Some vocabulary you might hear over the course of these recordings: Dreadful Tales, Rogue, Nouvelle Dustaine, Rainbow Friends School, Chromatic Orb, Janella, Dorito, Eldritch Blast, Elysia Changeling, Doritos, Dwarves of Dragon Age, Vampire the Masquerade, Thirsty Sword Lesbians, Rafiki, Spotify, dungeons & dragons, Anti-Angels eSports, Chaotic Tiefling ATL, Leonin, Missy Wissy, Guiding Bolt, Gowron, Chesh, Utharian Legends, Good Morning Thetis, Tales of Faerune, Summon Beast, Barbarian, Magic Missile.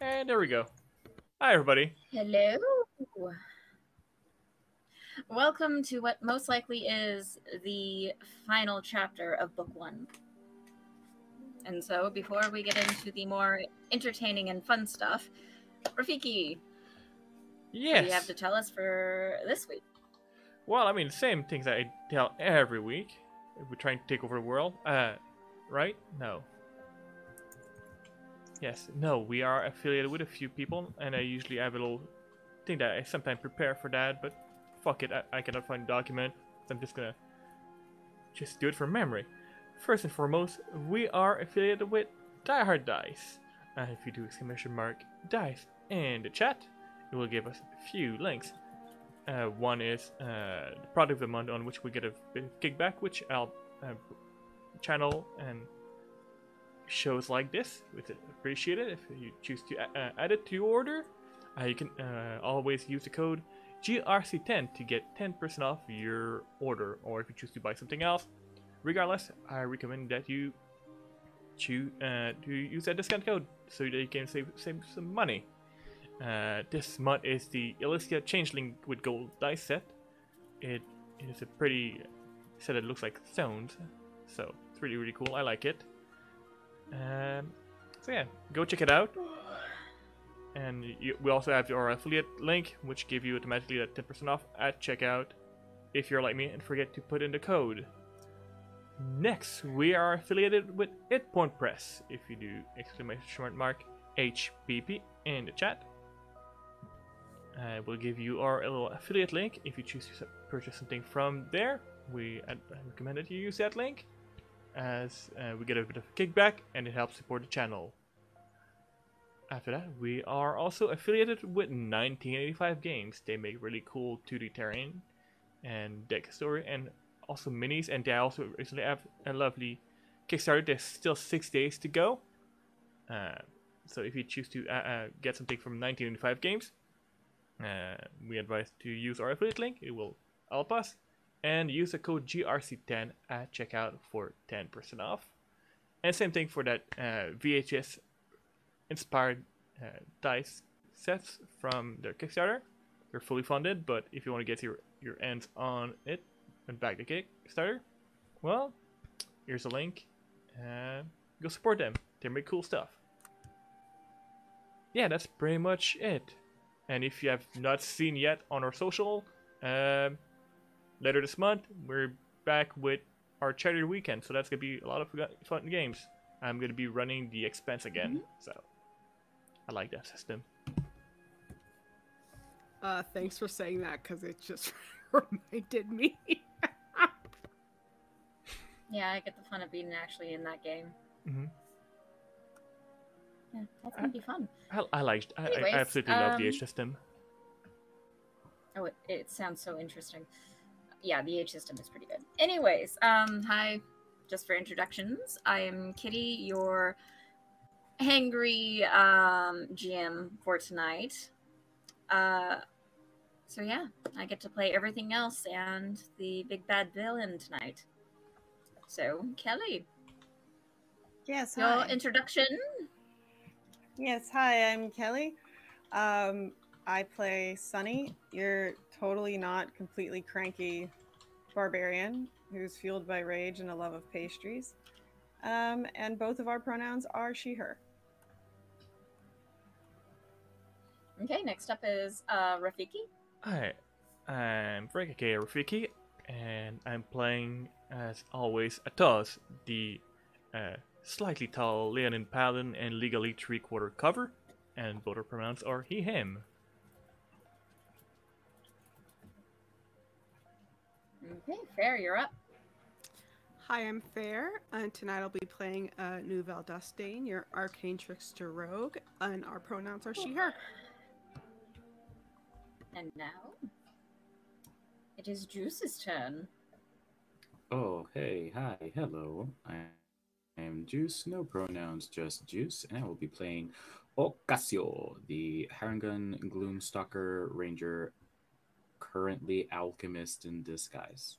And there we go. Hi, everybody. Hello. Welcome to what most likely is the final chapter of Book One. And so, before we get into the more entertaining and fun stuff, Rafiki, yes, what do you have to tell us for this week? Well, I mean, same things that I tell every week. We're trying to take over the world, right? No. Yes, no, we are affiliated with a few people, and I usually have a little thing that I sometimes prepare for that, but fuck it, I cannot find a document, so I'm just gonna just do it from memory. First and foremost, we are affiliated with Die Hard Dice, and if you do exclamation mark dice in the chat, it will give us a few links. One is the product of the month on which we get a bit of kickback, which I'll channel and shows like this with it. Appreciate it if you choose to add it to your order. You can always use the code GRC10 to get 10% off your order, or if you choose to buy something else. Regardless, I recommend that you choose to use that discount code so that you can save some money. This mod is the Elysia Changeling with gold dice set. It is a pretty set that looks like stones, so it's really cool. I like it. So yeah, go check it out. And we also have our affiliate link, which gives you automatically that 10% off at checkout if you're like me and forget to put in the code. Next, we are affiliated with Hitpoint Press. If you do exclamation mark HPP in the chat, we'll give you our little affiliate link. If you choose to purchase something from there, I recommend that you use that link, as we get a bit of a kickback and it helps support the channel. After that, we are also affiliated with 1985 Games. They make really cool 2D terrain and deck story and also minis, and they also recently have a lovely Kickstarter. There's still 6 days to go, so if you choose to get something from 1985 Games, we advise to use our affiliate link. It will help us. And use the code GRC10 at checkout for 10% off. And same thing for that VHS inspired dice sets from their Kickstarter. They're fully funded, but if you want to get your hands on it and back the Kickstarter, well, here's a link. Go support them. They make cool stuff. Yeah, that's pretty much it. And if you have not seen yet on our social, later this month, we're back with our charity weekend, so that's going to be a lot of fun games. I'm going to be running the expense again, so I like that system. Thanks for saying that, because it just reminded me. Yeah, I get the fun of being actually in that game. Mm-hmm. Yeah, that's going to be fun. Anyways, I absolutely love the H system. Oh, it sounds so interesting. Yeah, the H system is pretty good. Anyways, hi, just for introductions, I am Kitty, your hangry GM for tonight. So yeah, I get to play everything else and the big bad villain tonight. So, Kelly. Yes, hi. Your introduction. Yes, hi, I'm Kelly. I play Sunny, your totally not completely cranky barbarian who's fueled by rage and a love of pastries. And both of our pronouns are she, her. Okay, next up is Rafiki. Hi, I'm Frank, aka Rafiki, and I'm playing, as always, Atos, the slightly tall Leonin Paladin and legally three-quarter cover, and both our pronouns are he, him. Okay, Fair, you're up. Hi, I'm Fair, and tonight I'll be playing Nouvelle Dustaine, your arcane trickster rogue, and our pronouns are she, her. And now it is Juice's turn. Oh, hey, hi, hello. I am Juice, no pronouns, just Juice, and I will be playing Ocasio, the Harangun Gloomstalker Ranger, currently Alchemist in Disguise.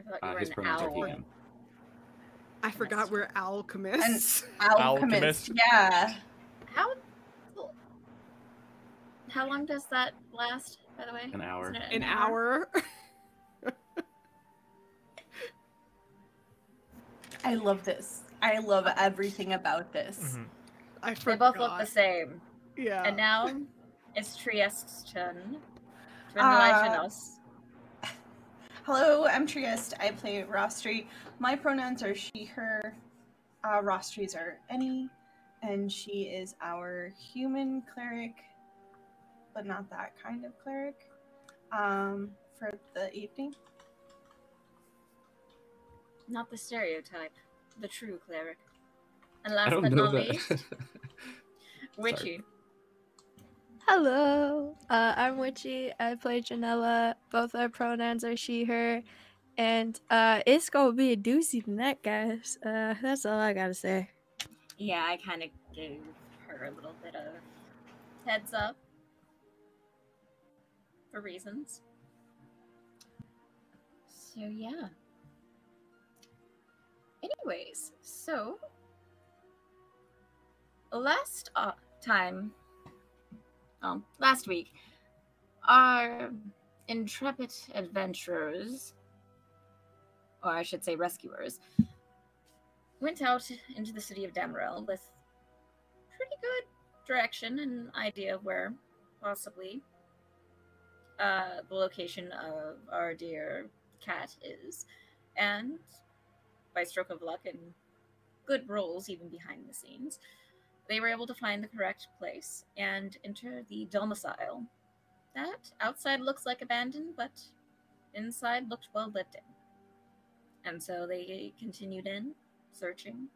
I thought you were his pronouns are he, him. I forgot we're alchemists. Alchemist. Yeah. How long does that last, by the way? An hour. An hour? I love this. I love everything about this. Mm-hmm. They both look the same. Yeah. And now it's Trieste's turn. Hello, I'm Trieste. I play Rostri. My pronouns are she, her. Rostri's are any. And she is our human cleric, but not that kind of cleric, for the evening. Not the stereotype, the true cleric. And last but not least, Witchy. Hello, I'm Witchy. I play Janella. Both our pronouns are she, her. And it's going to be a doozy tonight, guys. That's all I got to say. Yeah, I kind of gave her a little bit of heads up for reasons. So, yeah. Anyways, so last week, our intrepid adventurers, or I should say rescuers, went out into the city of Damaril with pretty good direction and idea of where possibly the location of our dear cat is, and by stroke of luck and good rolls even behind the scenes, they were able to find the correct place and enter the domicile that outside looks like abandoned, but inside looked well lived in. And so they continued in, searching.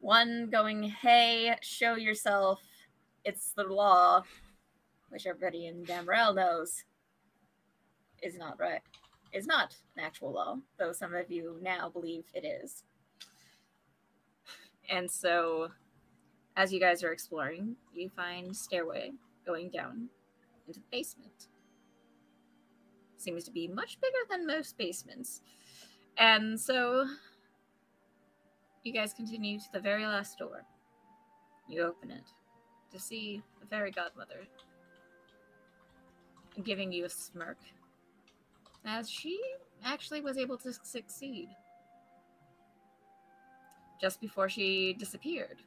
One going, hey, show yourself, it's the law, which everybody in Damaril knows is not right. Is not an actual law, though some of you now believe it is. And so, as you guys are exploring, you find a stairway going down into the basement. Seems to be much bigger than most basements. And so, you guys continue to the very last door. You open it to see the fairy godmother giving you a smirk, as she actually was able to succeed. Just before she disappeared,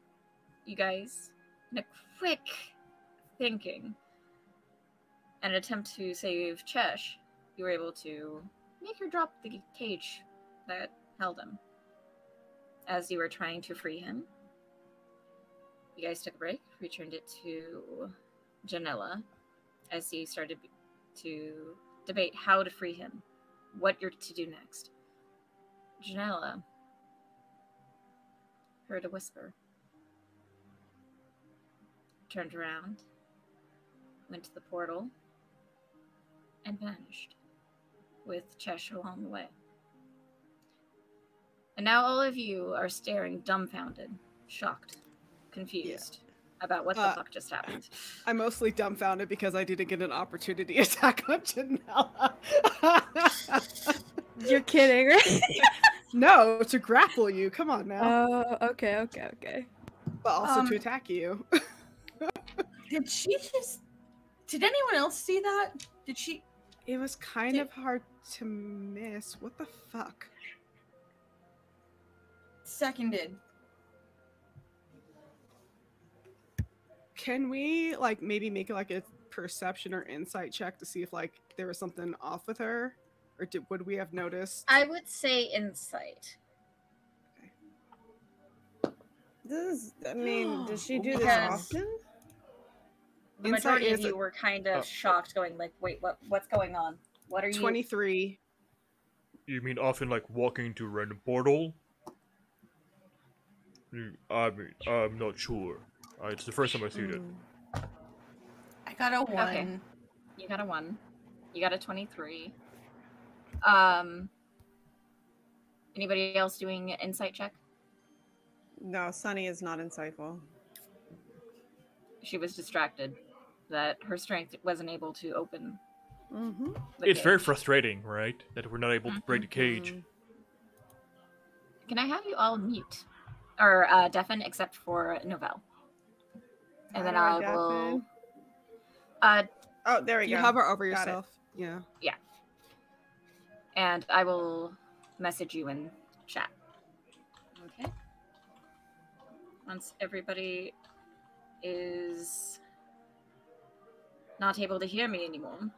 you guys, in a quick thinking, an attempt to save Chesh, you were able to make her drop the cage that held him. As you were trying to free him, you guys took a break, returned it to Janella, as you started to debate how to free him, what you're to do next. Janella heard a whisper, turned around, went to the portal, and vanished with Chesh along the way. And now all of you are staring dumbfounded, shocked, confused. Yeah. About what the fuck just happened. I'm mostly dumbfounded because I didn't get an opportunity attack on Janella. You're kidding, right? No, to grapple you. Come on now. Oh, okay. But also to attack you. Did anyone else see that? It was kind of hard to miss. What the fuck? Seconded. Can we, like, maybe make, like, a perception or insight check to see if, like, there was something off with her? Or would we have noticed? I would say insight. Okay. Does she do this often? The majority of you were kind of shocked, going, like, wait, what's going on? What are you... 23. You mean often, like, walking to a random portal? I mean, I'm not sure. It's the first time I see it. got a 1. Okay. You got a 1. You got a 23. Anybody else doing an insight check? No, Sunny is not insightful. She was distracted that her strength wasn't able to open. Mm-hmm. It's very frustrating, right? That we're not able to break the cage. Can I have you all mute? Or deafen, except for Nouvelle. And then I will... there we go. You hover over yourself. Yeah. Yeah. And I will message you in chat. Okay. Once everybody is not able to hear me anymore.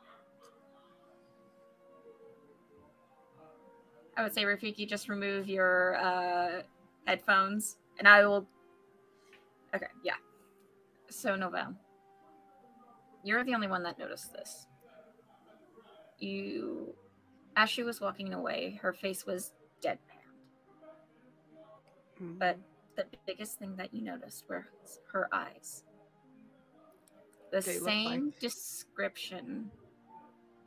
I would say, Rafiki, just remove your headphones, and I will... Okay, yeah. So, Nouvelle, you're the only one that noticed this. You... As she was walking away, her face was deadpan. Mm-hmm. But the biggest thing that you noticed were her eyes. The same description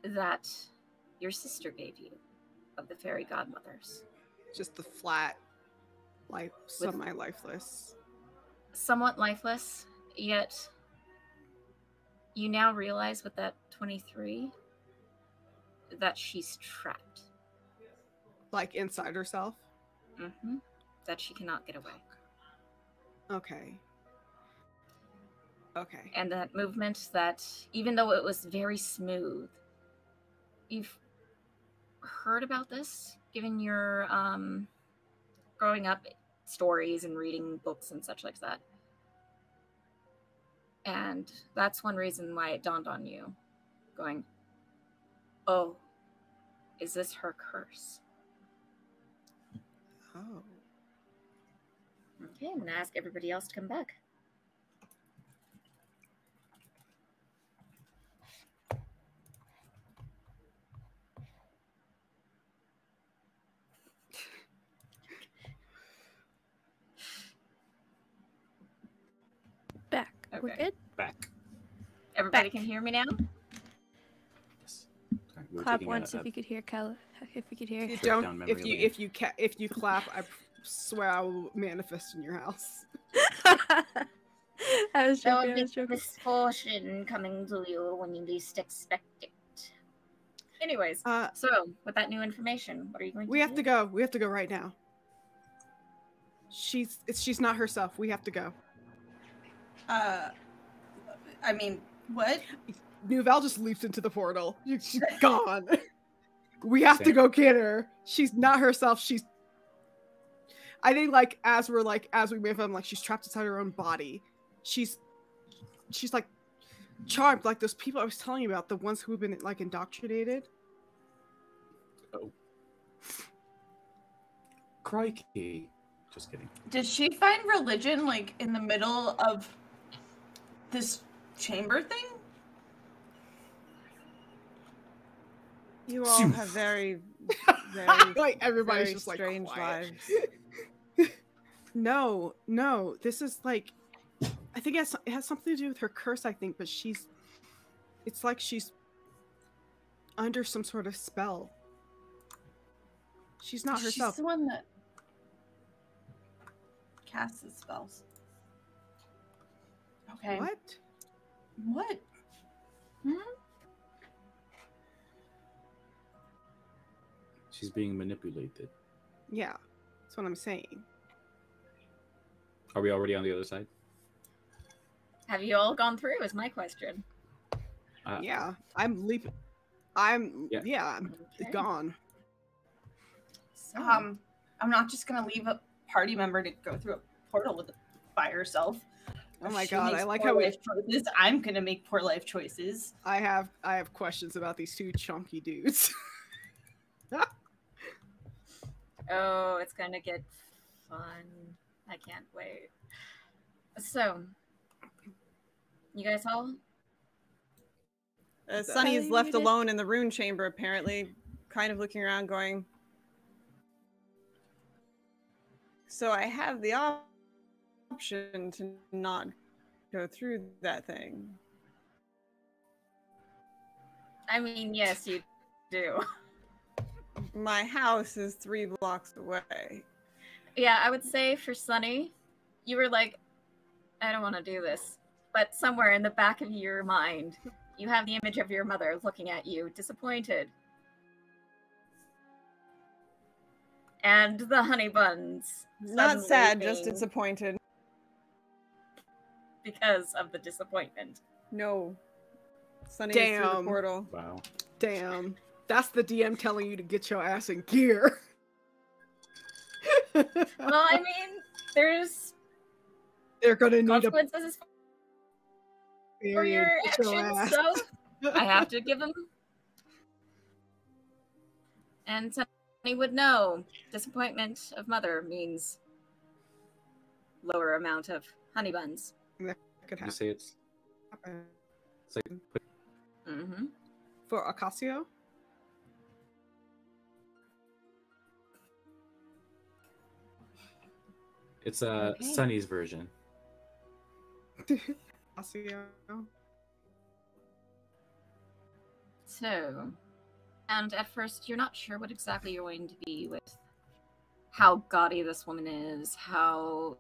that your sister gave you of the fairy godmothers. Just the flat, like semi-lifeless. Somewhat lifeless, yet you now realize with that 23... that she's trapped. Like inside herself? Mm-hmm. That she cannot get away. Okay. Okay. And that movement that, even though it was very smooth, you've heard about this, given your growing up stories and reading books and such like that. And that's one reason why it dawned on you, going, oh, is this her curse? Oh. Okay, I'm going to ask everybody else to come back. Back. Okay. We're good? Back. Everybody can hear me now? Clap once if you could hear Kella. If you could hear. You don't. If you clap, I swear I will manifest in your house. I was joking. There will be misfortune coming to you when you least expect it. Anyways, so with that new information, what are you going to do? We have to go. We have to go right now. She's not herself. We have to go. I mean, what? Nouvelle just leaps into the portal. She's gone. We have to go get her. She's not herself. She's... I think, like, as we move on, like, she's trapped inside her own body. She's like, charmed. Like, those people I was telling you about, the ones who have been, like, indoctrinated. Oh. Crikey. Just kidding. Did she find religion, like, in the middle of this chamber thing? You all have very like everybody's very just strange like lives. No, this is like, I think it has something to do with her curse. I think, but it's like she's under some sort of spell. She's not herself. She's the one that casts the spells. Okay. What? What? Hmm. She's being manipulated. Yeah, that's what I'm saying. Are we already on the other side? Have you all gone through? Is my question. Yeah, I'm leaping. I'm gone. So, I'm not just gonna leave a party member to go through a portal by herself. Oh my god! I like how we. I'm gonna make poor life choices. I have questions about these two chunky dudes. Oh, it's gonna get fun. I can't wait. So, you guys all? Sunny is left alone in the rune chamber, apparently, kind of looking around going, so I have the option to not go through that thing. I mean, yes, you do. My house is 3 blocks away. Yeah, I would say for Sunny, you were like, I don't want to do this. But somewhere in the back of your mind, you have the image of your mother looking at you, disappointed. And the honey buns. Not sad, just disappointed. Because of the disappointment. No. Sunny is through the portal. Wow. Damn. That's the DM telling you to get your ass in gear. Well, I mean, there's... They're gonna need consequences for your actions, so I have to give them. And Sunny would know. Disappointment of mother means lower amount of honey buns. That could happen. You say it's... Second. Mm-hmm. For Ocasio? It's okay. Sunny's version. Ocasio. So, and at first you're not sure what exactly you're going to be with. How gaudy this woman is, how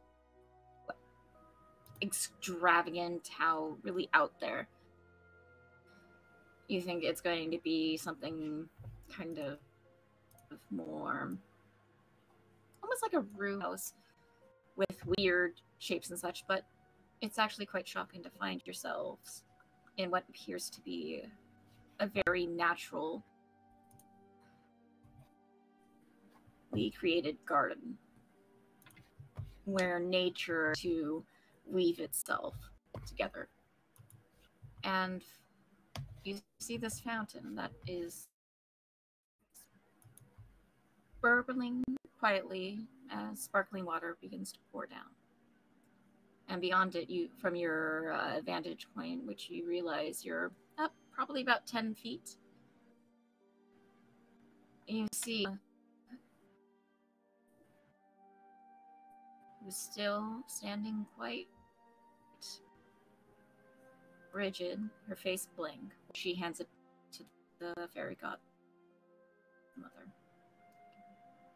extravagant, how really out there. You think it's going to be something kind of more, almost like a room house with weird shapes and such, but it's actually quite shocking to find yourselves in what appears to be a very naturally created garden where nature to weave itself together. And you see this fountain that is burbling quietly as sparkling water begins to pour down. And beyond it, you, from your vantage point, which you realize you're up probably about 10 feet, you see who's still standing quite rigid, her face blank. She hands it to the fairy godmother.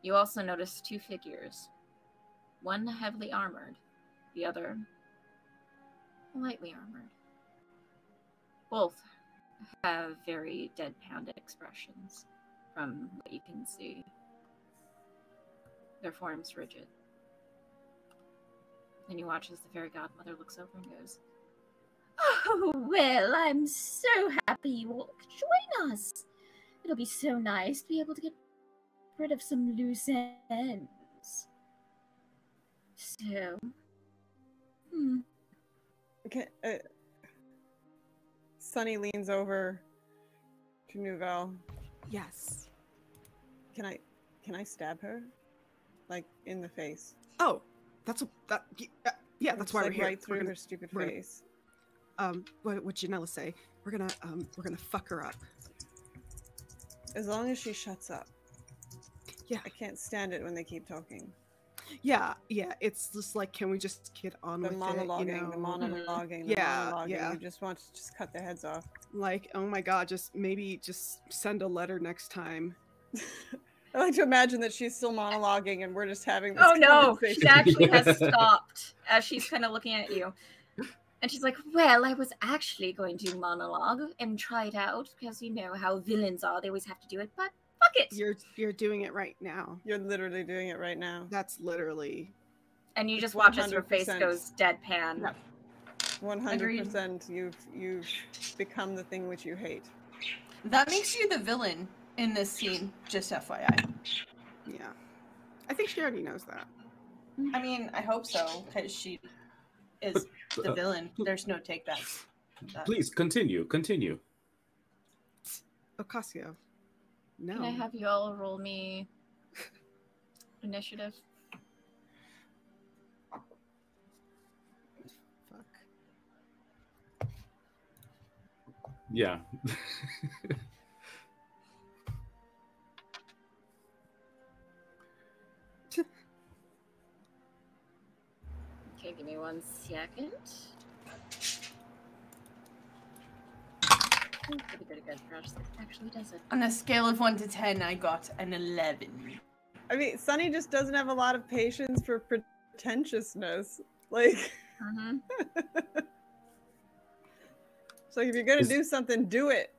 You also notice 2 figures. One heavily armored, the other lightly armored. Both have very deadpan expressions from what you can see. Their forms rigid. And you watch as the fairy godmother looks over and goes, "Oh, well, I'm so happy you all could join us. It'll be so nice to be able to get rid of some loose ends." So, okay. Sunny leans over to Nouvelle. Yes. Can I stab her, like in the face? Oh, yeah, that's why we're here. Right through her stupid face. What would Janella say? We're gonna fuck her up. As long as she shuts up. Yeah, I can't stand it when they keep talking. Yeah, it's just like, can we just get on with it? The monologuing. Yeah. You just want to just cut their heads off. Like, oh my god, maybe just send a letter next time. I like to imagine that she's still monologuing and we're just having this conversation. Oh no, she actually has stopped as she's kind of looking at you. And she's like, well, I was actually going to monologue and try it out because you know how villains are. They always have to do it, but fuck it. You're doing it right now. You're literally doing it right now. That's literally. And you just watch as her face goes deadpan. Yeah. 100%. You've become the thing which you hate. That makes you the villain in this scene, just FYI. Yeah. I think she already knows that. I mean, I hope so, because she is the villain. There's no take back. Please, continue. Ocasio. No. Can I have you all roll me initiative? Fuck. Yeah. Okay, give me 1 second. Pretty good against Rush. This actually does it. On a scale of 1 to 10, I got an 11. I mean, Sunny just doesn't have a lot of patience for pretentiousness. Like, it's like if you're gonna do something, do it.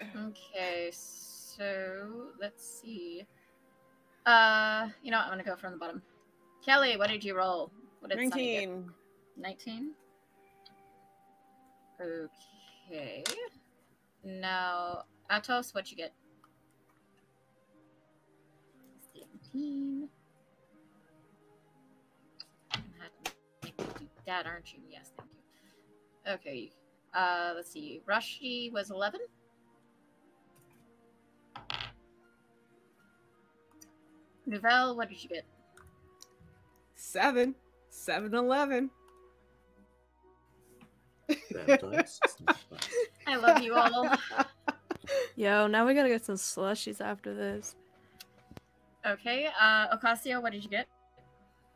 Okay, so let's see. You know what? I'm gonna go from the bottom. Kelly, what did you roll? What did 19. 19. Okay. Now, Atos, what'd you get? 17. Dad, aren't you? Yes, thank you. Okay. Let's see. Rashti was 11. Nouvelle, what did you get? 7. 7-11. I love you all. Yo, now we gotta get some slushies after this. Okay, Ocasio, what did you get?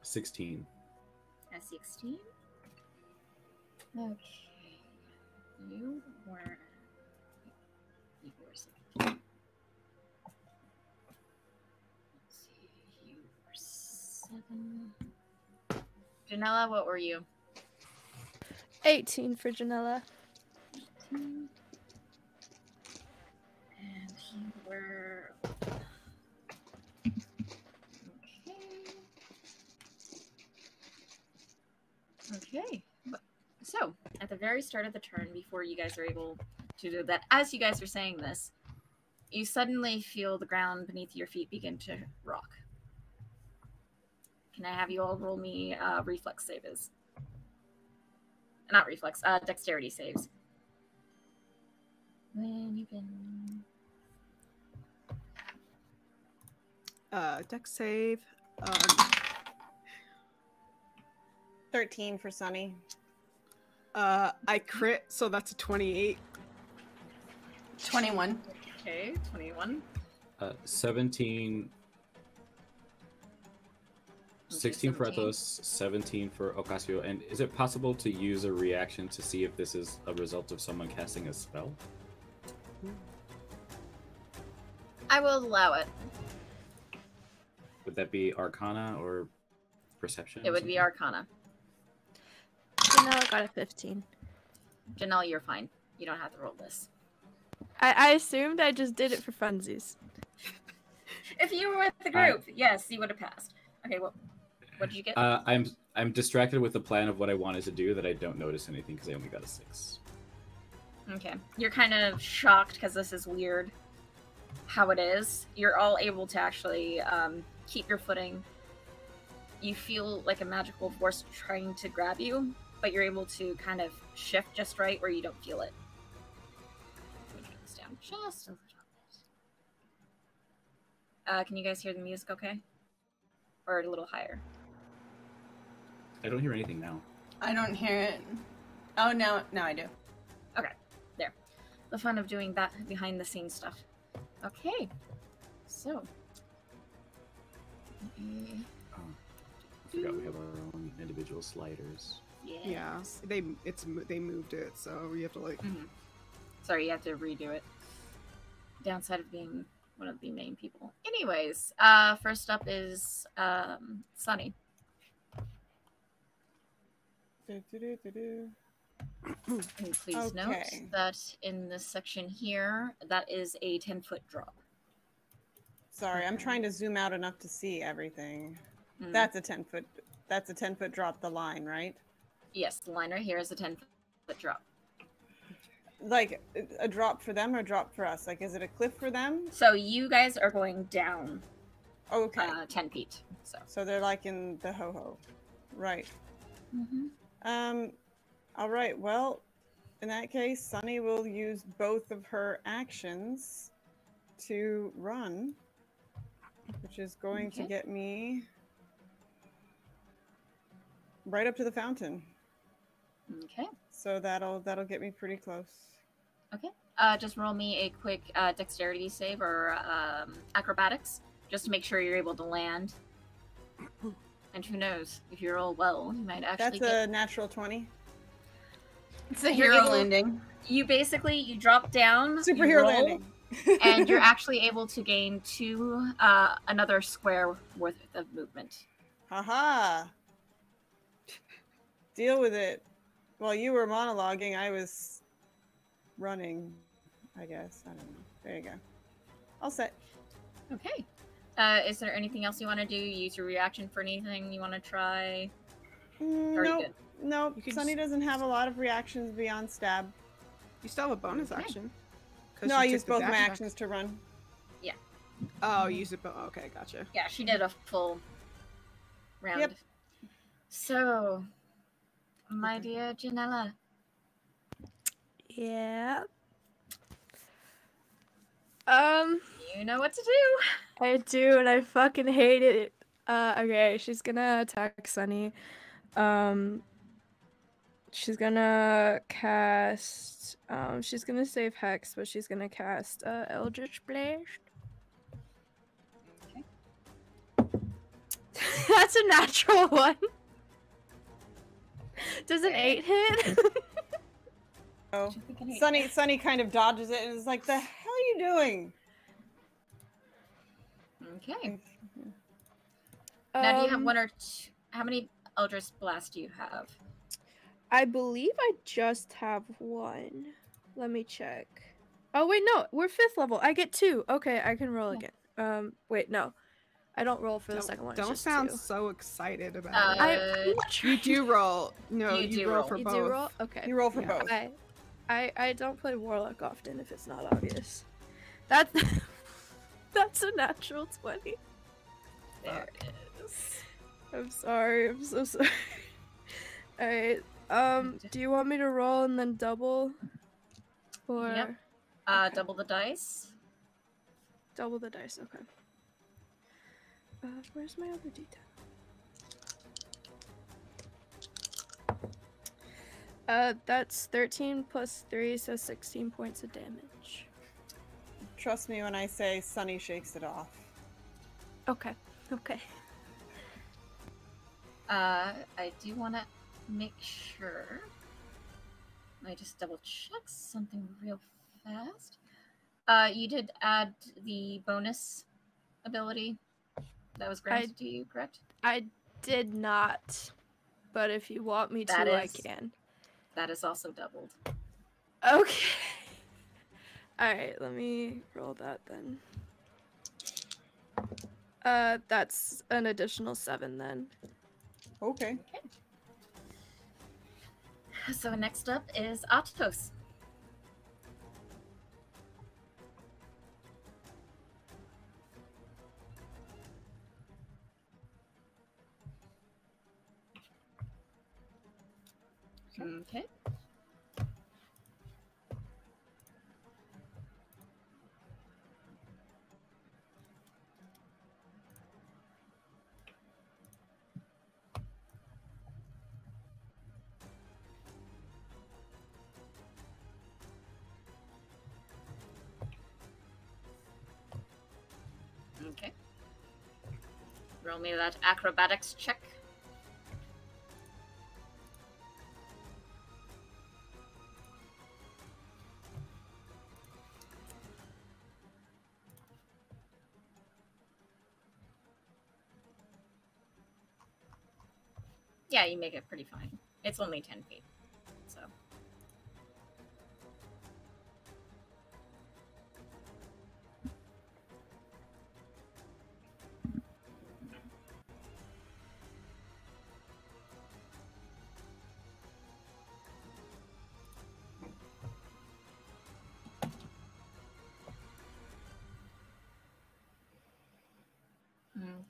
16. A 16? Okay. You were 16. Let's see. You were 7. Janella, what were you? 18 for Janella. 18. And you were... Okay, so at the very start of the turn, before you guys are able to do that, as you guys are saying this, you suddenly feel the ground beneath your feet begin to rock. Can I have you all roll me reflex saves? Not reflex, dexterity saves. When you can... dex save. 13 for Sunny. I crit, so that's a 28. 21. Okay, 21. 17. 16 for Atos, 17 for Ocasio. And is it possible to use a reaction to see if this is a result of someone casting a spell? I will allow it. Would that be Arcana or Perception? It would be Arcana. Janelle got a 15. Janelle, you're fine. You don't have to roll this. I assumed I just did it for funsies. If you were with the group, yes, you would have passed. Okay, well, what did you get? I'm distracted with the plan of what I wanted to do that I don't notice anything because I only got a 6. Okay, you're kind of shocked because this is weird how it is. You're all able to actually keep your footing. You feel like a magical force trying to grab you, but you're able to kind of shift just right where you don't feel it. Let me turn this down just a little bit. Can you guys hear the music okay? Or a little higher? I don't hear anything now. I don't hear it. Oh, now I do. Okay, there. The fun of doing that behind-the-scenes stuff. Okay, so... I forgot we have our own individual sliders. Yes. Yeah, they moved it, so you have to like. Mm-hmm. Sorry, you have to redo it. Downside of being one of the main people. Anyways, first up is Sunny. And please note that in this section here, that is a 10-foot drop. Sorry, I'm trying to zoom out enough to see everything. Mm-hmm. That's a 10-foot drop. The line, right? Yes, the line right here is a 10-foot drop. Like a drop for them or a drop for us? Like, is it a cliff for them? So you guys are going down. Okay. 10 feet. So they're like in the ho-ho, right? Mm-hmm. All right. Well, in that case, Sunny will use both of her actions to run, which is going to get me. Right up to the fountain. Okay. So that'll get me pretty close. Okay. Just roll me a quick dexterity save or acrobatics, just to make sure you're able to land. And who knows, if you roll well, you might actually. That's a natural 20. It's a hero landing. You basically, you drop down. Superhero landing. And you're actually able to gain another square worth of movement. Aha! Deal with it. While you were monologuing, I was running, I guess. I don't know. There you go. All set. Okay. Is there anything else you want to do? You use your reaction for anything you want to try? No. Sunny doesn't have a lot of reactions beyond stab. You still have a bonus action. No, I used both my actions to run. Yeah. Oh, you used it. Okay, gotcha. Yeah, she did a full round. Yep. So, my dear Janella. Yeah. You know what to do. I do, and I fucking hate it. Okay, she's gonna attack Sunny. She's gonna cast. She's gonna save Hex, but she's gonna cast Eldritch Blast. Okay. That's a natural one. Does an 8 hit? Oh, Sunny kind of dodges it and is like, "The hell are you doing?" Okay. Now, do you have one or two? How many Eldritch Blasts do you have? I believe I just have one. Let me check. Oh, wait, no. We're 5th level. I get 2. Okay, I can roll again. Wait, no. I don't roll for the second one. Don't sound so excited about it. You do roll. No, you do roll for both. You do roll? Okay. You roll for both. I don't play Warlock often if it's not obvious. That's a natural 20. There it is. I'm sorry. I'm so sorry. Alright. Do you want me to roll and then double? Or... Yep. Okay. Double the dice. Double the dice, okay. Where's my other d10? That's 13 plus 3, so 16 points of damage. Trust me when I say Sunny shakes it off. Okay, okay. I do want to make sure. I just double check something real fast. You did add the bonus ability that was granted to you, correct? I did not, but if you want me to, I can. That is also doubled. Okay. Alright, let me roll that then. That's an additional 7 then. Okay. So next up is Atos. Okay. Okay. Roll me that acrobatics check. Yeah, you make it pretty fine. It's only 10 feet, so.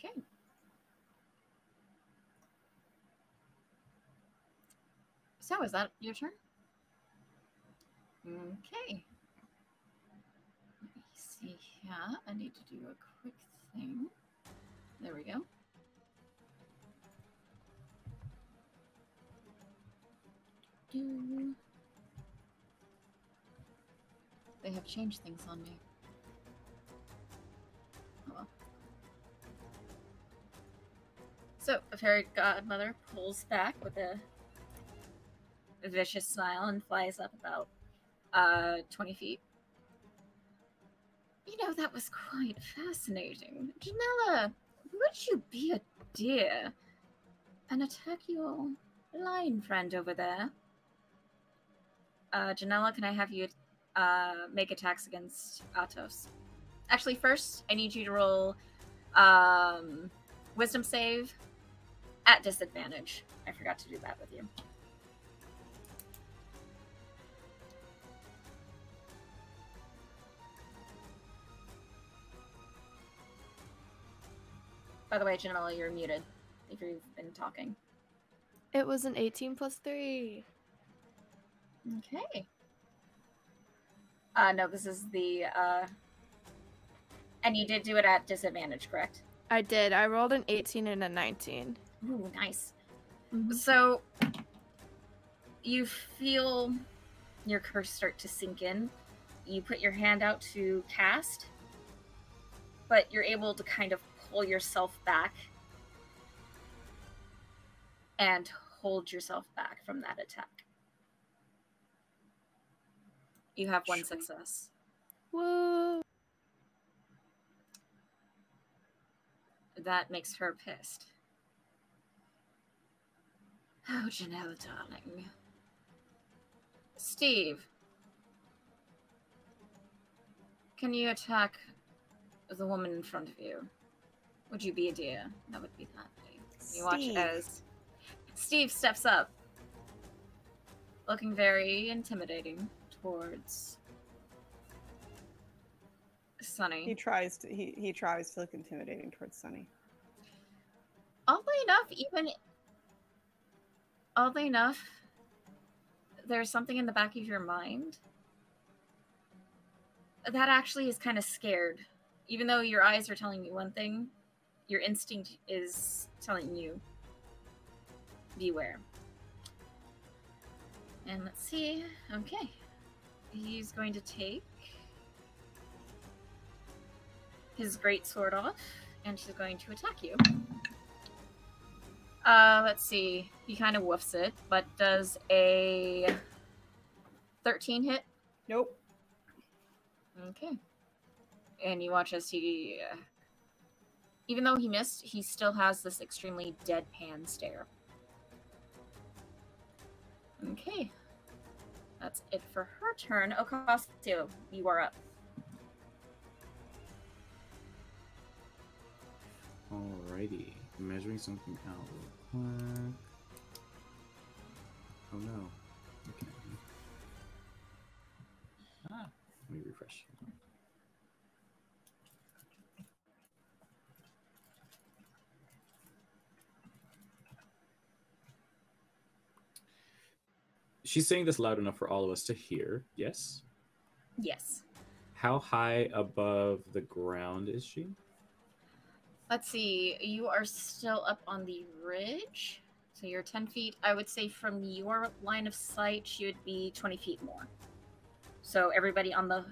Okay. So, is that your turn? Okay. Let me see here. I need to do a quick thing. There we go. They have changed things on me. Oh well. So, a fairy godmother pulls back with a a vicious smile and flies up about 20 feet. You know, that was quite fascinating. Janella, would you be a dear and attack your lion friend over there? Janella, can I have you make attacks against Atos? Actually, first, I need you to roll Wisdom save at disadvantage. I forgot to do that with you. By the way, Janelle, you're muted if you've been talking. It was an 18 plus 3. Okay. No, this is the... And you did do it at disadvantage, correct? I did. I rolled an 18 and a 19. Ooh, nice. Mm-hmm. So, you feel your curse start to sink in. You put your hand out to cast, but you're able to kind of pull yourself back and hold yourself back from that attack. You have one success. Whoa. That makes her pissed. Oh, Janelle, darling. Steve. Can you attack the woman in front of you? Would you be a dear? That would be lovely. You watch as Steve steps up, looking very intimidating towards Sunny. He tries to look intimidating towards Sunny. Oddly enough, there's something in the back of your mind that actually is kind of scared. Even though your eyes are telling you one thing, your instinct is telling you beware. And let's see. Okay. He's going to take his great sword off, and she's going to attack you. Let's see. He kind of woofs it, but does a 13 hit? Nope. Okay. And you watch as he, even though he missed, he still has this extremely deadpan stare. Okay. That's it for her turn. Ocasio, you are up. Alrighty, measuring something out real quick. Oh no. Okay. Ah, let me refresh. She's saying this loud enough for all of us to hear, yes? Yes. How high above the ground is she? Let's see, you are still up on the ridge, so you're 10 feet. I would say from your line of sight, she would be 20 feet more. So everybody on the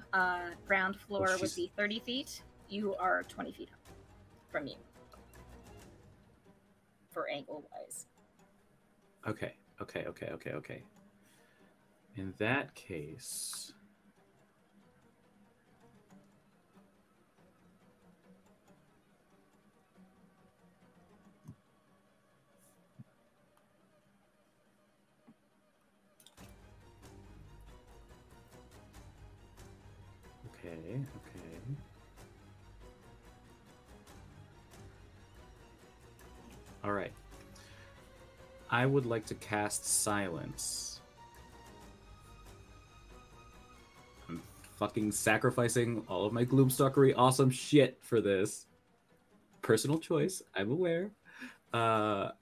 ground floor would be 30 feet. You are 20 feet up from you, for angle-wise. Okay. In that case... Okay. All right. I would like to cast Silence. I'm fucking sacrificing all of my Gloomstalkery awesome shit for this. Personal choice, I'm aware. But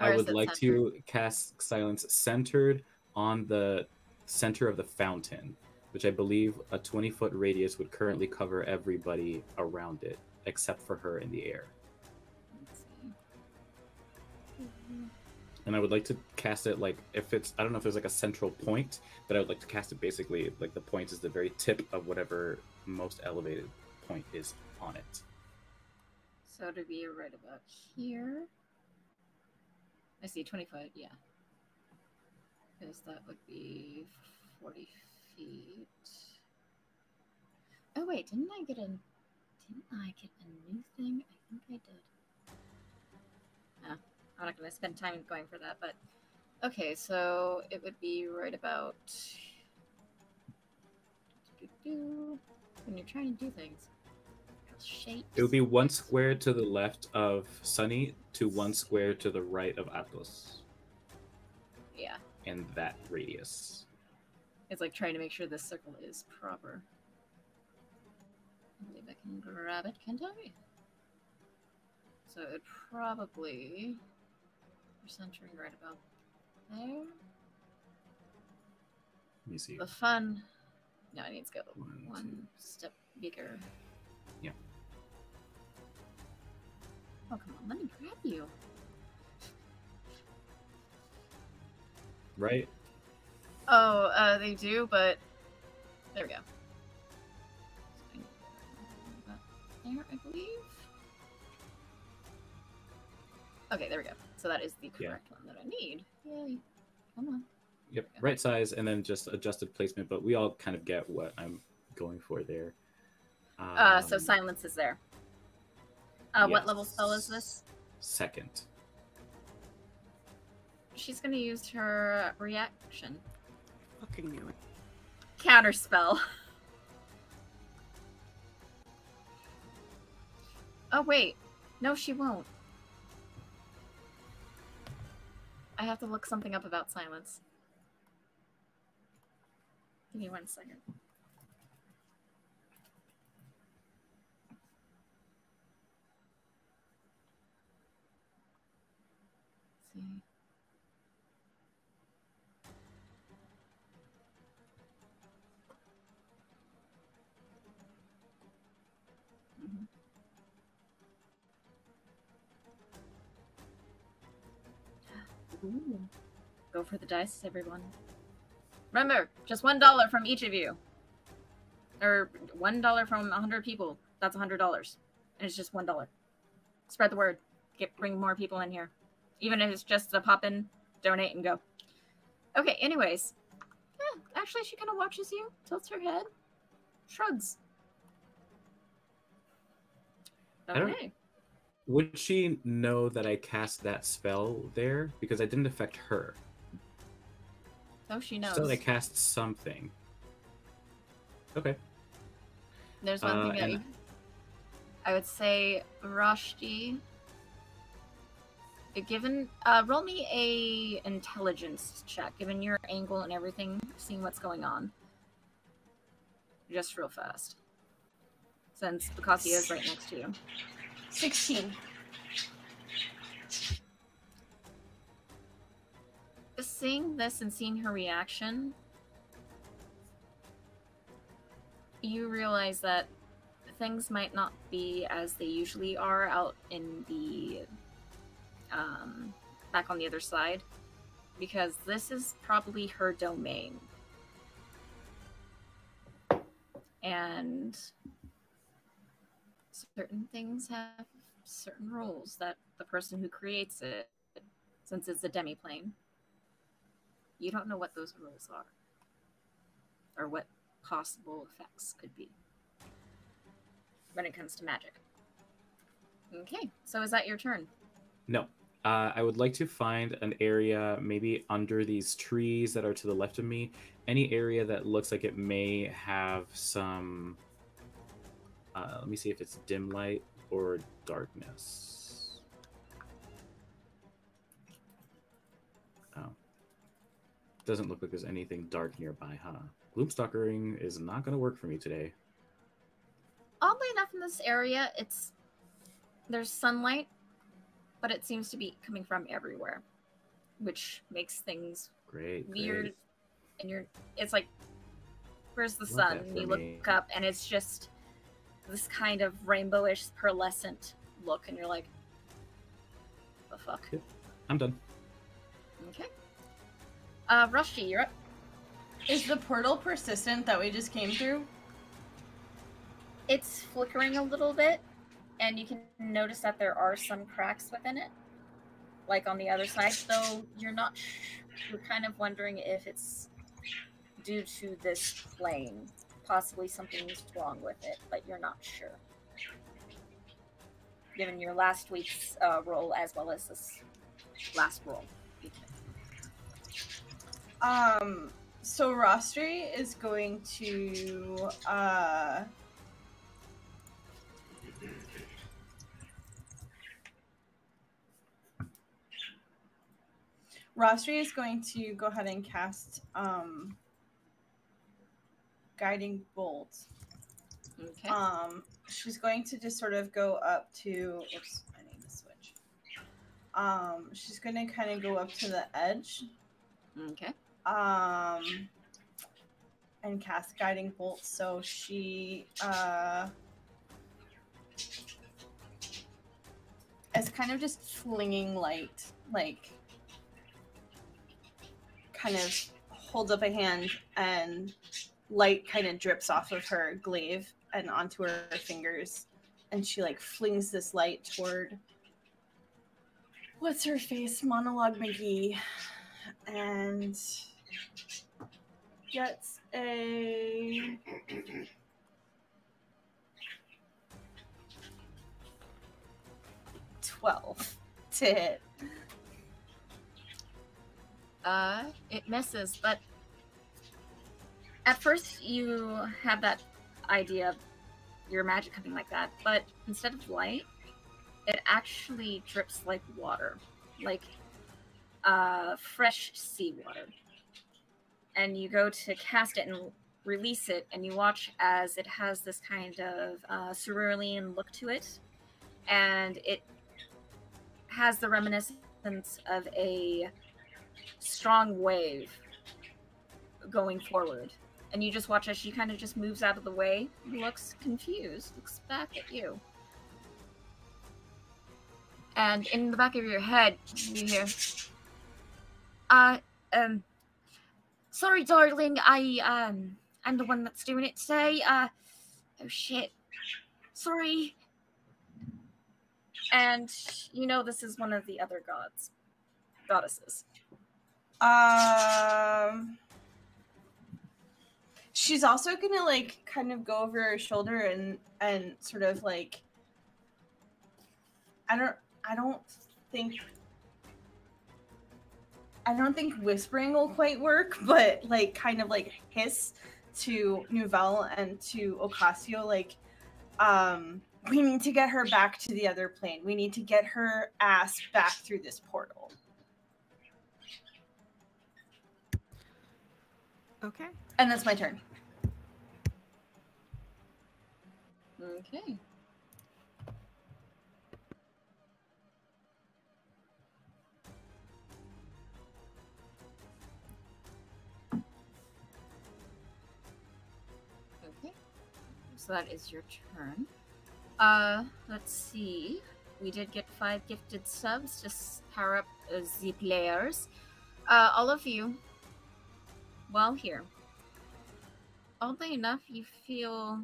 I would like to cast Silence centered on the center of the fountain, which I believe a 20-foot radius would currently cover everybody around it, except for her in the air. Let's see. Mm-hmm. And I would like to cast it like, if it's, I don't know if there's like a central point, but I would like to cast it basically like the point is the very tip of whatever most elevated point is on it. So to be right about here. I see 20 foot, yeah. because that would be 40 feet. Oh wait, didn't I get a new thing? I think I did. Oh, I'm not gonna spend time going for that, but okay, so it would be right about when you're trying to do things. Shapes. It would be one square to the left of Sunny to one square to the right of Atos. Yeah. And that radius. It's like trying to make sure this circle is proper. I believe I can grab it, can't I? So it probably... We're centering right about there. Let me see. The fun... No, it needs to go one step bigger. Yeah. Oh, come on. Let me grab you. Right? Oh, they do, but... There we go. There, I believe. Okay, there we go. So that is the correct one that I need. Yay. Come on. Yep, right size, and then just adjusted placement, but we all kind of get what I'm going for there. So silence is there. Yes. What level spell is this? Second. She's going to use her reaction. Fucking knew it. Counterspell. Oh, wait. No, she won't. I have to look something up about silence. Give me 1 second. Mm-hmm. Ooh. Go for the dice, everyone. Remember, just $1 from each of you. Or $1 from 100 people. That's $100. And it's just $1. Spread the word. Bring more people in here. Even if it's just a pop in, donate, and go. Okay, anyways. Yeah, actually, she kind of watches you, tilts her head, shrugs. Okay. Would she know that I cast that spell there? Because I didn't affect her. Oh, she knows. So I cast something. Okay. There's one thing that I would say, Rostri. Given, roll me a intelligence check, given your angle and everything, seeing what's going on. Just real fast. Since Ocasio is right next to you. 16. Seeing this and seeing her reaction, you realize that things might not be as they usually are out in the... back on the other side, because this is probably her domain. And certain things have certain rules that the person who creates it, since it's a demiplane, you don't know what those rules are or what possible effects could be when it comes to magic. Okay, so is that your turn? No. I would like to find an area, maybe under these trees that are to the left of me, any area that looks like it may have some... let me see if it's dim light or darkness. Oh. Doesn't look like there's anything dark nearby, huh? Gloomstalkering is not going to work for me today. Oddly enough, in this area, there's sunlight, but it seems to be coming from everywhere, which makes things weird. And it's like, where's the sun? And you look up, and it's just this kind of rainbowish, pearlescent look, and you're like, the fuck? Yeah, I'm done. Okay. Rostri, you're up. Is the portal persistent that we just came through? It's flickering a little bit. And you can notice that there are some cracks within it, like on the other side, so you're not We're kind of wondering if it's due to this plane. Possibly something's wrong with it, but you're not sure. Given your last week's roll as well as this last roll. So Rostri is going to go ahead and cast Guiding Bolt. Okay. She's going to just sort of go up to. Oops, I need to switch. She's going to kind of go up to the edge. Okay. And cast Guiding Bolt. So she is kind of just flinging light, like kind of holds up a hand and light kind of drips off of her glaive and onto her fingers, and she like flings this light toward what's her face, Monologue McGee, and gets a 12 to hit. It misses, but at first you have that idea of your magic coming like that, but instead of light, it actually drips like water, like fresh seawater. And you go to cast it and release it, and you watch as it has this kind of cerulean look to it, and it has the reminiscence of a strong wave going forward. And you just watch as she kind of just moves out of the way, looks confused, looks back at you. And in the back of your head, you hear, sorry, darling, I'm the one that's doing it today. Oh shit. Sorry. And you know this is one of the other gods. Goddesses. She's also gonna like kind of go over her shoulder and sort of like I don't think whispering will quite work, but like kind of like hiss to Nouvelle and to Ocasio, like we need to get her back to the other plane. We need to get her ass back through this portal. Okay. And that's my turn. Okay. Okay. So that is your turn. Let's see. We did get 5 gifted subs. Just power up the players. All of you. Well, here. Oddly enough, you feel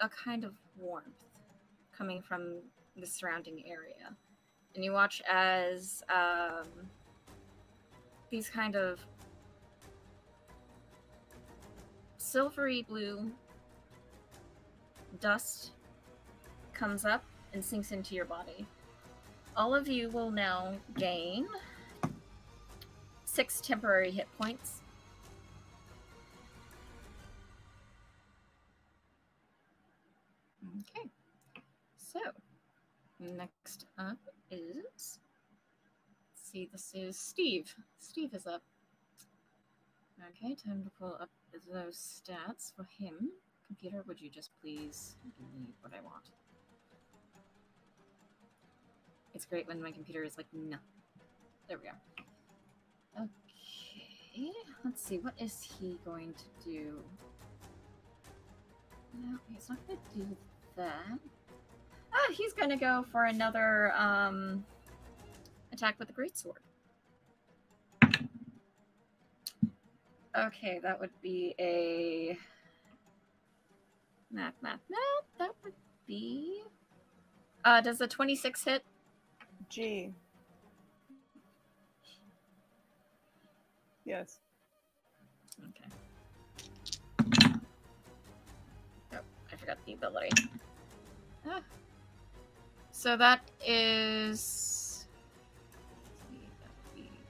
a kind of warmth coming from the surrounding area. And you watch as these kind of silvery blue dust comes up and sinks into your body. All of you will now gain 6 temporary hit points. Okay, so next up is, let's see, this is Steve. Steve is up. Okay, time to pull up those stats for him. Computer, would you just please give me what I want? It's great when my computer is like, no. There we are. Okay, let's see, what is he going to do? No, he's not going to do that. Ah, he's going to go for another attack with the greatsword. Okay, that would be a math. That would be does a 26 hit? Gee. Yes. Okay. Oh, I forgot the ability. Ah. So that is... Let's see,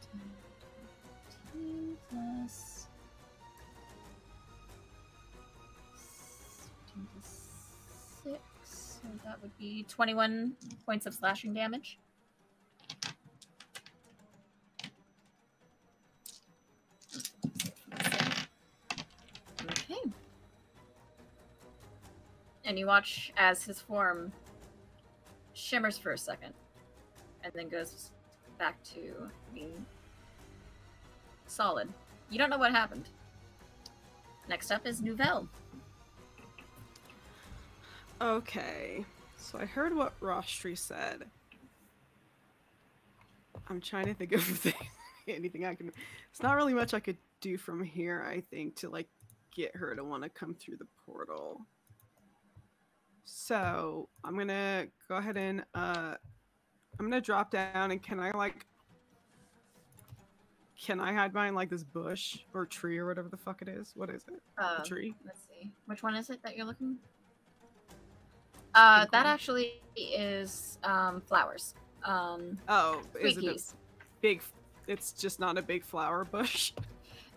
that would be 10, 15 plus... 6, so that would be 21 points of slashing damage. Okay. And you watch as his form shimmers for a second, and then goes back to being solid. You don't know what happened. Next up is Nouvelle. Okay, so I heard what Rostri said. I'm trying to think of anything I can... It's not really much I could do from here, I think, to, like, get her to want to come through the portal. So I'm going to go ahead and I'm going to drop down, and can I, like, can I hide behind, like, this bush or tree or whatever the fuck it is? What is it? A tree? Let's see. Which one is it that you're looking? That actually is flowers. Oh, is it a big... It's just not a big flower bush?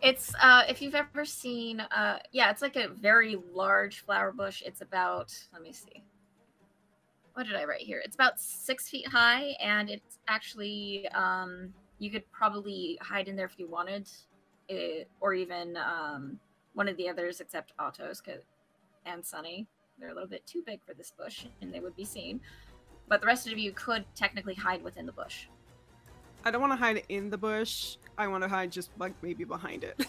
It's, if you've ever seen, yeah, it's like a very large flower bush. It's about, let me see. What did I write here? It's about 6 feet high, and it's actually, you could probably hide in there if you wanted, or even one of the others, except Atos and Sunny. They're a little bit too big for this bush, and they would be seen. But the rest of you could technically hide within the bush. I don't want to hide in the bush. I want to hide just, like, maybe behind it.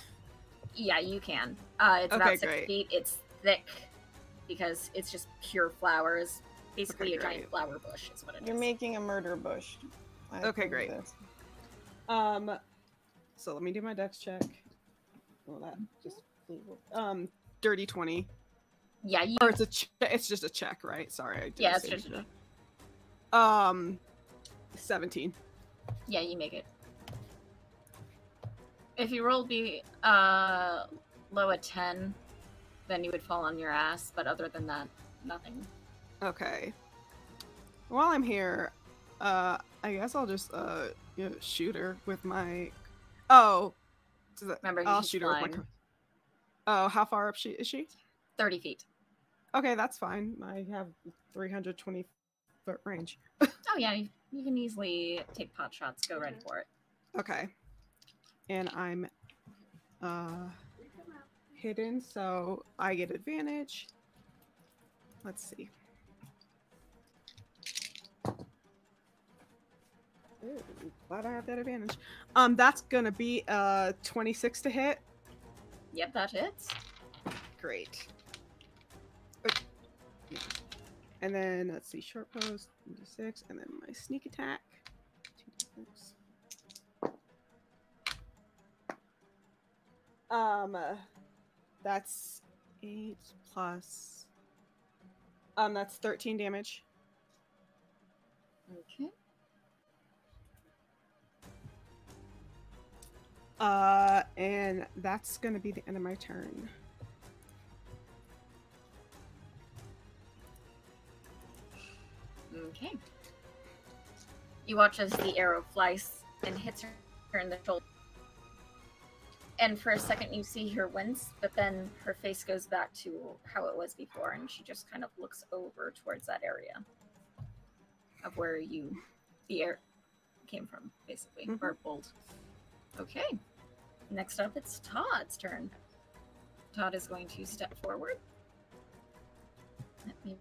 Yeah, you can. It's okay, about 6 feet. It's thick because it's just pure flowers. Basically, okay, a giant flower bush is what it is. You're making a murder bush. Okay, great. So let me do my dex check. Well, that just dirty 20. Yeah, you... or it's a it's just a check, right? Sorry, I didn't say it's just a check. 17. Yeah, you make it. If you rolled below a 10, then you would fall on your ass. But other than that, nothing. Okay. While I'm here, I guess I'll just you know, shoot her with my... Oh, remember, I'll shoot her with my... Oh, how far up is she? 30 feet. Okay, that's fine. I have 320 foot range. Oh yeah, you can easily take pot shots. Go right for it. Okay. And I'm hidden, so I get advantage. Let's see. Ooh, glad I have that advantage. That's gonna be 26 to hit. Yep, that hits. Great. And then let's see, short pose, 2d6, and then my sneak attack, 2d6. That's 8 plus, that's 13 damage. Okay. And that's gonna be the end of my turn. Okay. You watch as the arrow flies and hits her in the shoulder. And for a second, you see her wince, but then her face goes back to how it was before, and she just kind of looks over towards that area of where the air came from, basically, or bolt. Okay. Next up, it's Todd's turn. Todd is going to step forward. Let me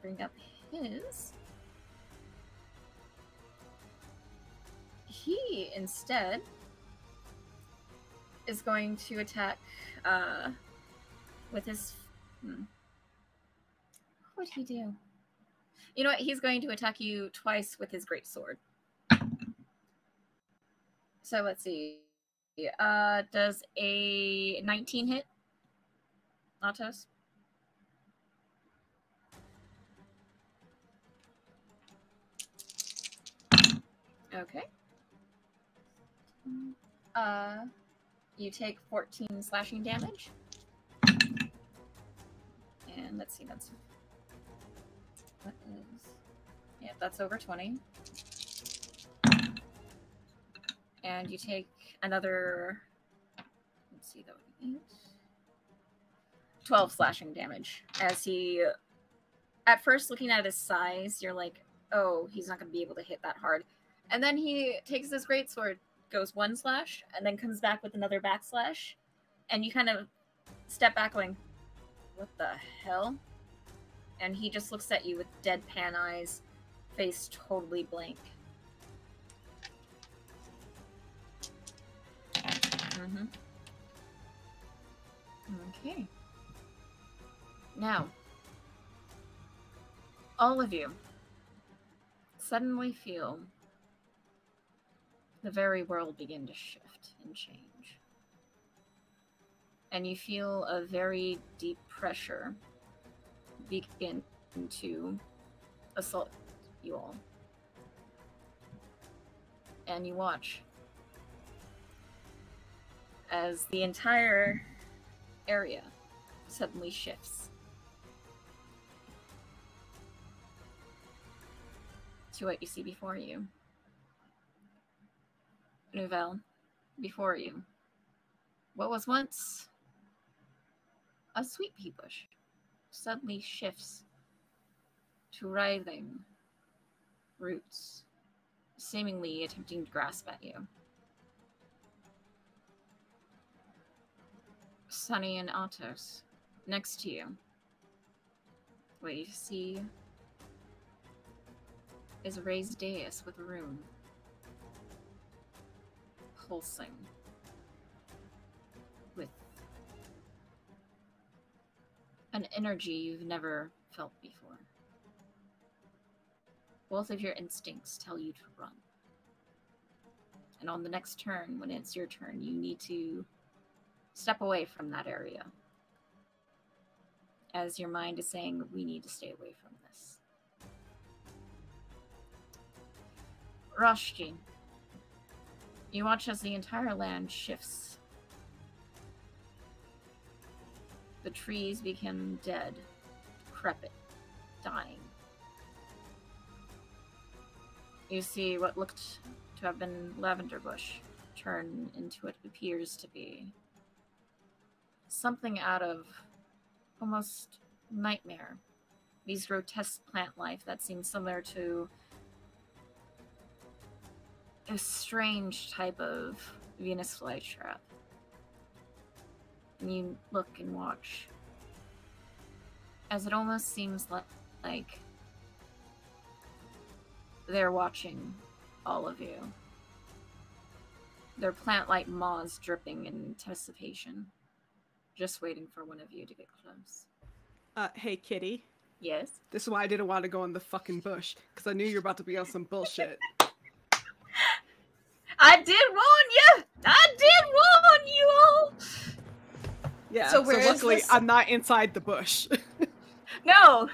bring up his. He instead is going to attack with his... What would he do? You know what? He's going to attack you twice with his greatsword. So let's see. Does a 19 hit? Atos? Okay. You take 14 slashing damage. And let's see, that's... That is... Yeah, that's over 20. And you take another... Let's see, that would be 8. 12 slashing damage. As he... At first, looking at his size, you're like, oh, he's not going to be able to hit that hard. And then he takes this greatsword, goes one slash, and then comes back with another backslash. And you kind of step back going, what the hell? And he just looks at you with deadpan eyes, face totally blank. Mm-hmm. Okay. Now, all of you suddenly feel the very world begin to shift and change. And you feel a very deep pressure begin to assault you all. And you watch as the entire area suddenly shifts to what you see before you. Nouvelle, before you, what was once a sweet pea bush suddenly shifts to writhing roots, seemingly attempting to grasp at you. Sunny and Atos, next to you, what you see is a raised dais with a rune pulsing with an energy you've never felt before. Both of your instincts tell you to run. And on the next turn, when it's your turn, you need to step away from that area. As your mind is saying, we need to stay away from this. Rostri, you watch as the entire land shifts. The trees become dead, decrepit, dying. You see what looked to have been lavender bush turn into what appears to be something out of almost nightmare. These grotesque plant life that seems similar to a strange type of Venus flytrap. And you look and watch as it almost seems like they're watching all of you. Their plant-like maws dripping in anticipation, just waiting for one of you to get close. Hey, Kitty. Yes? This is why I didn't want to go in the fucking bush, because I knew you were about to be on some bullshit. I did warn you! I did warn you all! Yeah, so luckily I'm not inside the bush. No,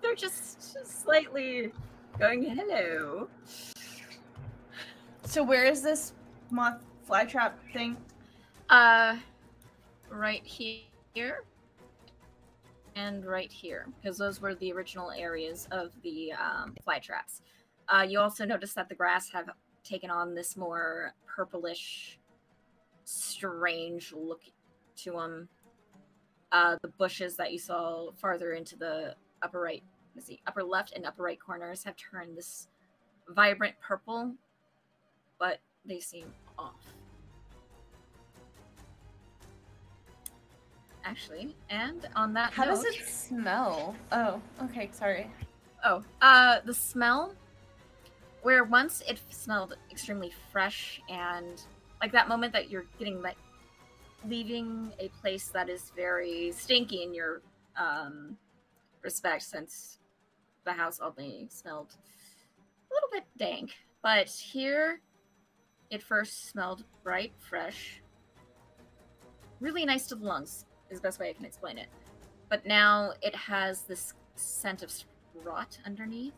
they're just slightly going, hello. So where is this moth flytrap thing? Right here and right here, because those were the original areas of the flytraps. You also notice that the grass have taken on this more purplish, strange look to them. The bushes that you saw farther into the upper right, upper left and upper right corners have turned this vibrant purple, but they seem off. Actually, and on that note, how does it smell? Oh, okay, sorry. Oh, the smell, where once it smelled extremely fresh and like that moment that you're getting like leaving a place that is very stinky in your respect, since the house only smelled a little bit dank, but here it first smelled bright, fresh, really nice to the lungs is the best way I can explain it. But now it has this scent of rot underneath,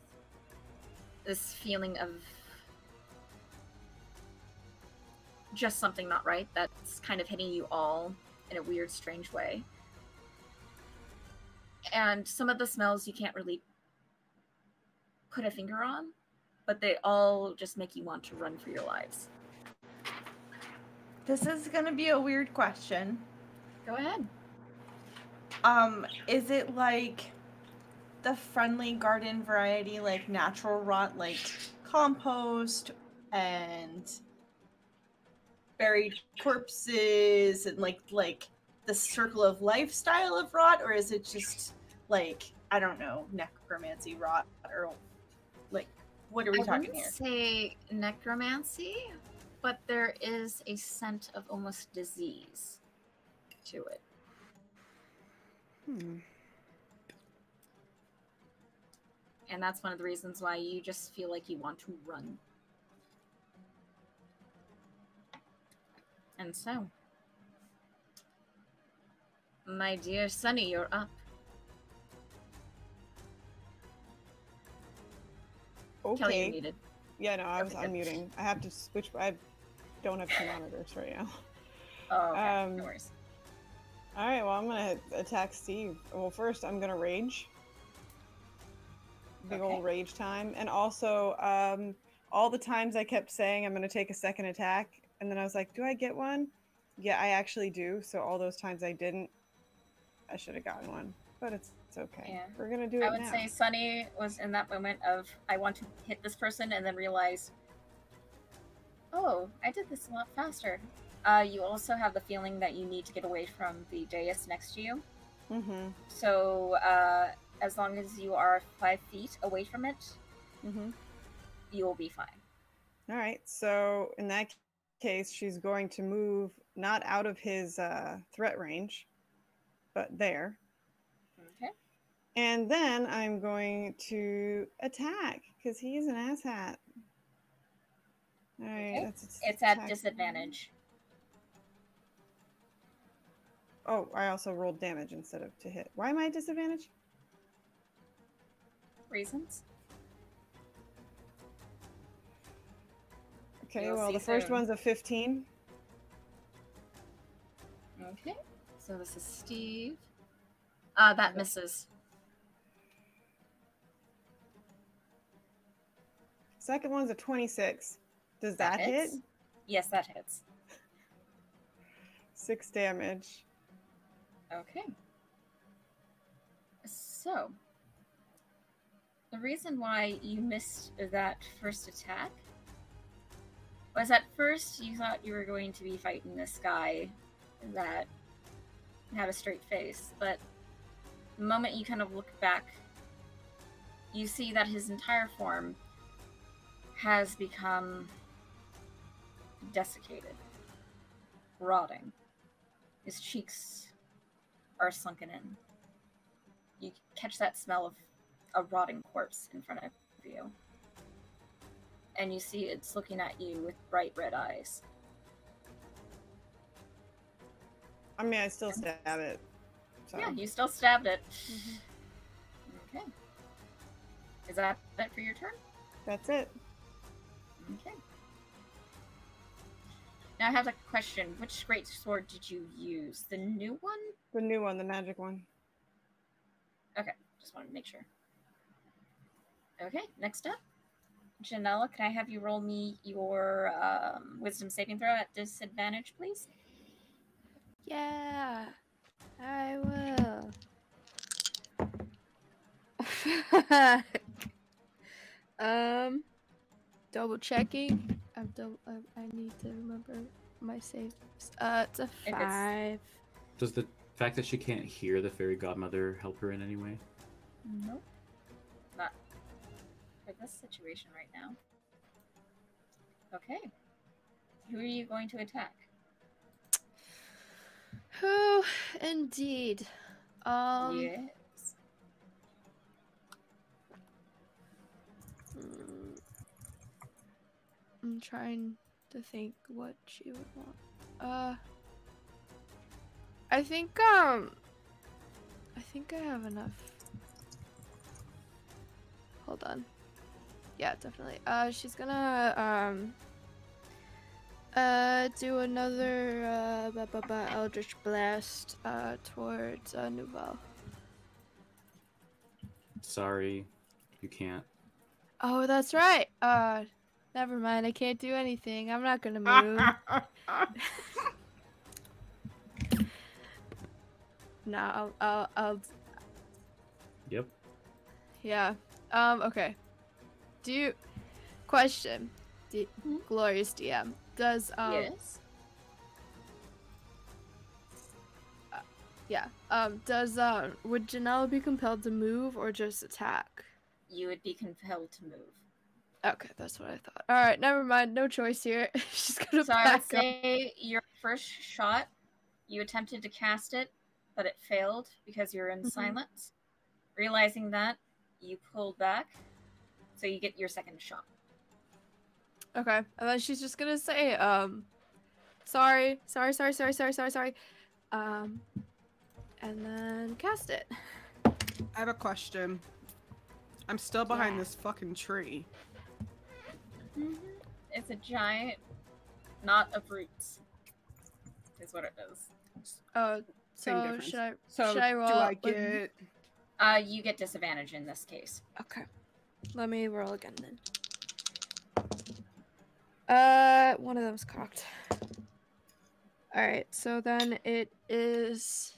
this feeling of just something not right that's kind of hitting you all in a weird, strange way. And some of the smells you can't really put a finger on, but they all just make you want to run for your lives. This is going to be a weird question. Go ahead. Is it like the friendly garden variety, like natural rot, like compost and buried corpses and like the circle of life style of rot, or is it just like, I don't know, necromancy rot, or like what are we talking here? I wouldn't say necromancy, but there is a scent of almost disease to it. Hmm. And that's one of the reasons why you just feel like you want to run. And so, my dear Sunny, you're up. Okay. Kelly, you're muted. Yeah, no, I was unmuting. I have to switch. I don't have two monitors right now. Oh, okay. No worries. All right, well, I'm going to attack Steve. Well, first, I'm going to rage. Big old rage time. And also, all the times I kept saying I'm going to take a second attack, and then I was like, do I get one? Yeah, I actually do. So all those times I didn't, I should have gotten one. But it's okay. Yeah. We're going to do it now. I would say Sunny was in that moment of, I want to hit this person, and then realize, oh, I did this a lot faster. You also have the feeling that you need to get away from the dais next to you. Mm-hmm. So as long as you are 5 feet away from it, mm-hmm, you will be fine. All right. So in that case, she's going to move not out of his threat range, but there. Okay. And then I'm going to attack because he's an asshat. All right. Okay. It's at disadvantage. Oh, I also rolled damage instead of to hit. Why am I at disadvantage? Reasons. Okay, you'll well, the first one's a 15. Okay, so this is Steve. That misses. Second one's a 26. Does that hit? Yes, that hits. 6 damage. Okay. So, the reason why you missed that first attack was at first you thought you were going to be fighting this guy that had a straight face, but the moment you kind of look back, you see that his entire form has become desiccated, rotting. His cheeks are sunken in. You catch that smell of a rotting corpse in front of you. And you see it's looking at you with bright red eyes. I mean, I still stab it. So. Yeah, you still stabbed it. Mm-hmm. Okay. Is that it for your turn? That's it. Okay. Now I have a question. Which great sword did you use? The new one? The new one, the magic one. Okay, just wanted to make sure. Okay, next up, Janella, can I have you roll me your wisdom saving throw at disadvantage, please? Yeah, I will. Double checking. I need to remember my saves. It's a 5. Does the fact that she can't hear the fairy godmother help her in any way? Nope. This situation right now. Okay. Who are you going to attack? Who indeed. Yes. I'm trying to think what she would want. I think I have enough. Hold on. Yeah, definitely. She's gonna Do another Eldritch Blast towards Nouvelle. Sorry, you can't. Oh, that's right. Never mind. I can't do anything. I'm not gonna move. No, I'll. Yep. Yeah. Okay. Do you? Question. Glorious DM. Does yes. Yeah. Does would Janelle be compelled to move or just attack? You would be compelled to move. Okay, that's what I thought. All right, never mind. No choice here. She's gonna. So I would say your first shot, you attempted to cast it, but it failed because you were in silence. Realizing that, you pulled back, so you get your second shot. Okay, and then she's just gonna say, sorry, and then cast it. I have a question. I'm still behind this fucking tree. Mm-hmm. It's a giant knot of roots, is what it is. Oh, so should I? So should I roll? Do I get? You get disadvantage in this case. Okay, let me roll again then. One of them's cocked. All right, so then it is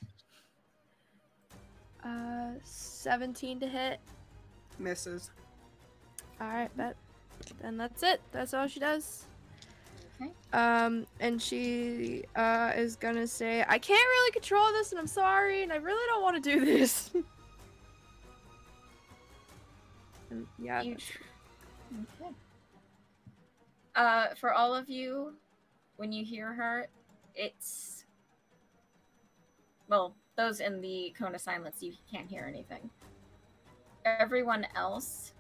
17 to hit. Misses. All right, bet. Then that's it. That's all she does. Okay. And she is gonna say, "I can't really control this, and I'm sorry, and I really don't want to do this." And yeah. Okay. For all of you, when you hear her, it's... Well, those in the cone of silence, you can't hear anything. Everyone else,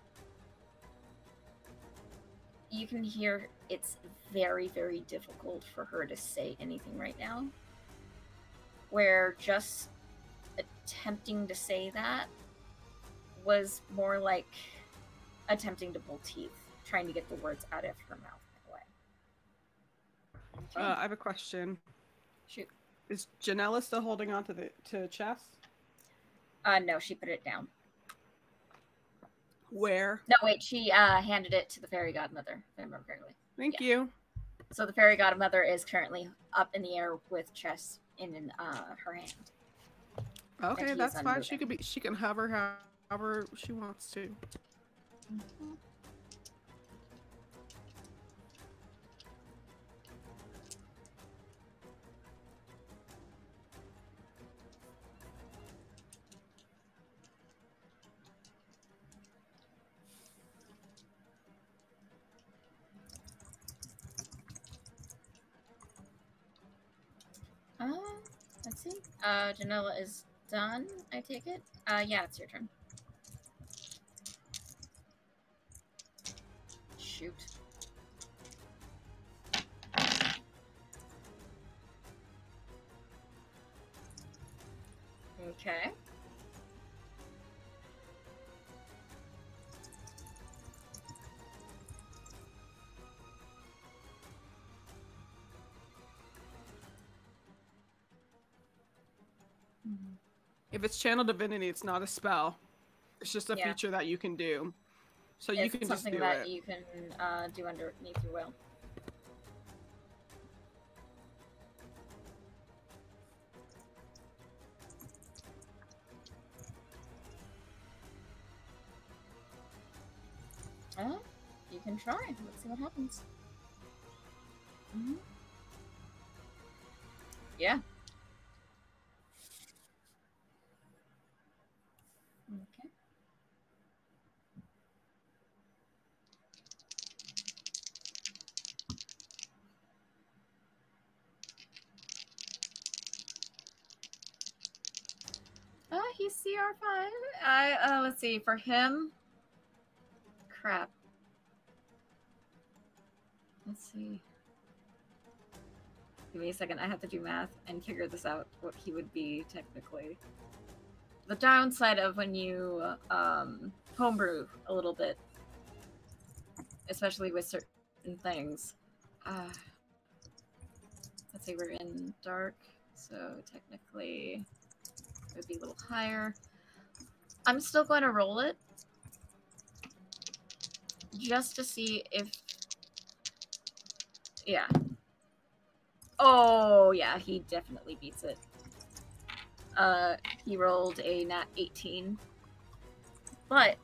you can hear it's very, very difficult for her to say anything right now. Where just attempting to say that was more like attempting to pull teeth, trying to get the words out of her mouth. I have a question. Shoot. Is Janella still holding on to the chest? No, she put it down. Where? No, wait, she handed it to the fairy godmother, if I remember correctly. Thank you. So the fairy godmother is currently up in the air with chest in her hand. Okay, that's fine. She could be. She can hover however she wants to. Mm-hmm. Let's see. Janella is done, I take it? Yeah, it's your turn. Shoot. Okay. If it's channel divinity, it's not a spell. It's just a feature that you can do. So you can just do it. It's something that you can do underneath your will. Oh, you can try. Let's see what happens. Mm-hmm. Yeah. Okay. Oh, he's CR5. Let's see, for him. Crap. Let's see. Give me a second. I have to do math and figure this out, what he would be technically. The downside of when you homebrew a little bit, especially with certain things, I'd say we're in dark, so technically it would be a little higher. I'm still going to roll it just to see if, yeah. Oh, yeah, he definitely beats it. He rolled a nat 18, but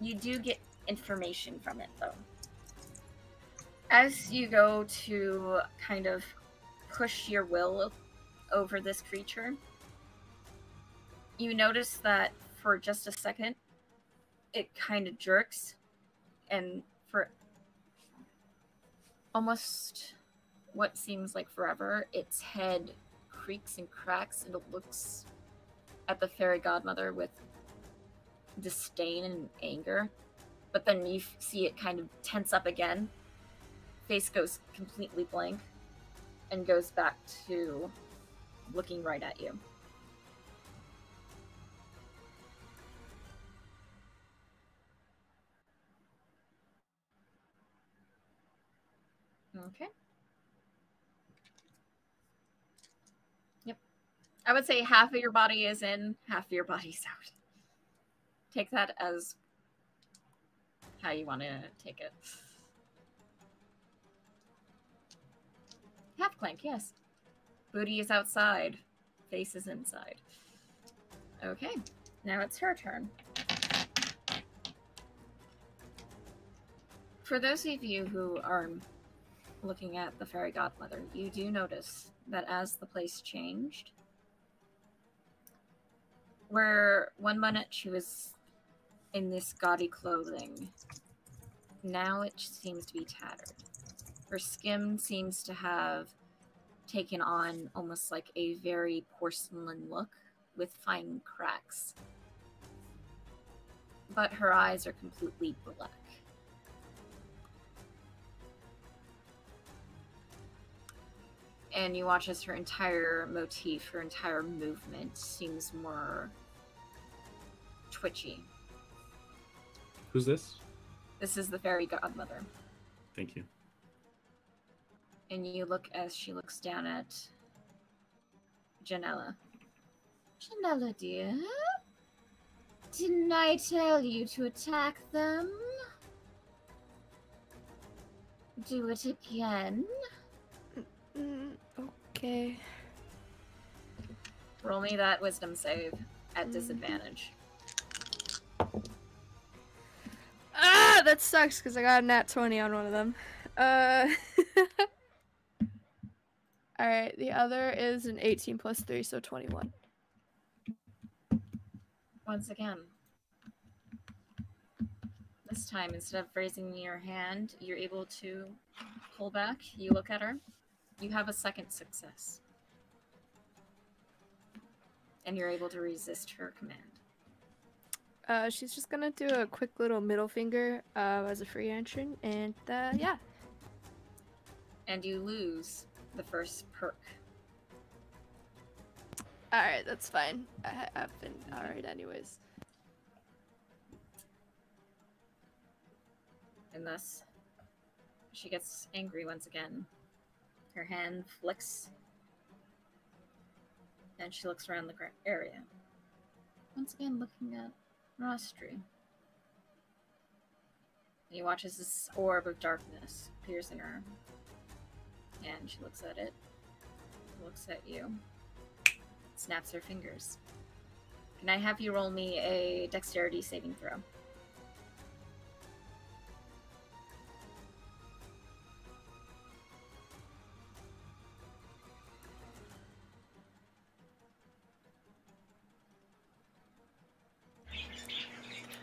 you do get information from it, though. As you go to kind of push your will over this creature, you notice that for just a second, it kind of jerks, and for almost what seems like forever, its head creaks and cracks, and it looks at the fairy godmother with disdain and anger. But then you see it kind of tense up again. Face goes completely blank and goes back to looking right at you. Okay. Yep. I would say half of your body is in, half of your body's out. Take that as how you want to take it. Half clank, yes. Booty is outside. Face is inside. Okay, now it's her turn. For those of you who are looking at the fairy godmother, you do notice that as the place changed, where one minute she was in this gaudy clothing, now it seems to be tattered. Her skin seems to have taken on almost like a very porcelain look with fine cracks. But her eyes are completely black. And you watch as her entire motif, her entire movement seems more twitchy. Who's this? This is the fairy godmother. Thank you. And you look as she looks down at Janella. Janella, dear? Didn't I tell you to attack them? Do it again. Okay. Roll me that wisdom save at disadvantage. Ah, that sucks because I got a nat 20 on one of them. All right, the other is an 18 plus 3, so 21. Once again. This time, instead of raising your hand, you're able to pull back. You look at her. You have a second success. And you're able to resist her command. She's just going to do a quick little middle finger as a free action, and yeah. And you lose the first perk. Alright, that's fine. I've been alright anyways. And thus, she gets angry once again. Her hand flicks. And she looks around the area. Once again, looking at Rostri. He watches this orb of darkness appears in her. And she looks at it, looks at you, snaps her fingers. Can I have you roll me a dexterity saving throw?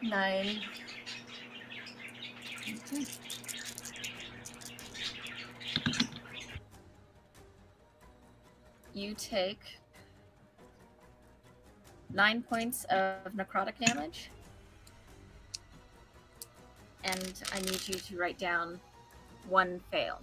Nine. Okay. You take 9 points of necrotic damage, and I need you to write down one fail.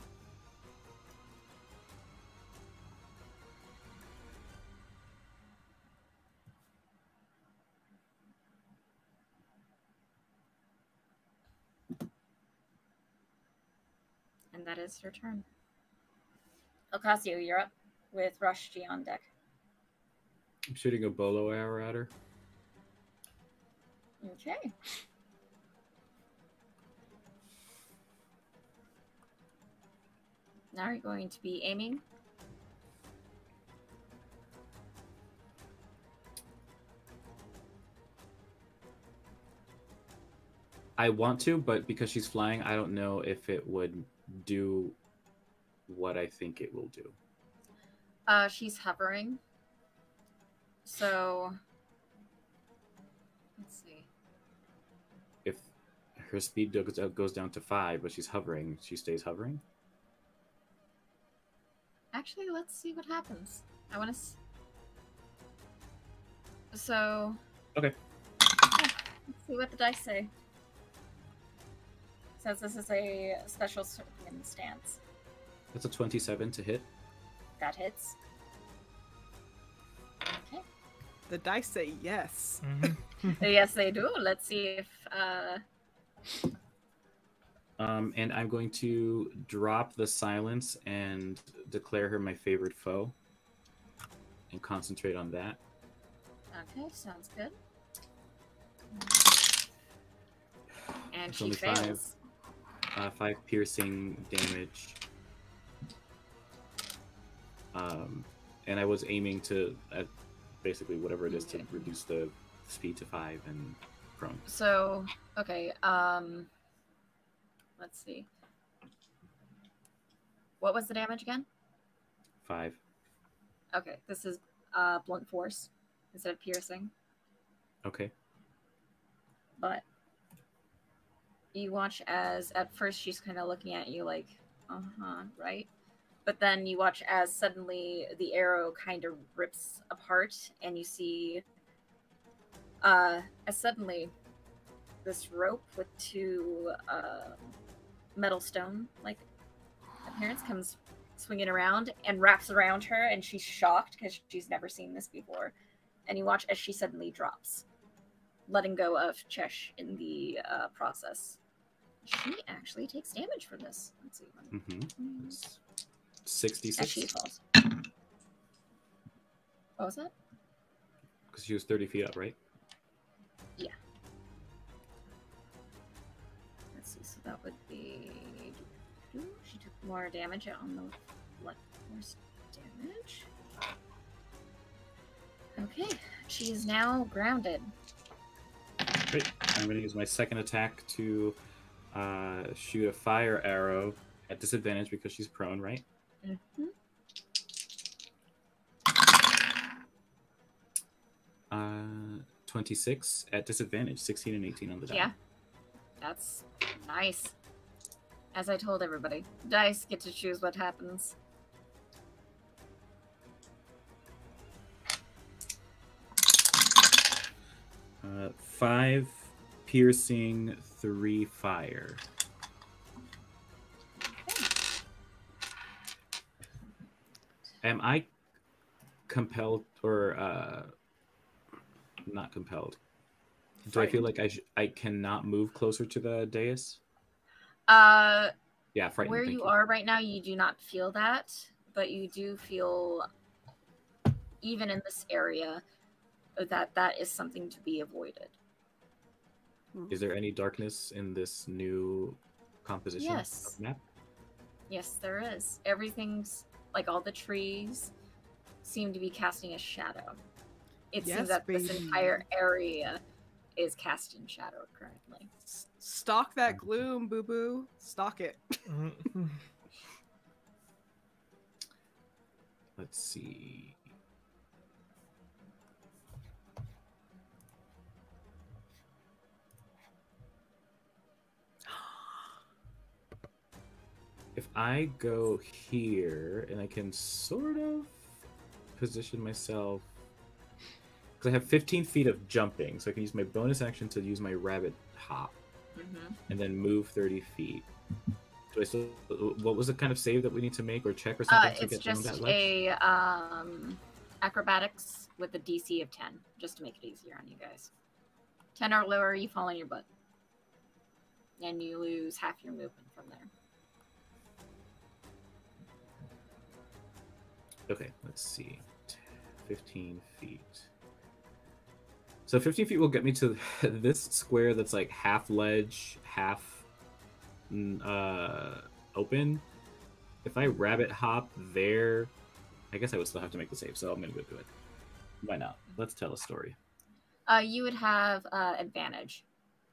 And that is your turn. Ocasio, you're up with Rostri on deck. I'm shooting a bolo arrow at her. Okay. Now you're going to be aiming. I want to, but because she's flying, I don't know if it would do what I think it will do. She's hovering. So, let's see. If her speed goes down to 5, but she's hovering, she stays hovering? Actually, let's see what happens. I want to... So... Okay. Yeah, let's see what the dice say. Says this is a special circumstance. That's a 27 to hit. That hits. Okay. The dice say yes. Mm-hmm. Yes, they do. Let's see if... And I'm going to drop the silence and declare her my favorite foe. And concentrate on that. Okay, sounds good. And she fails. Five piercing damage. And I was aiming to basically whatever it is to reduce the speed to 5 and prone. So, okay. Let's see. What was the damage again? 5. Okay, this is blunt force instead of piercing. Okay. But you watch as at first she's kind of looking at you like, uh-huh, right? But then you watch as suddenly the arrow kind of rips apart and you see as suddenly this rope with 2 metal stone like appearance comes swinging around and wraps around her, and she's shocked because she's never seen this before. And you watch as she suddenly drops, letting go of Chesh in the process. She actually takes damage from this. Let's see. Mm-hmm. 66. As she falls. What was that? Because she was 30 feet up, right? Yeah. Let's see. So that would be... She took more damage on the blunt force damage. Okay. She is now grounded. Great. I'm going to use my second attack to shoot a fire arrow at disadvantage because she's prone, right? Mm-hmm. 26 at disadvantage, 16 and 18 on the die. Yeah, that's nice. As I told everybody, dice get to choose what happens. Five piercing, 3 fire. Okay. Am I compelled or not compelled? Frightened. Do I feel like I cannot move closer to the dais? Yeah, frightened. Where you are right now, you do not feel that, but you do feel, even in this area, that is something to be avoided. Is there any darkness in this new composition of map? Yes, there is. Everything's like all the trees seem to be casting a shadow. It seems that this entire area is cast in shadow currently. Stalk that gloom, boo boo. Stalk it. Let's see. If I go here, and I can sort of position myself, because I have 15 feet of jumping, so I can use my bonus action to use my rabbit hop, and then move 30 feet. Do I still? What was the kind of save that we need to make or check or something? To get down that ledge? It's just acrobatics with a DC of 10, just to make it easier on you guys. 10 or lower, you fall on your butt, and you lose half your movement from there. Okay, let's see. 15 feet. So 15 feet will get me to this square that's like half ledge, half open. If I rabbit hop there, I guess I would still have to make the save, so I'm going to go do it. Why not? Let's tell a story. You would have advantage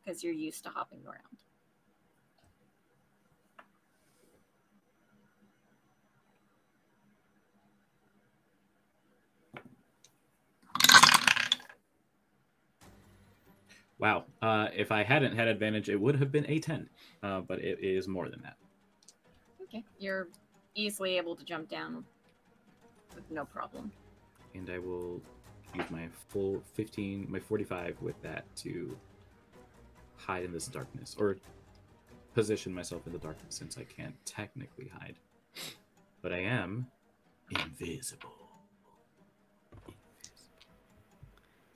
because you're used to hopping around. Wow. If I hadn't had advantage, it would have been a 10, but it is more than that. Okay. You're easily able to jump down with no problem. And I will use my full 15, my 45 with that to hide in this darkness, or position myself in the darkness since I can't technically hide. But I am invisible.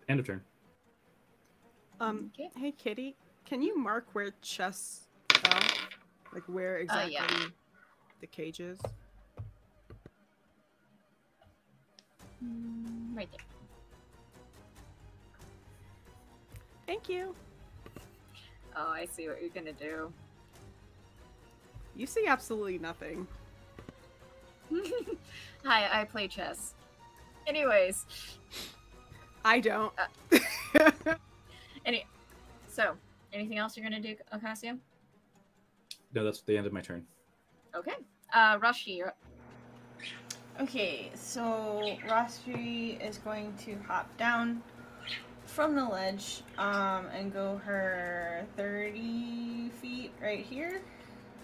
End of turn. Okay. Hey, Kitty, can you mark where chests fell? Like, where exactly the cage is? Right there. Thank you. Oh, I see what you're gonna do. You see absolutely nothing. Hi, I play chess. Anyways. I don't. So, anything else you're going to do, Ocasio? No, that's the end of my turn. Okay. Rostri, you're up. Okay, so Rostri is going to hop down from the ledge and go her 30 feet right here.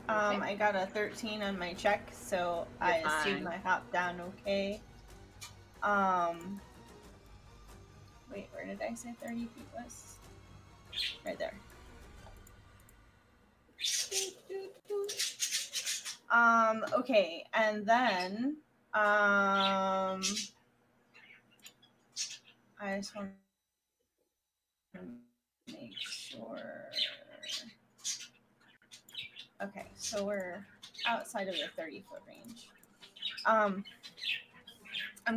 Okay. I got a 13 on my check, so I assume I hop down okay. Wait, where did I say 30 feet was? Right there. Okay, and then I just want to make sure. Okay, so we're outside of the 30-foot range. I'm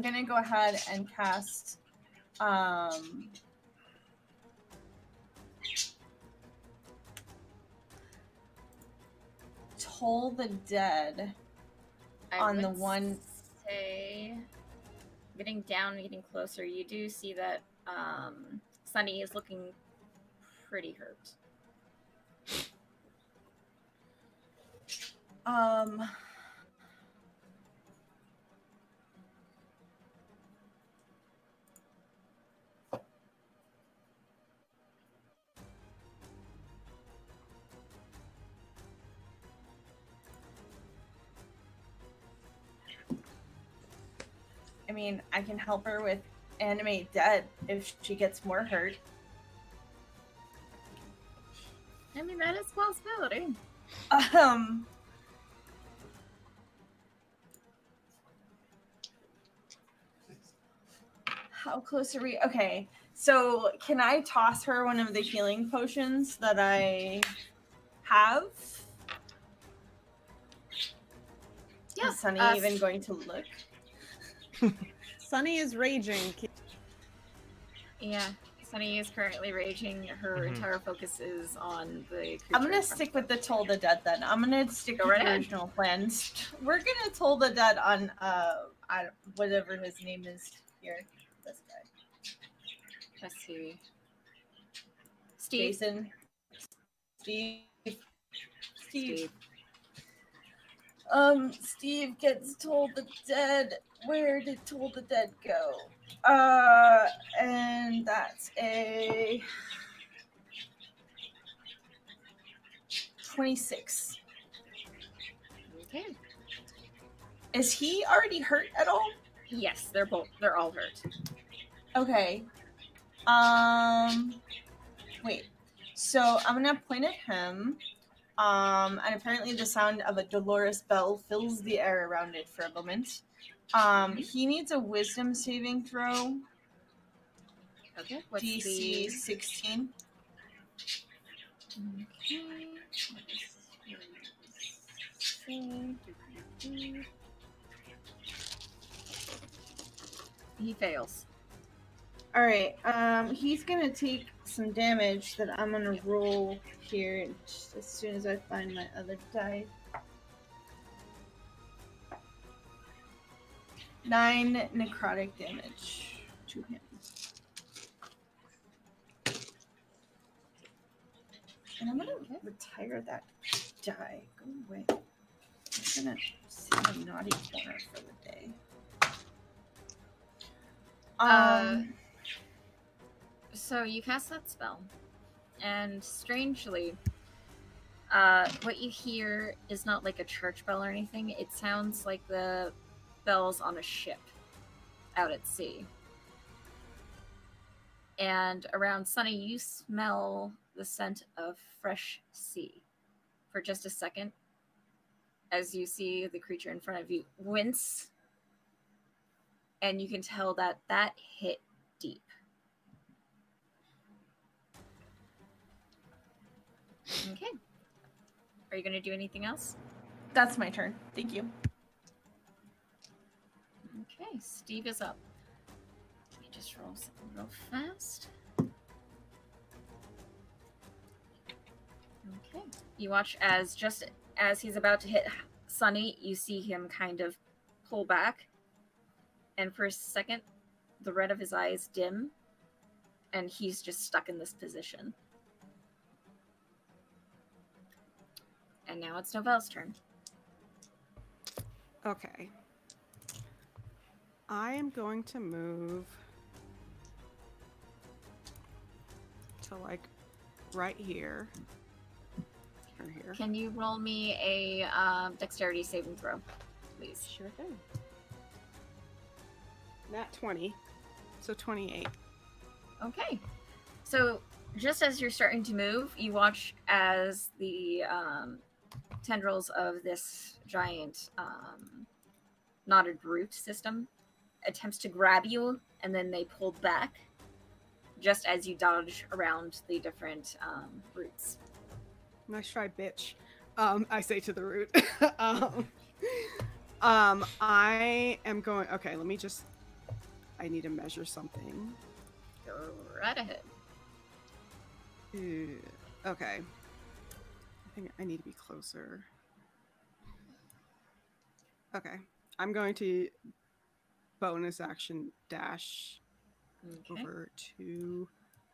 gonna go ahead and cast Toll the Dead on the one. Say, getting down, getting closer, you do see that Sunny is looking pretty hurt. I mean, I can help her with animate dead if she gets more hurt. I mean, that is a possibility. How close are we? Okay, so can I toss her one of the healing potions that I have? Yeah. Is Sunny even going to look? Sunny is raging. Yeah, Sunny is currently raging. Her entire focus is on the. I'm gonna stick with the Toll the Dead then. I'm gonna stick with the original plans. We're gonna Toll the Dead on whatever his name is here. This guy. Let's see. Steve. Jason. Steve. Steve. Steve gets Toll the Dead. Where did Toll the Dead go? And that's a 26. Okay. Is he already hurt at all? Yes, they're all hurt. Okay. Wait. So I'm gonna point at him. And apparently the sound of a dolorous bell fills the air around it for a moment. He needs a wisdom saving throw. Okay, what's DC 16. Okay. He fails. All right. He's gonna take some damage that I'm gonna roll here just as soon as I find my other die. 9 necrotic damage to him. And I'm gonna retire that die. Go away. I'm gonna sit in a naughty corner for the day. So you cast that spell, and strangely, what you hear is not like a church bell or anything. It sounds like the bells on a ship out at sea. And around Sunny, you smell the scent of fresh sea for just a second as you see the creature in front of you wince, and you can tell that that hit deep. Okay. Are you going to do anything else? That's my turn. Thank you. Okay, Steve is up. Let me just roll something real fast. Okay. You watch as just as he's about to hit Sunny, you see him kind of pull back. And for a second, the red of his eyes dim, and he's just stuck in this position. And now it's Novelle's turn. Okay. I am going to move to, like, right here. Or here. Can you roll me a dexterity saving throw, please? Sure thing. Nat 20, so 28. Okay. So just as you're starting to move, you watch as the tendrils of this giant knotted root system attempts to grab you, and then they pull back just as you dodge around the different roots. Nice try, bitch. I say to the root. I am going... Okay, let me just... I need to measure something. Go right ahead. Okay. I think I need to be closer. Okay. I'm going to bonus action dash over to...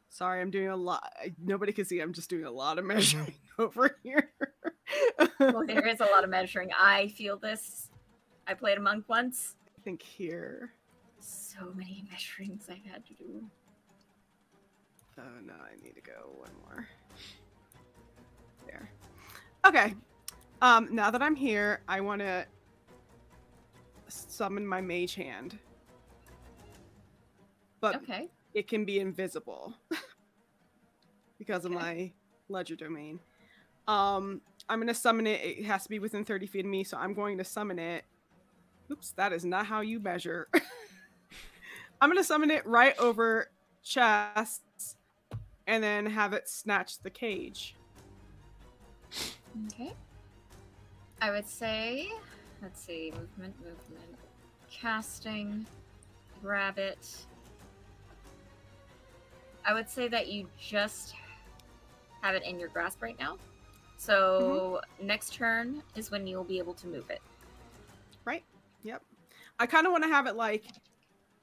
Sorry, I'm doing a lot. Nobody can see. I'm just doing a lot of measuring over here. Well, there is a lot of measuring. I feel this. I played a monk once. I think here. So many measurings I've had to do. Oh no, I need to go one more. There. Okay. Now that I'm here, I want to summon my mage hand. But okay. It can be invisible because of my ledger domain. I'm going to summon it. It has to be within 30 feet of me, so I'm going to summon it. Oops, that is not how you measure. I'm going to summon it right over chests and then have it snatch the cage. Okay. I would say, let's see, movement, casting, grab it. I would say that you just have it in your grasp right now. So next turn is when you'll be able to move it. Right. Yep. I kind of want to have it like...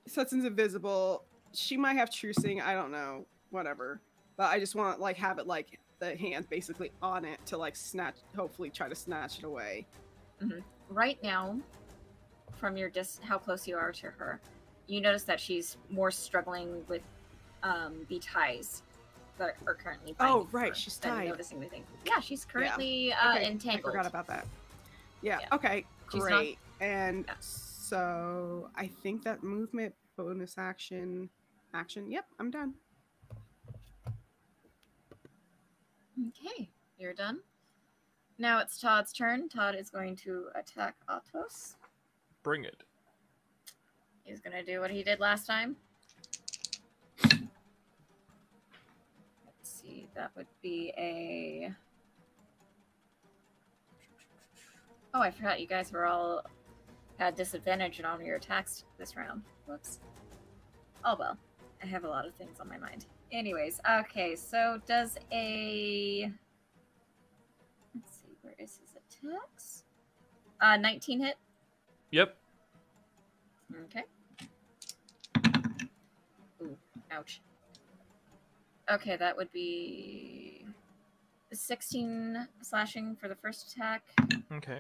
Sutton's invisible. She might have true seeing. I don't know. Whatever. But I just want like have it like the hand basically on it to like snatch. Hopefully, try to snatch it away. Mm-hmm. Right now, from your how close you are to her, you notice that she's more struggling with the ties that are currently. Oh right, she's tied. Noticing the thing. Yeah, she's currently entangled. I forgot about that. Yeah. Okay. Great. And. Yeah. So I think that movement, bonus action, Yep, I'm done. Okay, you're done. Now it's Todd's turn. Todd is going to attack Atos. Bring it. He's going to do what he did last time. Let's see, that would be a... Oh, I forgot you guys were all... had disadvantage on your attacks this round. Whoops. Oh well, I have a lot of things on my mind. Anyways, okay, so does a... Let's see, where is his attacks? 19 hit? Yep. Okay. Ooh, ouch. Okay, that would be 16 slashing for the first attack. Okay.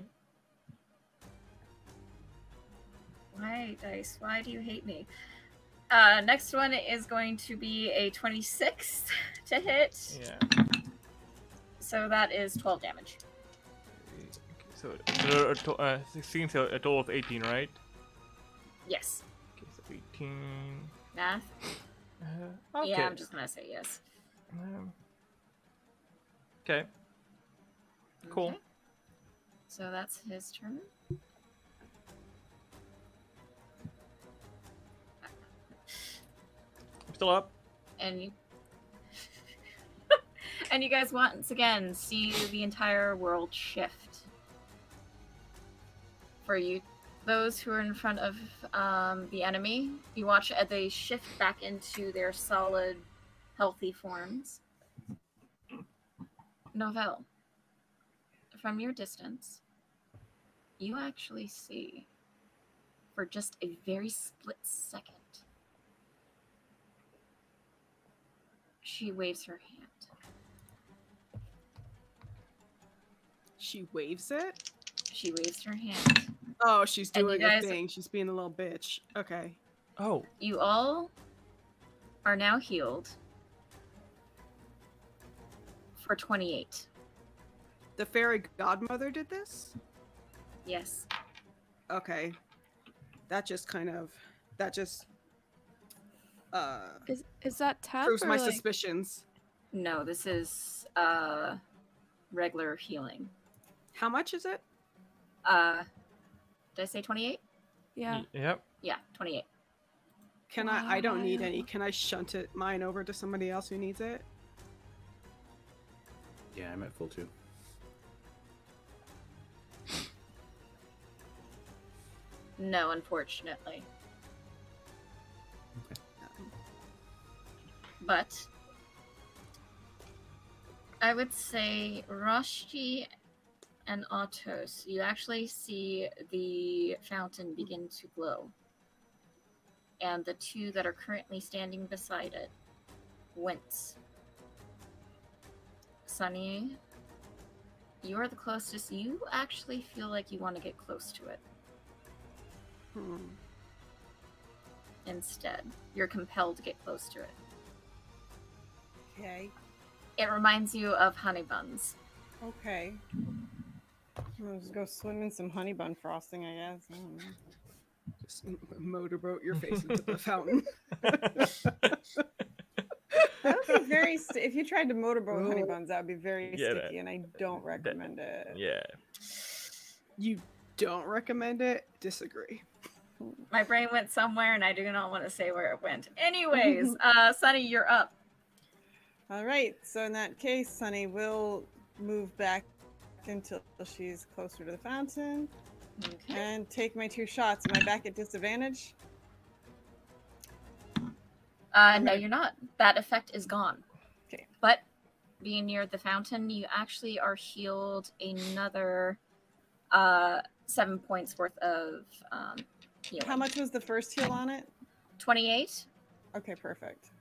Why, dice? Why do you hate me? Next one is going to be a 26 to hit. Yeah. So that is 12 damage. So 16, so a total of 18, right? Yes. Okay, so 18. Math? Okay. Yeah, I'm just gonna say yes. Okay. Cool. Okay. So that's his turn. Still up. And you and you guys once again see the entire world shift. For you, those who are in front of the enemy, you watch as they shift back into their solid, healthy forms. Nouvelle, from your distance, you actually see, for just a very split second, she waves her hand. She waves it? She waves her hand. Oh, she's doing a thing. She's being a little bitch. Okay. Oh. You all are now healed for 28. The fairy godmother did this? Yes. Okay. That just kind of... That just... Is that tap? Proves my suspicions. No, this is regular healing. How much is it? Did I say 28? Yeah. Yep. Yeah, 28. Can I don't need any. Can I shunt it mine over to somebody else who needs it? Yeah, I'm at full two. No, unfortunately. Okay. But I would say Rostri and Atos, you actually see the fountain begin to glow. And the two that are currently standing beside it wince. Sunny, you are the closest. You actually feel like you want to get close to it. Instead, you're compelled to get close to it. Okay. It reminds you of honey buns. Okay. I'll just go swim in some honey bun frosting, I guess. I don't know. Just motorboat your face into the fountain. That would be very... if you tried to motorboat honey buns, that would be very sticky, and I don't recommend it. Yeah. You don't recommend it? Disagree. My brain went somewhere, and I do not want to say where it went. Anyways, Sunny, you're up. All right. So in that case, Sunny will move back until she's closer to the fountain. Okay. And take my two shots. Am I back at disadvantage? No, you're not. That effect is gone. Okay. But being near the fountain, you actually are healed another 7 points worth of healing. How much was the first heal on it? 28. Okay, perfect.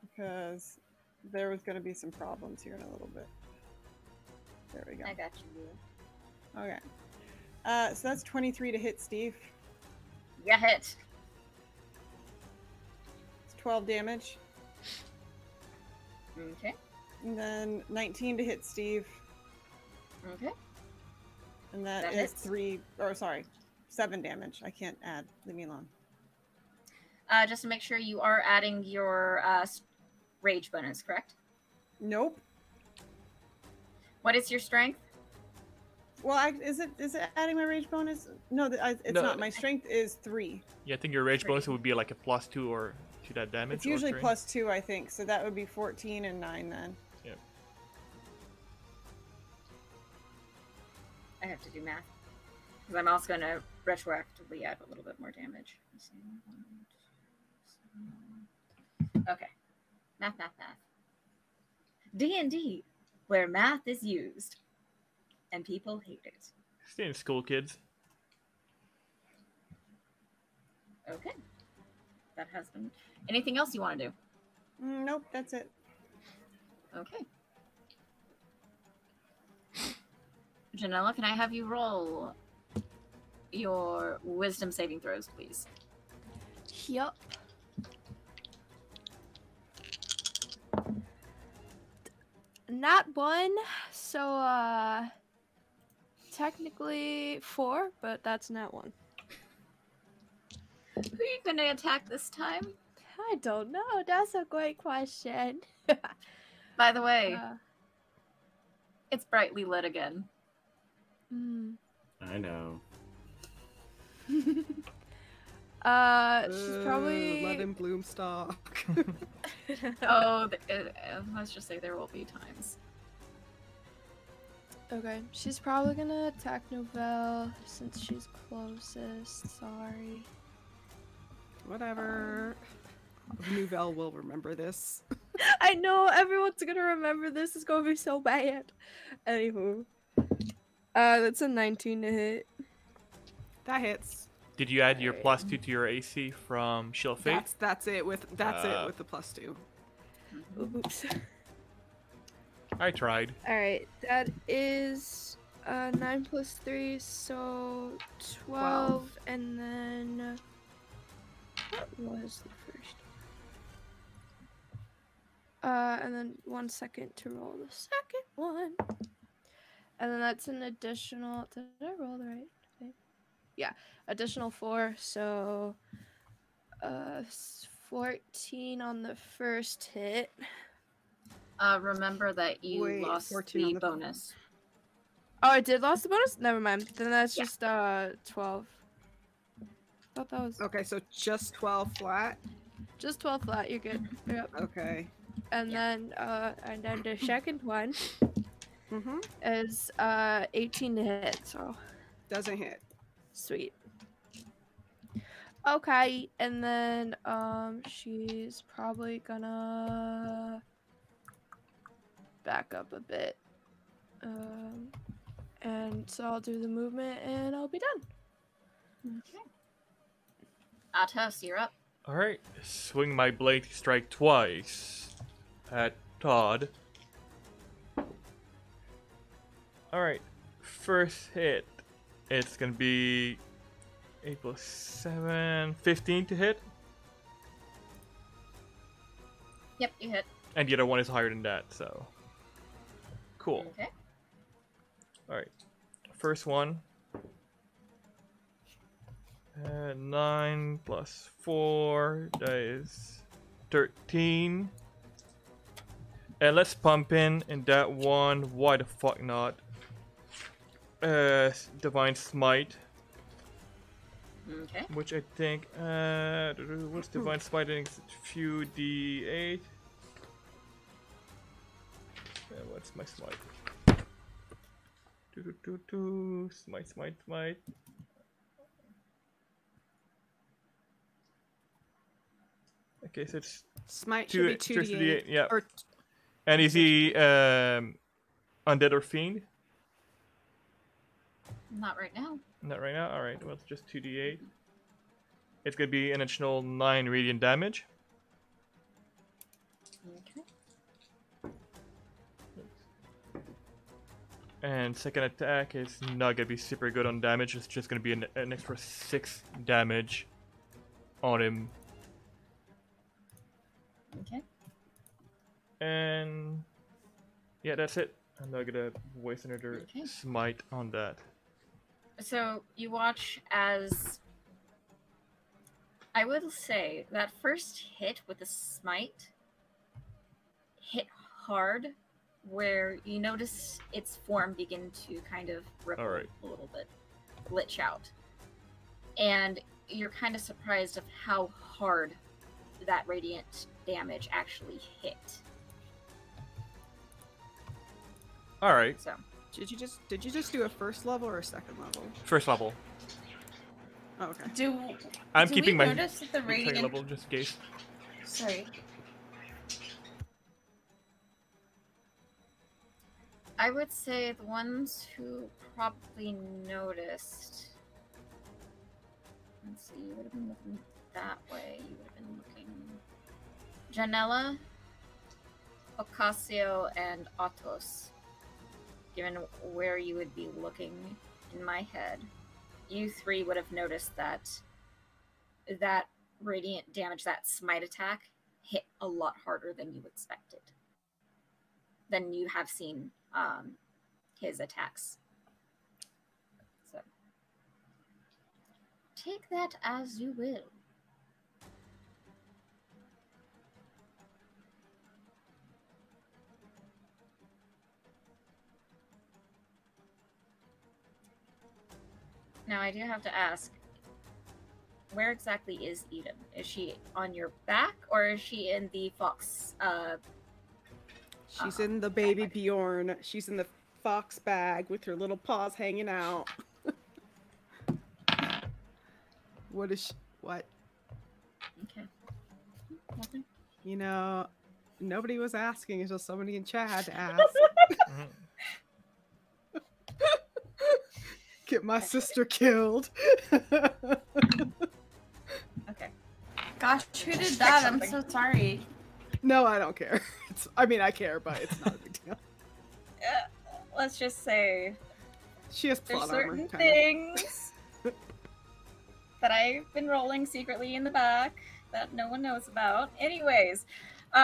Because there was going to be some problems here in a little bit. There we go. I got you. Okay. So that's 23 to hit, Steve. Yeah, hit. It's 12 damage. Okay. And then 19 to hit, Steve. Okay. And that is 7 damage. I can't add. Leave me alone. Just to make sure, you are adding your rage bonus, correct? Nope. What is your strength? Well, is it adding my rage bonus? No, it's not. My strength is 3. Yeah, I think your rage bonus would be like a +2 or to that damage. It's usually +2, I think. So that would be 14 and 9 then. Yeah. I have to do math because I'm also going to retroactively add a little bit more damage. Okay. Math. D&D, where math is used and people hate it. Stay in school, kids. Okay. That has been... Anything else you want to do? Nope, that's it. Okay. Janella, can I have you roll your wisdom saving throws, please? Yup. Not one, so technically 4, but that's not one. Who are you going to attack this time? I don't know. That's a great question. By the way, it's brightly lit again. I know. She's probably... Let him Gloomstalk. Oh, let's just say there will be times. Okay, she's probably gonna attack Nouvelle since she's closest. Sorry. Whatever. Nouvelle will remember this. I know, everyone's gonna remember this. It's gonna be so bad. Anywho. That's a 19 to hit. That hits. Did you add your +2 to your AC from Shield Fate? That's it with the +2. Oops. I tried. All right, that is 9 + 3, so 12, and then what was the first? And then 1 second to roll the second one, and then that's an additional. Did I roll the right? Yeah, additional 4, so 14 on the first hit. Remember that you lost the bonus. Oh, I did lose the bonus? Never mind. Then that's just 12. I thought that was... Okay, so just 12 flat? Just 12 flat, you're good. Yep. Okay. And then the second one is 18 to hit, so... Doesn't hit. Sweet. Okay, and then she's probably gonna back up a bit. And so I'll do the movement and I'll be done. Okay. Atos, you're up. Alright, swing my blade strike twice at Todd. Alright, first hit. It's gonna be 8 + 7, 15 to hit. Yep, you hit. And the other one is higher than that, so cool. Okay. All right, first one. 9 + 4, that is 13. And let's pump in that one. Why the fuck not? Divine Smite. Okay. Which I think, what's Divine Smite? It's a few D8. What's my Smite? Smite. Okay, so it's... Smite should be 2D8. Yeah. And is he, undead or fiend? Not right now. Not right now? Alright, well, it's just 2d8. It's going to be an additional 9 radiant damage. Okay. And second attack is not going to be super good on damage. It's just going to be an extra 6 damage on him. Okay. And... yeah, that's it. I'm not going to waste another smite on that. So, you watch as... I will say, that first hit with the smite hit hard, where you notice its form begin to kind of ripple a little bit, glitch out. And you're kind of surprised of how hard that radiant damage actually hit. Alright. So... Did you just do a first level or a second level? First level. Oh, okay. Do we notice that the radiant level just in case. Sorry. I would say the ones who probably noticed. Let's see. You would have been looking that way. You would have been looking. Janella, Ocasio, and Atos. Given where you would be looking in my head, you three would have noticed that that radiant damage, that smite attack, hit a lot harder than you expected. Than you have seen his attacks. So take that as you will. Now, I do have to ask, where exactly is Eden? Is she on your back, or is she in the fox? She's in the baby bag. Bjorn. She's in the fox bag with her little paws hanging out. What is she? What? Okay. Nothing. You know, nobody was asking until somebody in chat had to ask. Get my sister killed. Okay. Gosh, who did that? I'm so sorry. No, I don't care. It's, I mean, I care, but it's not a big deal. Let's just say... She has plot armor. There's certain things that I've been rolling secretly in the back that no one knows about. Anyways, so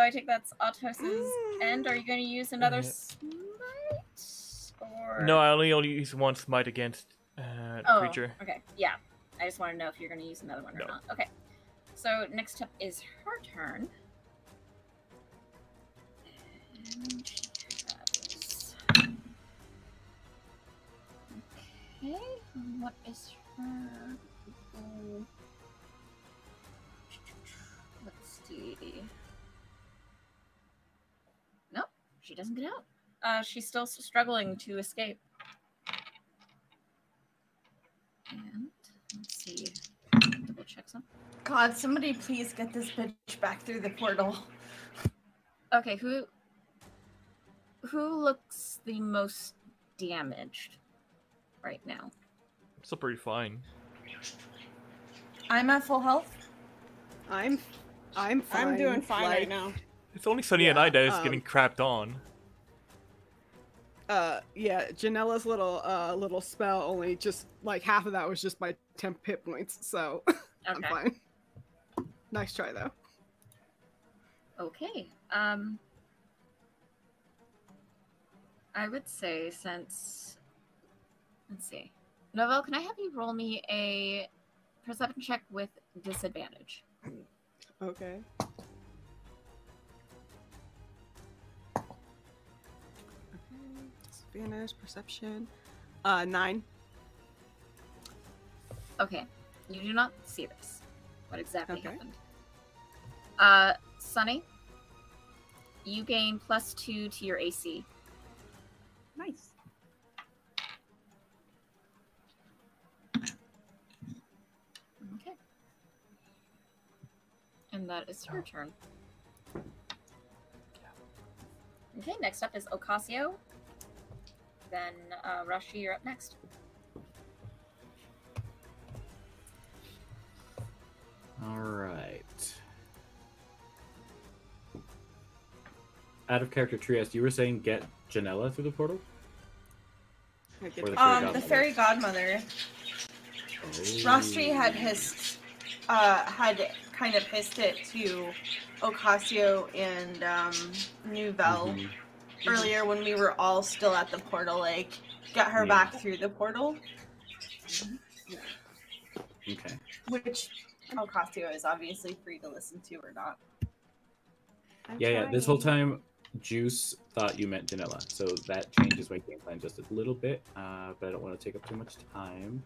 I think that's Autos's end. Are you going to use another smite? Or... No, I only use one smite against the creature. Okay, yeah. I just want to know if you're going to use another one or not. Okay, so next up is her turn. And she grabs... Okay, and what is her... Oh. Let's see... Nope, she doesn't get out. She's still struggling to escape. And let's see. Double check some. God, somebody please get this bitch back through the portal. Okay, who looks the most damaged right now? I'm still pretty fine. I'm at full health. I'm fine. I'm doing fine right now. It's only Sunny and I that is getting crapped on. Yeah, Janella's little spell only just like half of that was just my temp hit points, so I'm fine. Nice try though. Okay. I would say since let's see. Nouvelle, can I have you roll me a perception check with disadvantage? Okay. Perception. 9. Okay. You do not see this. What exactly happened? Sunny, you gain +2 to your AC. Nice. Okay. And that is her turn. Okay, next up is Ocasio. Then, Rashi, you're up next. All right. Out of character, Trieste, you were saying get Janella through the portal? The fairy godmother. Oh. Rostri had hissed, had kind of hissed it to Ocasio and Nouvelle. Mm-hmm. Earlier when we were all still at the portal, like, get her back through the portal. Okay. Which Ocasio is obviously free to listen to or not. I'm trying. This whole time, Juice thought you meant Janella, so that changes my game plan just a little bit, but I don't want to take up too much time.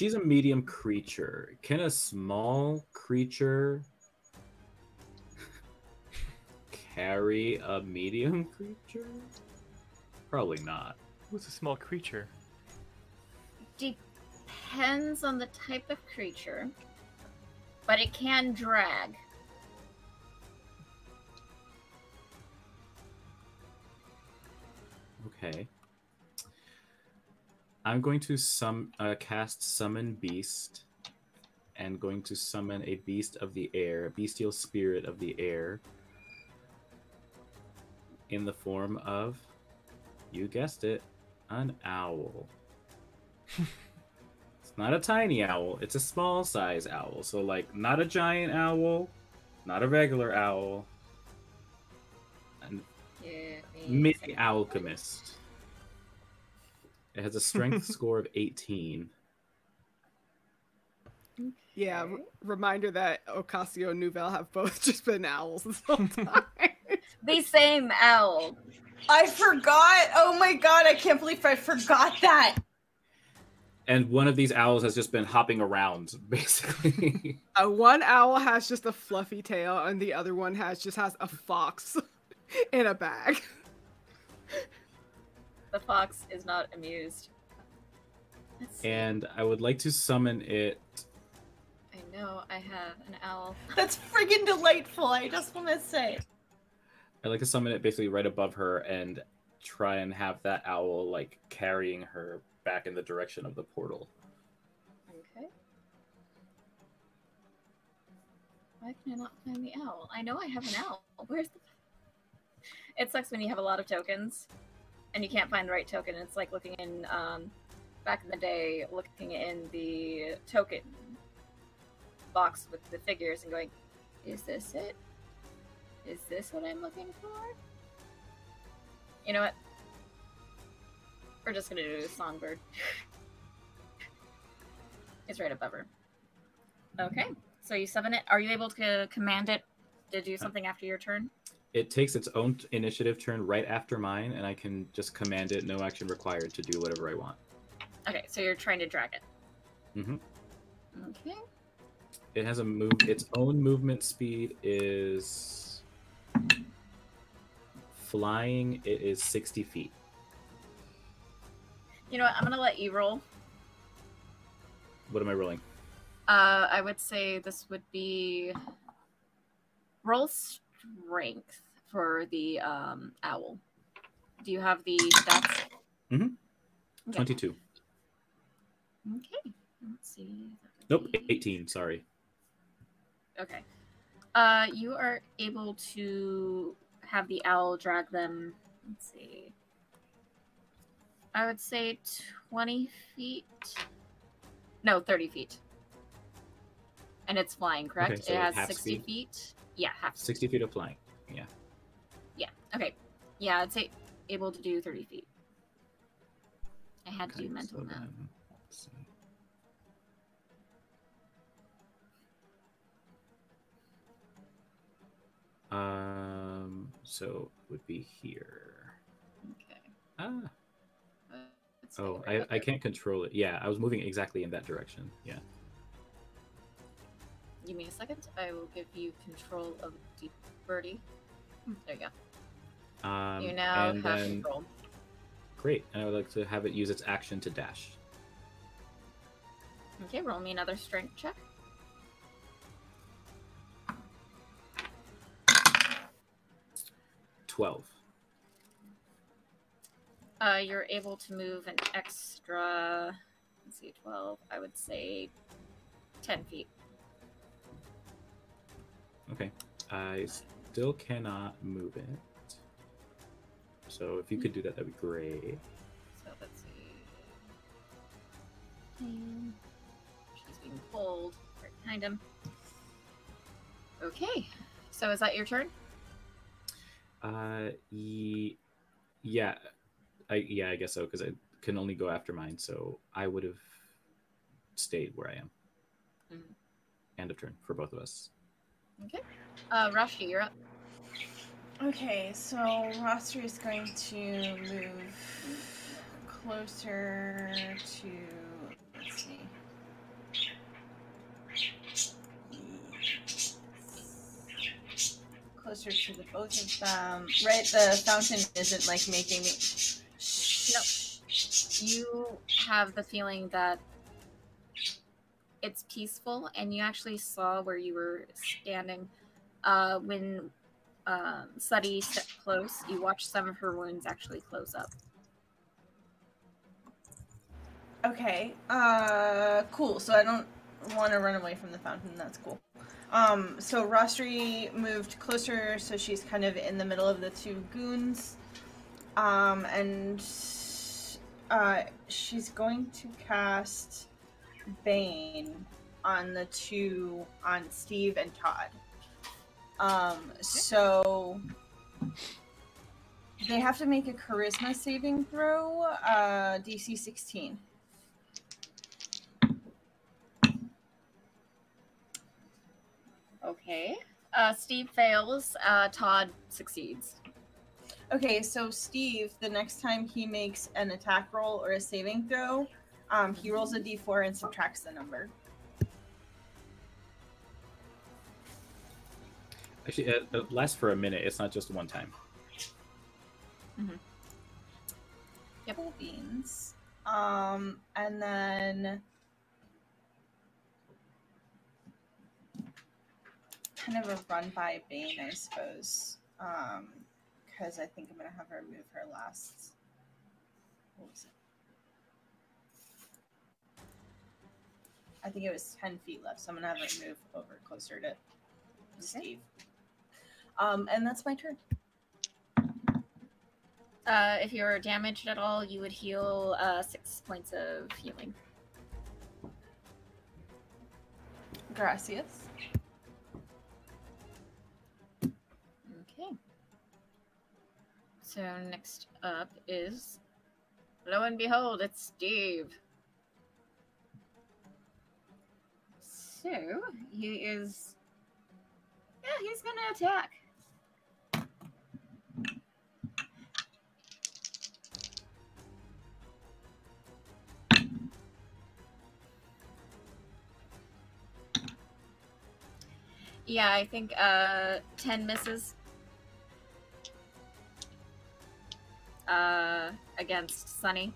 She's a medium creature. Can a small creature carry a medium creature? Probably not. What's a small creature? Depends on the type of creature, but it can drag. Okay. I'm going to cast Summon Beast, and going to summon a beast of the air, a bestial spirit of the air, in the form of, you guessed it, an owl. It's not a tiny owl, it's a small size owl. So, like, not a giant owl, not a regular owl. Mini Alchemist. It has a strength score of 18. Yeah, reminder that Ocasio and Nouvelle have both just been owls this whole time. The same owl. I forgot. Oh my god, I can't believe I forgot that. And one of these owls has just been hopping around, basically. One owl has just a fluffy tail, and the other one just has a fox in a bag. The fox is not amused. And I would like to summon it. I know, I have an owl. That's friggin' delightful, I just want to say. I'd like to summon it basically right above her and try and have that owl, like, carrying her back in the direction of the portal. Okay. Why can I not find the owl? I know I have an owl. Where's the... It sucks when you have a lot of tokens. And you can't find the right token. It's like looking in, back in the day, looking in the token box with the figures and going, is this it? Is this what I'm looking for? You know what? We're just going to do a songbird. It's right above her. Okay. So you summon it. Are you able to command it to do something after your turn? It takes its own initiative turn right after mine, and I can just command it, no action required, to do whatever I want. Okay, so you're trying to drag it. Mm-hmm. Okay. It has a move. Its own movement speed is... Flying, it is 60 feet. You know what? I'm going to let you roll. What am I rolling? I would say this would be... Roll... strength for the owl. Do you have the stats? Mm-hmm. Okay. 22. Okay. Let's see. Nope. 18. Sorry. Okay. You are able to have the owl drag them. Let's see. I would say 20 feet. No, 30 feet. And it's flying, correct? Okay, so it has 60 feet. Yeah, half. 60 feet of flying. Yeah. Yeah. Okay. Yeah, it's able to do 30 feet. I had to do mental math. So it would be here. Okay. Ah. Oh, I can't control it. Yeah, I was moving exactly in that direction. Yeah. Give me a second. I will give you control of Deep Birdie. There you go. You now have control. Great. And I would like to have it use its action to dash. Okay, roll me another strength check. You're able to move an extra, let's see, 12, I would say 10 feet. Okay, I still cannot move it. So if you could do that, that'd be great. So let's see. She's being pulled right behind him. Okay, so is that your turn? Yeah, I guess so, because I can only go after mine, so I would have stayed where I am. Mm-hmm. End of turn for both of us. Okay. Rostri, you're up. Okay, so Rostri is going to move closer to, let's see, closer to the both of them. Right, the fountain isn't like making me. No. You have the feeling that it's peaceful, and you actually saw where you were standing when Suddy stepped close. You watched some of her wounds actually close up. Okay, cool. So I don't want to run away from the fountain. That's cool. So Rostri moved closer, so she's kind of in the middle of the two goons. And she's going to cast Bane on the two, on Steve and Todd. So they have to make a charisma saving throw, DC 16. Okay. Steve fails. Todd succeeds. Okay, so Steve, the next time he makes an attack roll or a saving throw, he rolls a d4 and subtracts the number. Actually, it lasts for a minute. It's not just one time. Mm-hmm. Yep. Cool beans. And then... kind of a run by Bane, I suppose, because I think I'm going to have her move her last. What was it? I think it was 10 feet left, so I'm going to have her move over closer to Steve. And that's my turn. If you're damaged at all, you would heal 6 points of healing. Gracias. So next up is, lo and behold, it's Steve. So he is, yeah, he's gonna attack. Yeah, I think 10 misses. Against Sunny.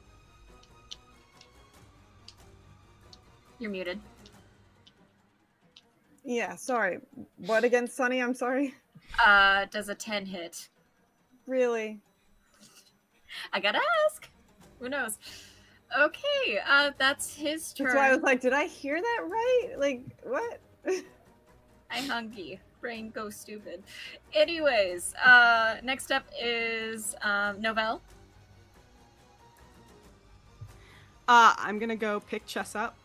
You're muted. Yeah, sorry. What against Sunny? I'm sorry. Does a 10 hit? Really? I gotta ask. Who knows? Okay, that's his turn. That's why I was like, did I hear that right? Like, what? I'm hungry. Brain go stupid. Anyways, next up is Nouvelle. I'm gonna go pick Chess up.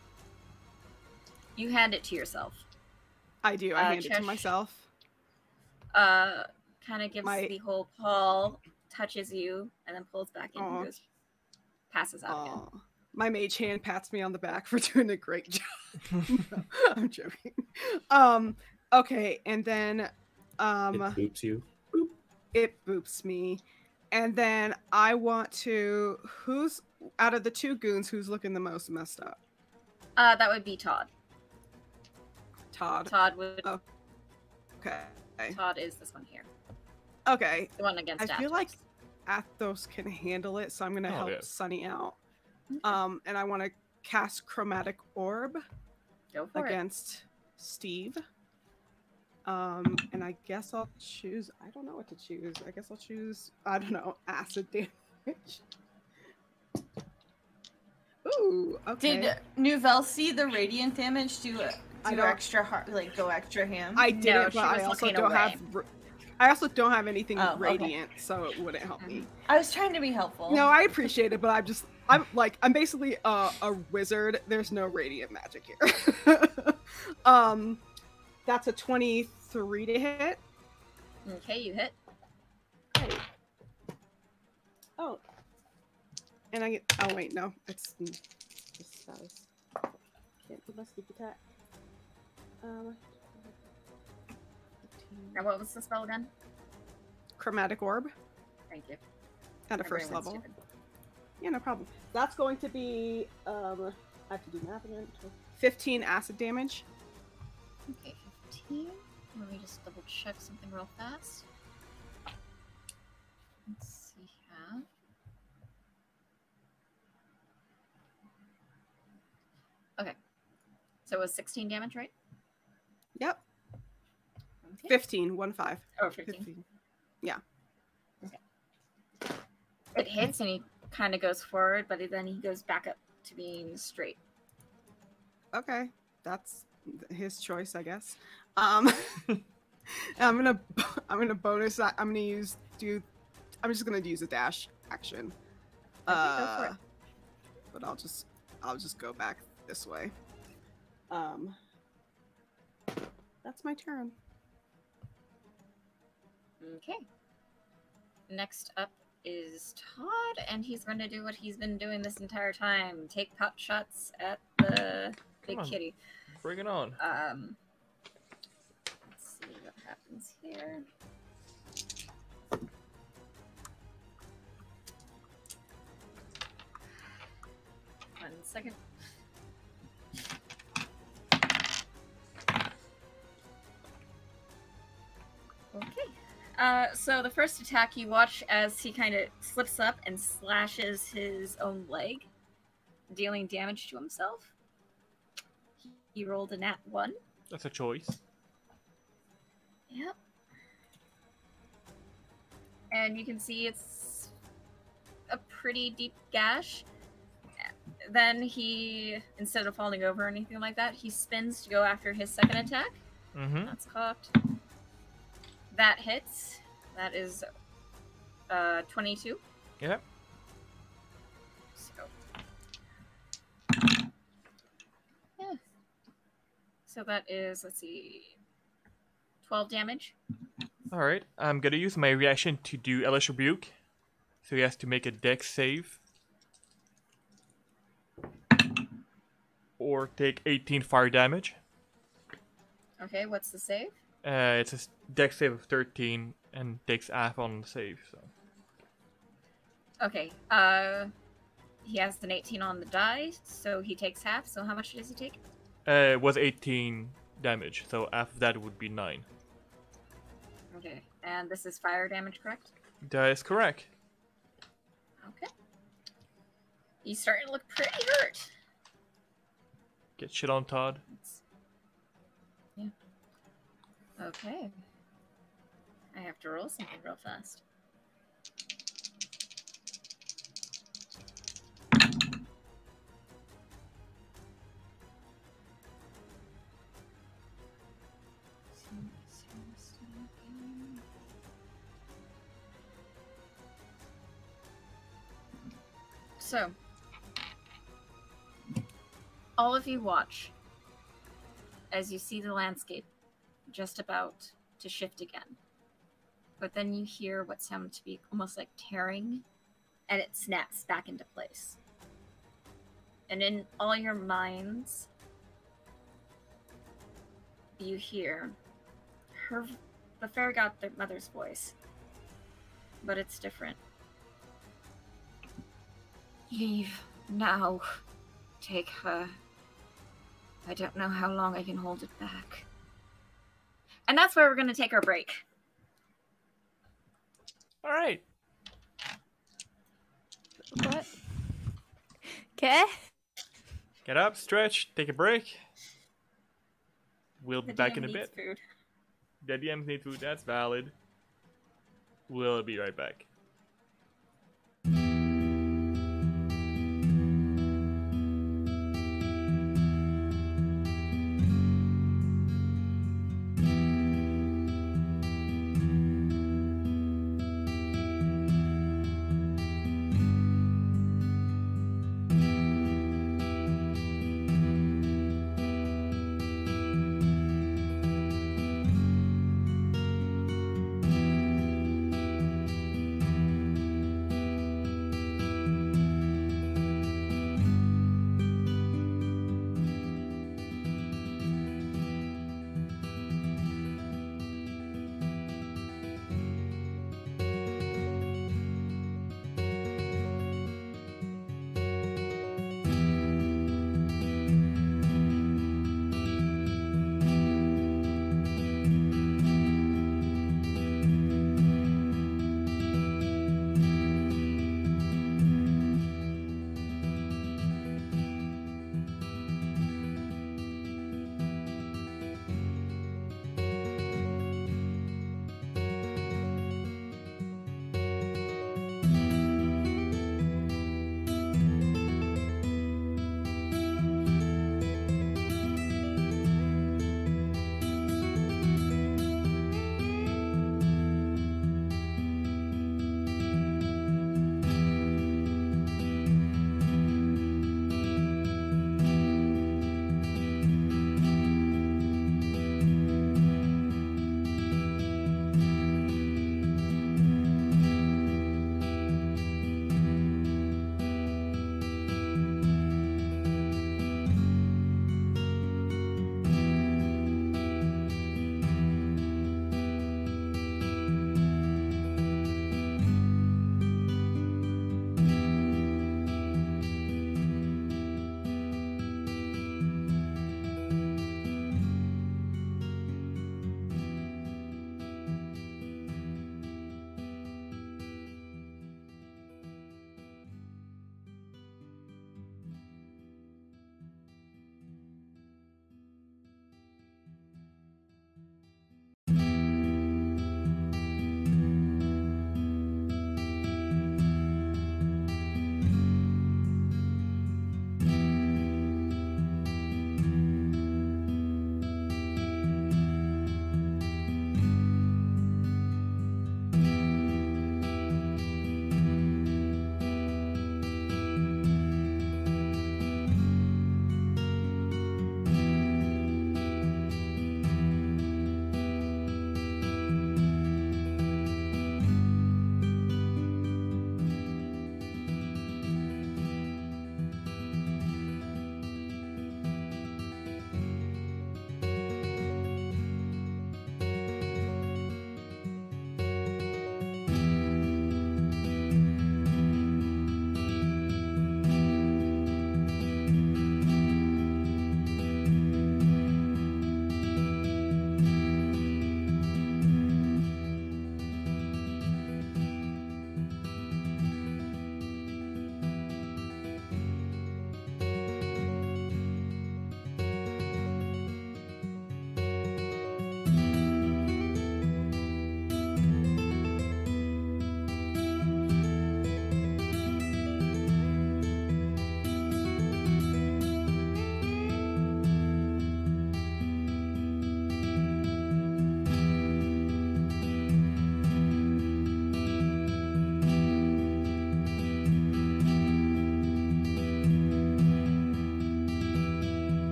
You hand it to yourself. I do. I hand Chesh, it to myself. Kind of gives the whole paw, touches you, and then pulls back in and goes, passes out again. My mage hand pats me on the back for doing a great job. No, I'm joking. Okay, and then it boops you. It boops me. And then I want to, who's out of the two goons, who's looking the most messed up? That would be Todd. Todd. Todd would. Oh. Okay. Todd is this one here. Okay. The one against Atos. I feel like Atos can handle it, so I'm going to help Sunny out. Okay. And I want to cast Chromatic Orb against Steve. And I guess I'll choose, I don't know what to choose. I guess I'll choose, I don't know, acid damage. Ooh, okay. Did Nouvelle see the radiant damage do extra hard, like go extra ham? I didn't, no, but I also don't have, I also don't have anything radiant, so it wouldn't help me. I was trying to be helpful. No, I appreciate it, but I'm basically a wizard. There's no radiant magic here. That's a 23 to hit. Okay, you hit. Oh. And I get... Oh, wait, no. It's... This size. Can't do my sneak attack. And what was the spell again? Chromatic Orb. Thank you. At a first level. Stupid. Yeah, no problem. That's going to be... I have to do math again. 15 acid damage. Okay. Let me just double check something real fast. Let's see here. Okay. So it was 16 damage, right? Yep. Okay. 15, 1-5. Oh, 15. 15. Yeah. Okay. It hits and he kind of goes forward, but then he goes back up to being straight. Okay. That's his choice, I guess. I'm gonna bonus that. I'm just gonna use a dash action. Okay, go for it. But I'll just go back this way. That's my turn. Okay. Next up is Todd, and he's gonna do what he's been doing this entire time: take pot shots at the big kitty. Bring it on. Let's see what happens here. One second. Okay. So the first attack, you watch as he kind of slips up and slashes his own leg, dealing damage to himself. He rolled a nat 1. That's a choice. Yep. And you can see it's a pretty deep gash. Then he, instead of falling over or anything like that, he spins to go after his second attack. Mm-hmm. That's cocked. That hits. That is 22. Yep. So that is, let's see, 12 damage. Alright, I'm going to use my reaction to do Elish Rebuke. So he has to make a dex save. Or take 18 fire damage. Okay, what's the save? It's a dex save of 13 and takes half on the save. So. Okay, he has an 18 on the die, so he takes half. So how much does he take? It was 18 damage, so after that would be 9. Okay, and this is fire damage, correct? That is correct. Okay. He's starting to look pretty hurt. Get shit on, Todd. Yeah. Okay. I have to roll something real fast. So, all of you watch as you see the landscape just about to shift again. But then you hear what sounds to be almost like tearing, and it snaps back into place. And in all your minds, you hear the fairy godmother's voice, but it's different. Leave now. Take her. I don't know how long I can hold it back. And that's where we're going to take our break. All right. What? Okay. Get up, stretch, take a break. We'll be back in a bit. Food. The DMs need food. That's valid. We'll be right back.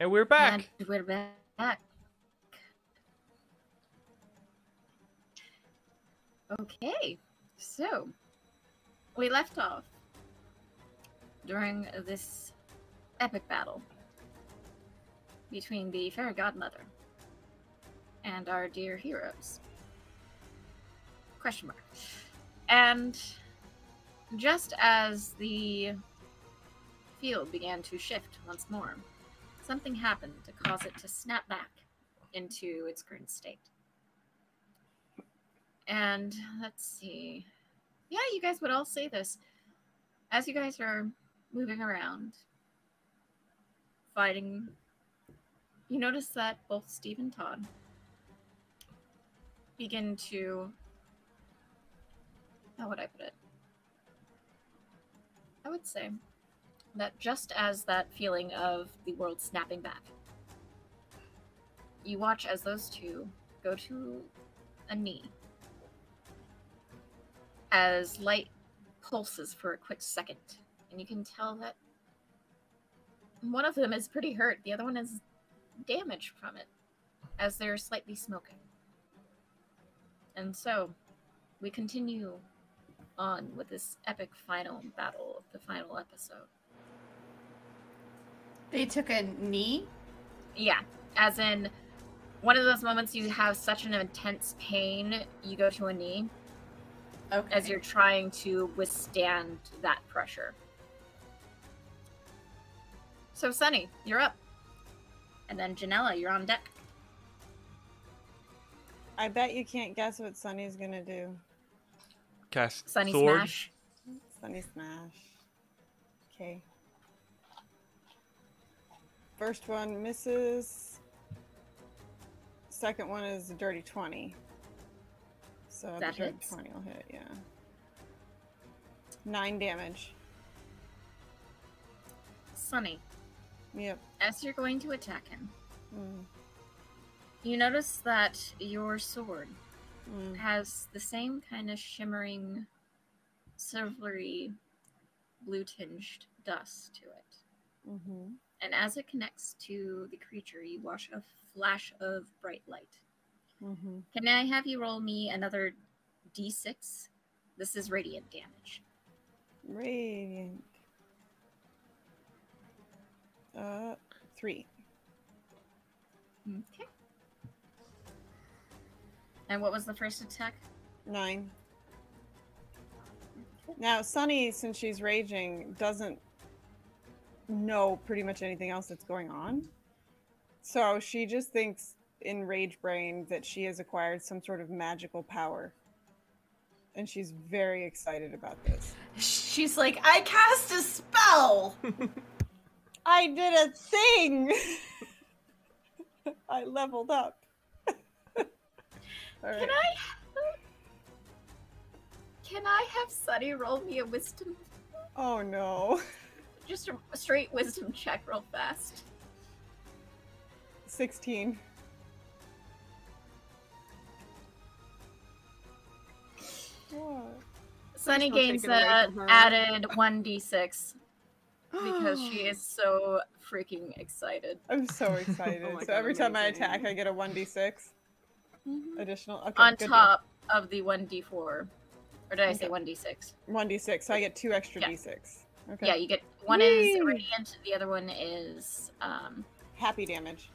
And we're back. And we're back. Okay, so we left off during this epic battle between the Fairy Godmother and our dear heroes. Question mark. And just as the field began to shift once more, something happened to cause it to snap back into its current state. And let's see. Yeah, you guys would all say this. As you guys are moving around, fighting, you notice that both Steve and Todd begin to, how would I put it? I would say that just as that feeling of the world snapping back, you watch as those two go to a knee. As light pulses for a quick second, and you can tell that one of them is pretty hurt, the other one is damaged from it, as they're slightly smoking. And so, we continue on with this epic final battle of the final episode. They took a knee? Yeah, as in, one of those moments you have such an intense pain, you go to a knee. Okay. As you're trying to withstand that pressure. So, Sunny, you're up. And then, Janella, you're on deck. I bet you can't guess what Sunny's gonna do. Cast Sunny sword. Smash. Sunny smash. Okay. First one misses. Second one is a dirty 20. So that hits. 20 will hit, yeah. 9 damage. Sunny. Yep. As you're going to attack him, you notice that your sword has the same kind of shimmering, silvery, blue-tinged dust to it. Mm-hmm. And as it connects to the creature, you watch a flash of bright light. Mm-hmm. Can I have you roll me another d6? This is radiant damage. Radiant. 3. Okay. And what was the first attack? 9. Okay. Now, Sunny, since she's raging, doesn't know pretty much anything else that's going on. So she just thinks in rage brain that she has acquired some sort of magical power, and she's very excited about this. She's like, I cast a spell. I did a thing. I leveled up. Right. Can I have Sunny roll me a wisdom? Oh no. Just a straight wisdom check real fast. 16. Sunny gains an added 1d6 because she is so freaking excited. I'm so excited. Oh, so every time I attack, I get a 1d6 additional. Okay, on top of the 1d4. Or did I say 1d6? 1d6, so I get 2 extra d6. Okay. Yeah, you get one is radiant, the other one is happy damage.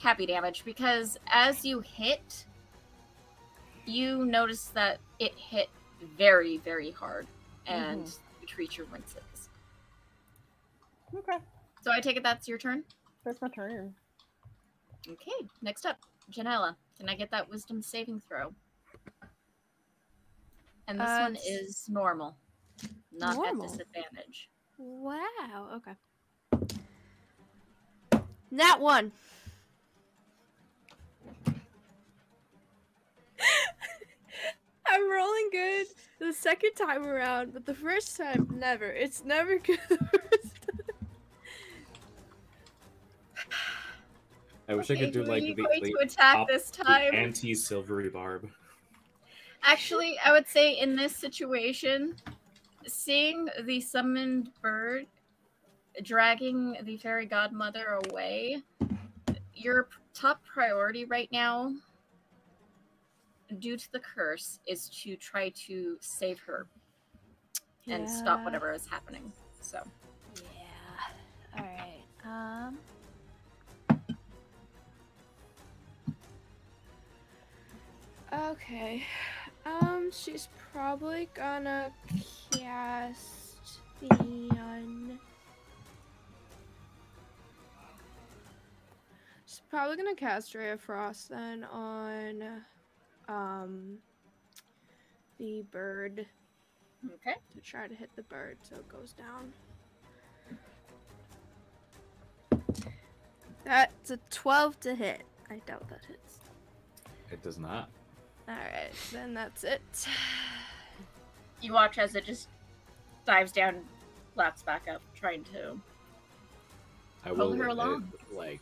Happy damage, because as you hit, you notice that it hit very, very hard, and the creature winces. Okay. So I take it that's your turn? That's my turn. Okay, next up, Janella. Can I get that wisdom saving throw? And this one is normal. Not normal. At disadvantage. Wow, okay. Nat 1. I'm rolling good the second time around, but the first time, never. It's never good the first time. I wish I could do like the anti-silvery barb. Actually, I would say in this situation, seeing the summoned bird dragging the fairy godmother away, your top priority right now, due to the curse, is to try to save her and stop whatever is happening. So. Yeah. All right. Okay. She's probably gonna cast the She's probably gonna cast Ray of Frost then on the bird. Okay. To try to hit the bird so it goes down. That's a 12 to hit. I doubt that hits. It does not. Alright, then that's it. You watch as it just dives down, laps back up, trying to pull her along. Like,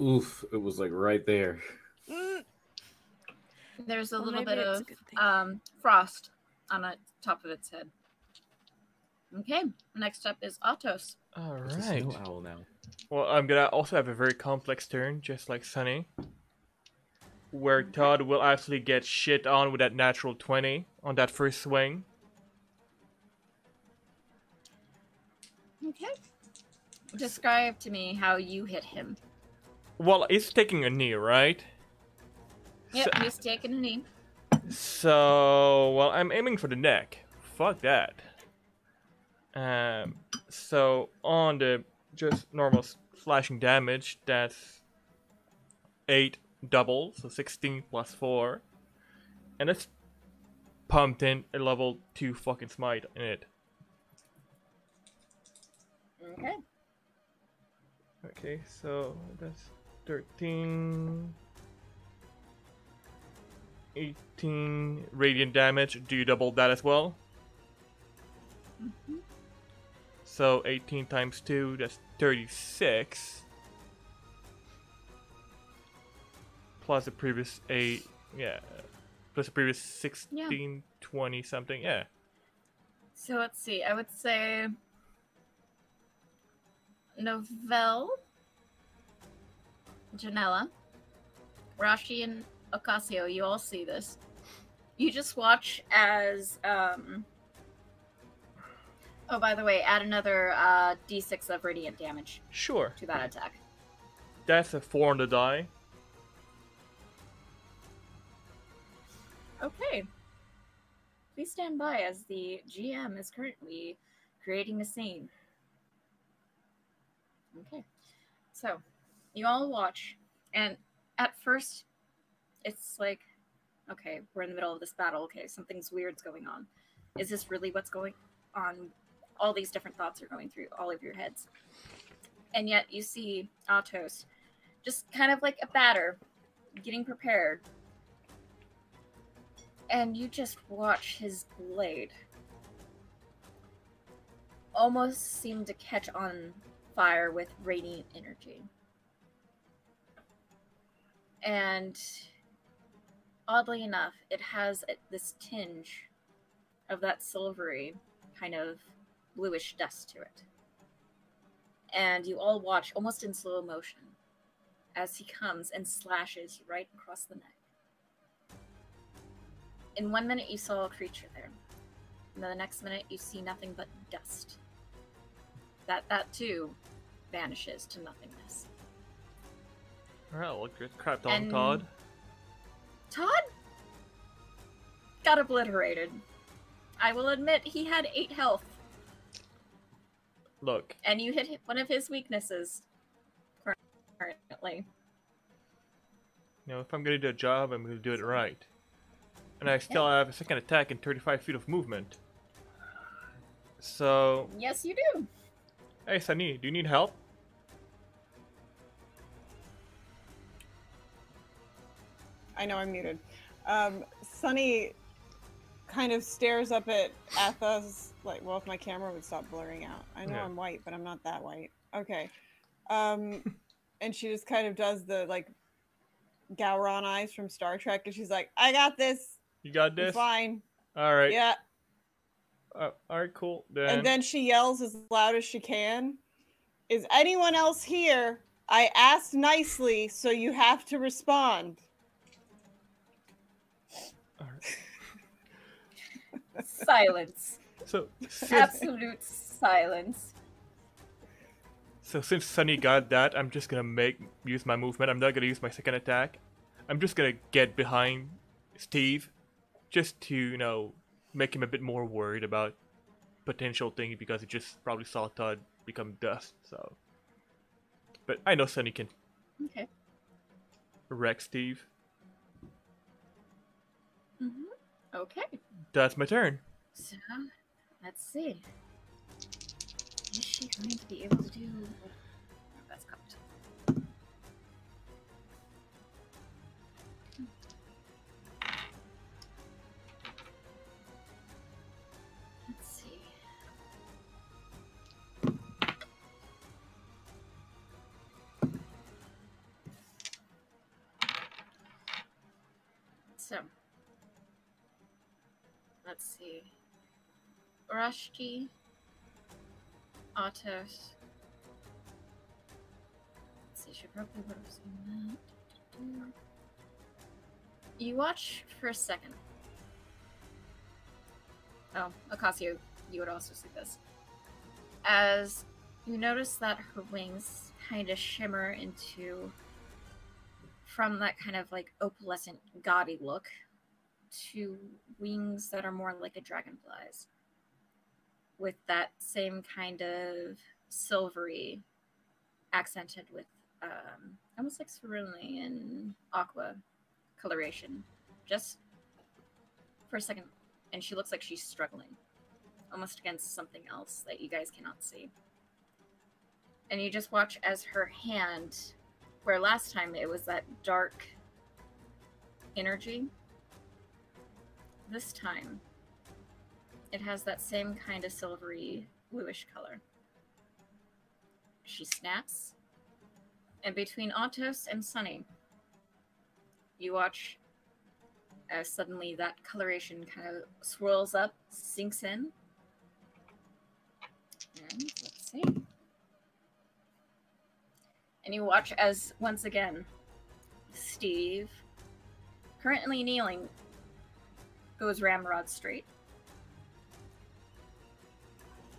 oof, it was like right there. There's a little bit of frost on the top of its head. Okay, next up is Atos. Alright. It's a snow owl now. Well, I'm gonna also have a very complex turn, just like Sunny. Where Todd will actually get shit on with that natural 20 on that first swing. Okay. Describe to me how you hit him. Well, he's taking a knee, right? Yep, so, he's taking a knee. So, well, I'm aiming for the neck. Fuck that. So, on the just normal slashing damage, that's 8. Double, so 16 plus 4. And it's pumped in a level 2 fucking smite in it. Okay. Okay, so that's 13... 18 radiant damage. Do you double that as well? Mm-hmm. So 18 times 2, that's 36. Plus the previous 8, yeah. Plus the previous 16, 20 something, yeah. So let's see, I would say Nouvelle, Janella, Rashi, and Ocasio, you all see this. You just watch as, oh, by the way, add another d6 of radiant damage. Sure. To that attack. That's a 4 on the die. Okay. Please stand by as the GM is currently creating a scene. Okay. So, you all watch, and at first, it's like, okay, we're in the middle of this battle. Okay, something's weird's going on. Is this really what's going on? All these different thoughts are going through all of your heads. And yet, you see Atos just kind of like a batter, getting prepared. And you just watch his blade almost seem to catch on fire with radiant energy. And oddly enough, it has this tinge of that silvery, kind of bluish dust to it. And you all watch almost in slow motion as he comes and slashes right across the neck. In 1 minute, you saw a creature there. And then the next minute, you see nothing but dust. That too, vanishes to nothingness. Alright, well, good crap on Todd. Todd? Got obliterated. I will admit, he had 8 health. Look. And you hit one of his weaknesses. Currently. You know, if I'm gonna do a job, I'm gonna do it right. And I still have a second attack and 35 feet of movement. So... Yes, you do! Hey, Sunny, do you need help? I know I'm muted. Sunny kind of stares up at Athos, like, well, if my camera would stop blurring out. I know I'm white, but I'm not that white. Okay. And she just kind of does the, like, Gowron eyes from Star Trek, and she's like, I got this! You got this? Fine. All right. Yeah. All right, cool. Then. And then she yells as loud as she can, "Is anyone else here? I asked nicely, so you have to respond." All right. Silence. So absolute silence. So since Sunny got that, I'm just gonna use my movement. I'm not gonna use my second attack. I'm just gonna get behind Steve, just to, you know, make him a bit more worried about potential things, because he just probably saw Todd become dust. So, but I know Sunny can. Okay. Wreck Steve. Mm-hmm. Okay. That's my turn. So, let's see. Is she going to be able to do her best combat? Let's see. So, let's see. Rashti, Atos. Let's see, she probably would have seen that. You watch for a second. Oh, Ocasio, you would also see this. As you notice that her wings kind of shimmer into, from that kind of like opalescent, gaudy look, to wings that are more like a dragonfly's, with that same kind of silvery, accented with almost like cerulean aqua coloration. Just for a second, and she looks like she's struggling, almost against something else that you guys cannot see. And you just watch as her hand, where last time it was that dark energy, this time it has that same kind of silvery, bluish color. She snaps. And between Atos and Sunny, you watch as suddenly that coloration kind of swirls up, sinks in. And let's see. And you watch as, once again, Steve, currently kneeling, goes ramrod straight.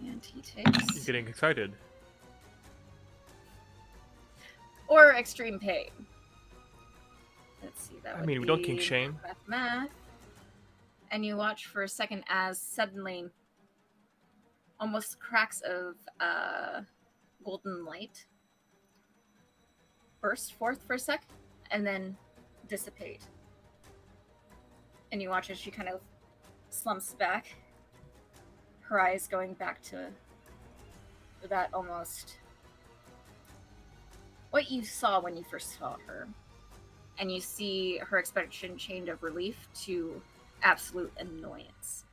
And he takes... He's getting excited. Or extreme pain. Let's see, that would be... I mean, we don't kink shame. Math. And you watch for a second as suddenly almost cracks of golden light burst forth for a sec and then dissipate. And you watch as she kind of slumps back, her eyes going back to that almost what you saw when you first saw her. And you see her expression change of relief to absolute annoyance.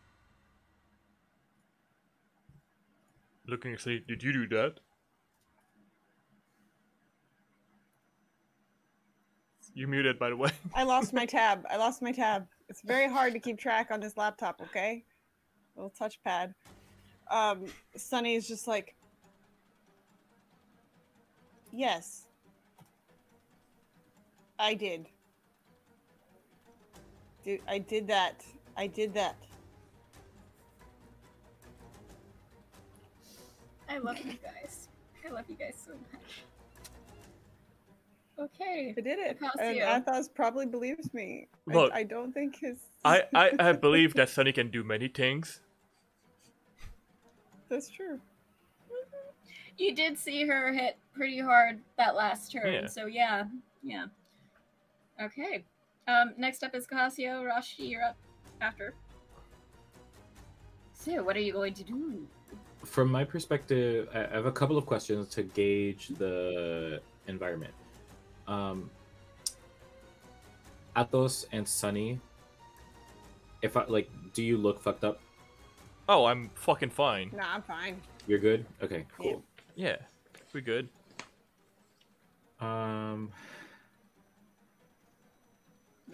Looking to say, did you do that? You're muted, by the way. I lost my tab. I lost my tab. It's very hard to keep track on this laptop, okay? Little touchpad. Sunny's just like, yes, I did. Dude, I did that. I did that. I love you guys. I love you guys so much. Okay, I did it. And Athos probably believes me. Look, I don't think his. I believe that Sunny can do many things. That's true. You did see her hit pretty hard that last turn, yeah. So yeah, yeah. Okay. Next up is Casio. Rashi, you're up after. So, what are you going to do? From my perspective, I have a couple of questions to gauge the environment. Atos and Sunny, if I like, do you look fucked up? Oh, I'm fucking fine. Nah, I'm fine. You're good? Okay, cool. Yeah, we're good. The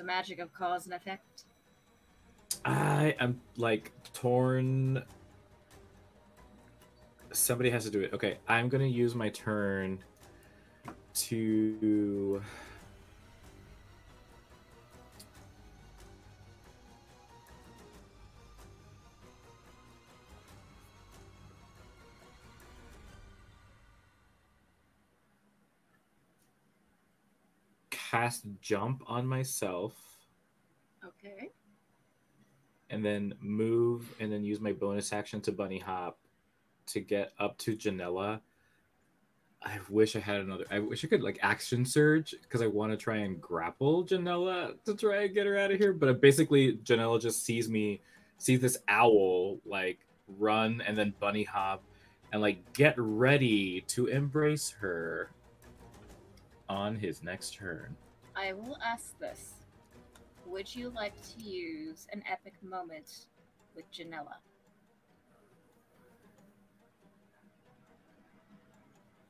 magic of cause and effect. I'm like torn Somebody has to do it. Okay, I'm going to use my turn to... cast jump on myself. Okay. And then move, and then use my bonus action to bunny hop to get up to Janella. I wish I had another. I wish I could like action surge because I want to try and grapple Janella to try and get her out of here. But basically, Janella just sees me, sees this owl like run and then bunny hop, and like get ready to embrace her on his next turn. I will ask this. Would you like to use an epic moment with Janella?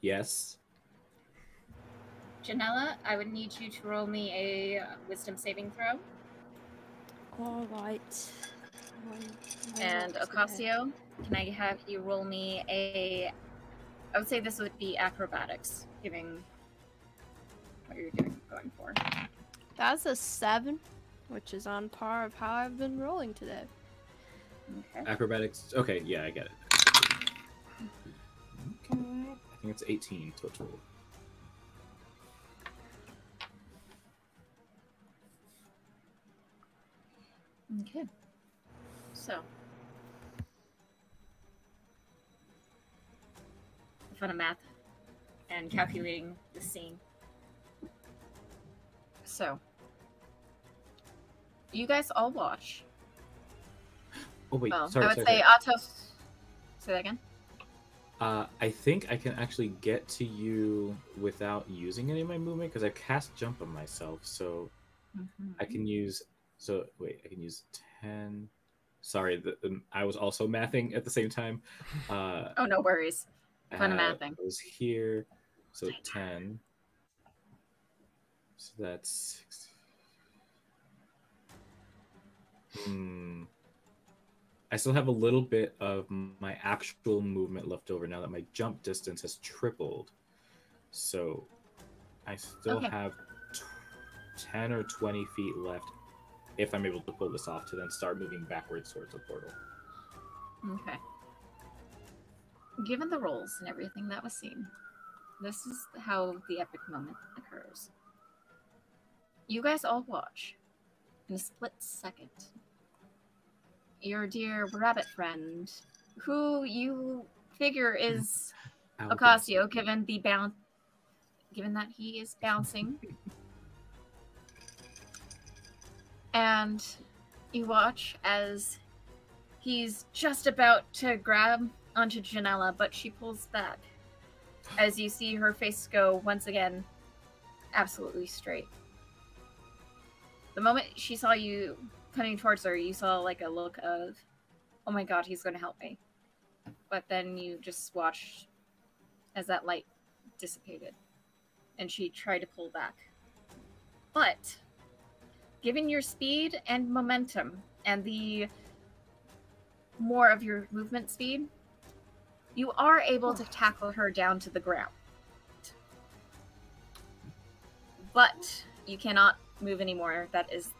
Yes. Janella, I would need you to roll me a wisdom saving throw. Alright. And Ocasio, can I have you roll me a... I would say this would be acrobatics, given what you're doing, going for. That's a 7, which is on par of how I've been rolling today. Okay. Acrobatics. Okay, yeah, I get it. Okay. I think it's 18 total. Okay. So, the fun of math and calculating the scene. So, you guys all watch. Oh wait, well, sorry. I would say Atos. Say that again. I think I can actually get to you without using any of my movement because I cast jump on myself, so I can use. So wait, I can use 10. Sorry, I was also mathing at the same time. Oh no worries. Fun mathing. I was here, so 10. So that's 6. I still have a little bit of my actual movement left over now that my jump distance has tripled. So I still have 10 or 20 feet left if I'm able to pull this off to then start moving backwards towards the portal. Okay. Given the rolls and everything that was seen, this is how the epic moment occurs. You guys all watch in a split second. Your dear rabbit friend, who you figure is Ocasio, given that he is bouncing. And you watch as he's just about to grab onto Janella, but she pulls back as you see her face go once again absolutely straight. The moment she saw you coming towards her, you saw like a look of, oh my god, he's going to help me. But then you just watched as that light dissipated and she tried to pull back. But given your speed and momentum and the more of your movement speed, you are able to tackle her down to the ground. But you cannot move anymore. That is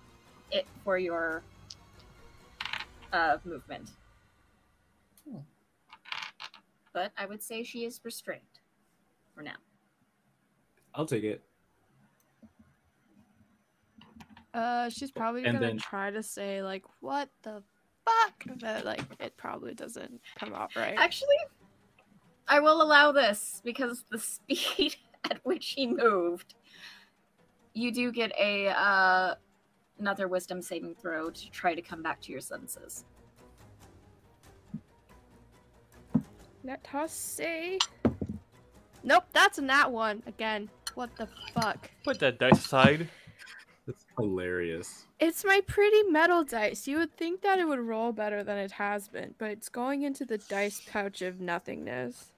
it for your movement. But I would say she is restrained for now. I'll take it. She's probably gonna try to say like, "What the fuck?" But like, it probably doesn't come out right. Actually, I will allow this because the speed at which he moved. You do get a another wisdom saving throw to try to come back to your senses. Let us see. Nope, that's a nat one again. What the fuck? Put that dice aside. That's hilarious. It's my pretty metal dice. You would think that it would roll better than it has been, but it's going into the dice pouch of nothingness.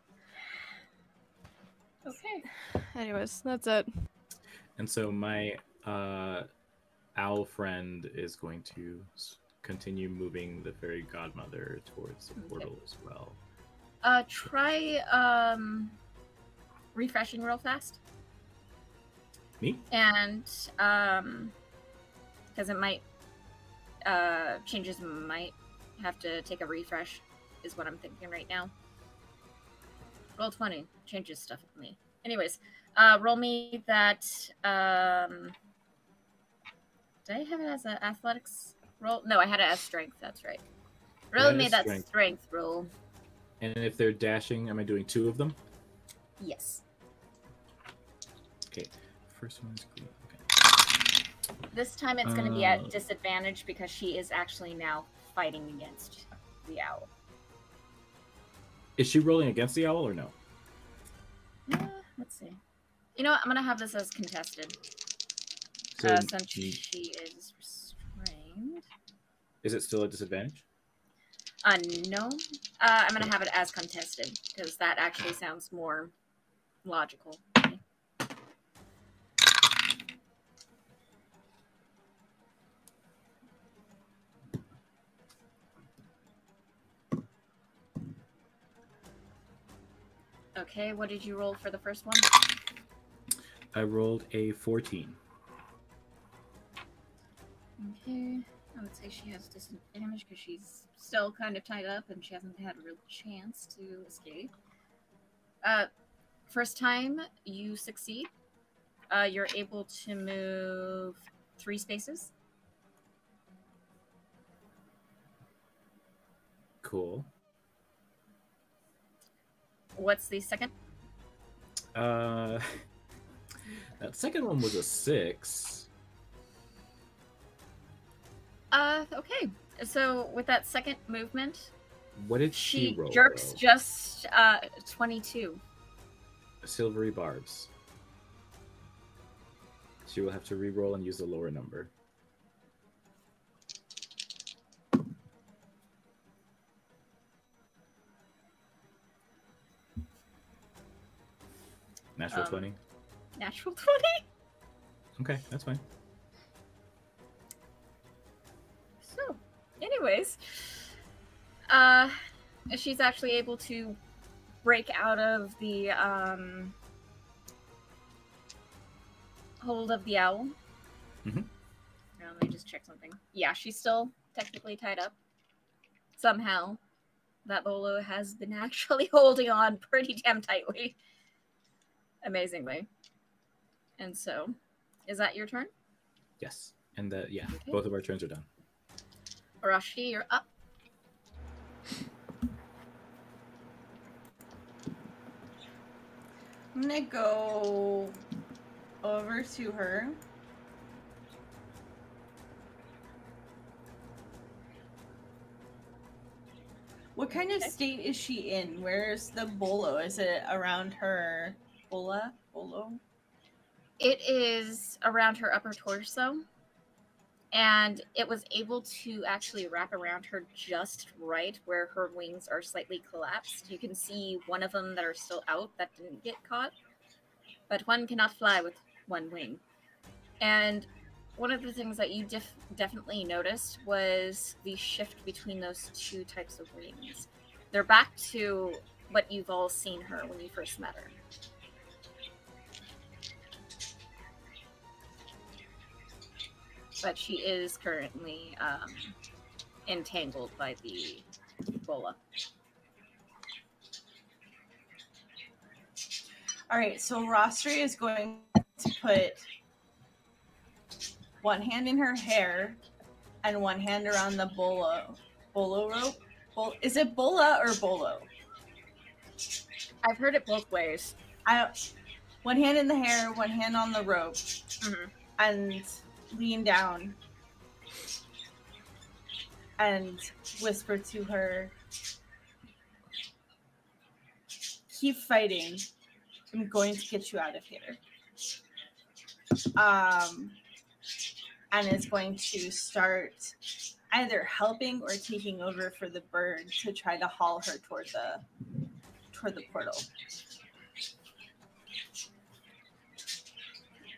Okay. Anyways, that's it. And so my owl friend is going to continue moving the fairy godmother towards the portal as well. Try refreshing real fast. Me? And because it might changes might have to take a refresh is what I'm thinking right now. Roll 20 changes stuff with me. Anyways, roll me that. Did I have it as an athletics roll? No, I had it as strength. That's right. Roll me that strength roll. And if they're dashing, am I doing two of them? Yes. Okay. First one is cool. Okay. This time it's going to be at disadvantage because she is actually now fighting against the owl. Is she rolling against the owl or no? Let's see. You know what? I'm going to have this as contested. So since she is restrained. Is it still a disadvantage? No. I'm going to have it as contested because that actually sounds more logical. Okay, what did you roll for the first one? I rolled a 14. Okay, I would say she has disadvantage because she's still kind of tied up and she hasn't had a real chance to escape. First time you succeed, you're able to move 3 spaces. Cool. What's the second? That second one was a 6. Okay. So with that second movement, what did she roll? She jerks just 22. Silvery Barbs. She will have to re-roll and use the lower number. Natural 20. Natural 20? Okay, that's fine. So, anyways, she's actually able to break out of the hold of the owl. Mm-hmm. No, let me just check something. Yeah, she's still technically tied up. Somehow, that Bolo has been actually holding on pretty damn tightly. Amazingly. And so, is that your turn? Yes. And yeah, okay. Both of our turns are done. Arashi, you're up. I'm gonna go over to her. What kind of state is she in? Where's the Bolo? Is it around her... Bolo? It is around her upper torso, and it was able to actually wrap around her just right where her wings are slightly collapsed. You can see one of them that are still out that didn't get caught, but one cannot fly with one wing. And one of the things that you definitely noticed was the shift between those two types of wings. They're back to what you've all seen her when you first met her. But she is currently entangled by the bola. All right, so Rostri is going to put one hand in her hair and one hand around the bolo rope. Is it bola or bolo? I've heard it both ways. One hand in the hair, one hand on the rope, mm-hmm. and lean down and whisper to her, keep fighting. I'm going to get you out of here. And is going to start either helping or taking over for the bird to try to haul her toward the portal.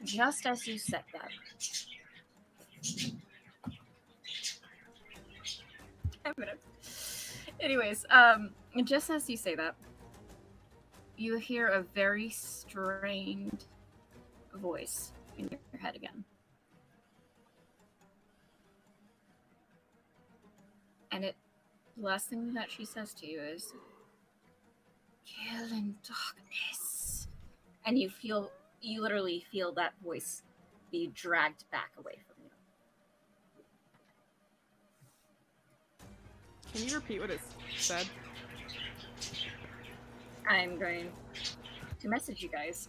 Just as you said that. Anyways, And just as you say that, you hear a very strained voice in your head again. And the last thing that she says to you is, "Kill in darkness." And you feel, you literally feel that voice be dragged back away from you. Can you repeat what it said? I'm going to message you guys.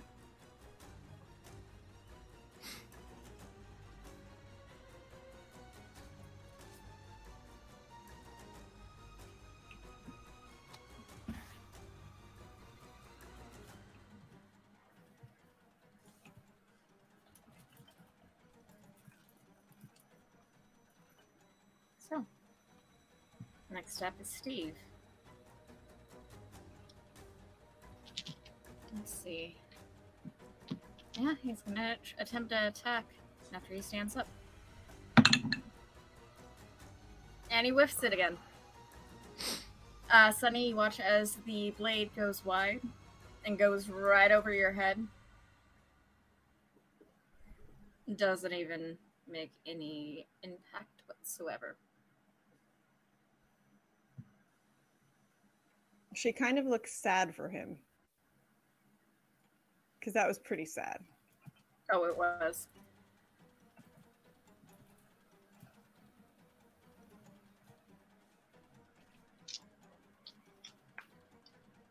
So, next up is Steve. Let's see. Yeah, he's gonna attempt to attack after he stands up. And he whiffs it again. Sunny, you watch as the blade goes wide and goes right over your head. Doesn't even make any impact whatsoever. She kind of looks sad for him. Because that was pretty sad. Oh, it was.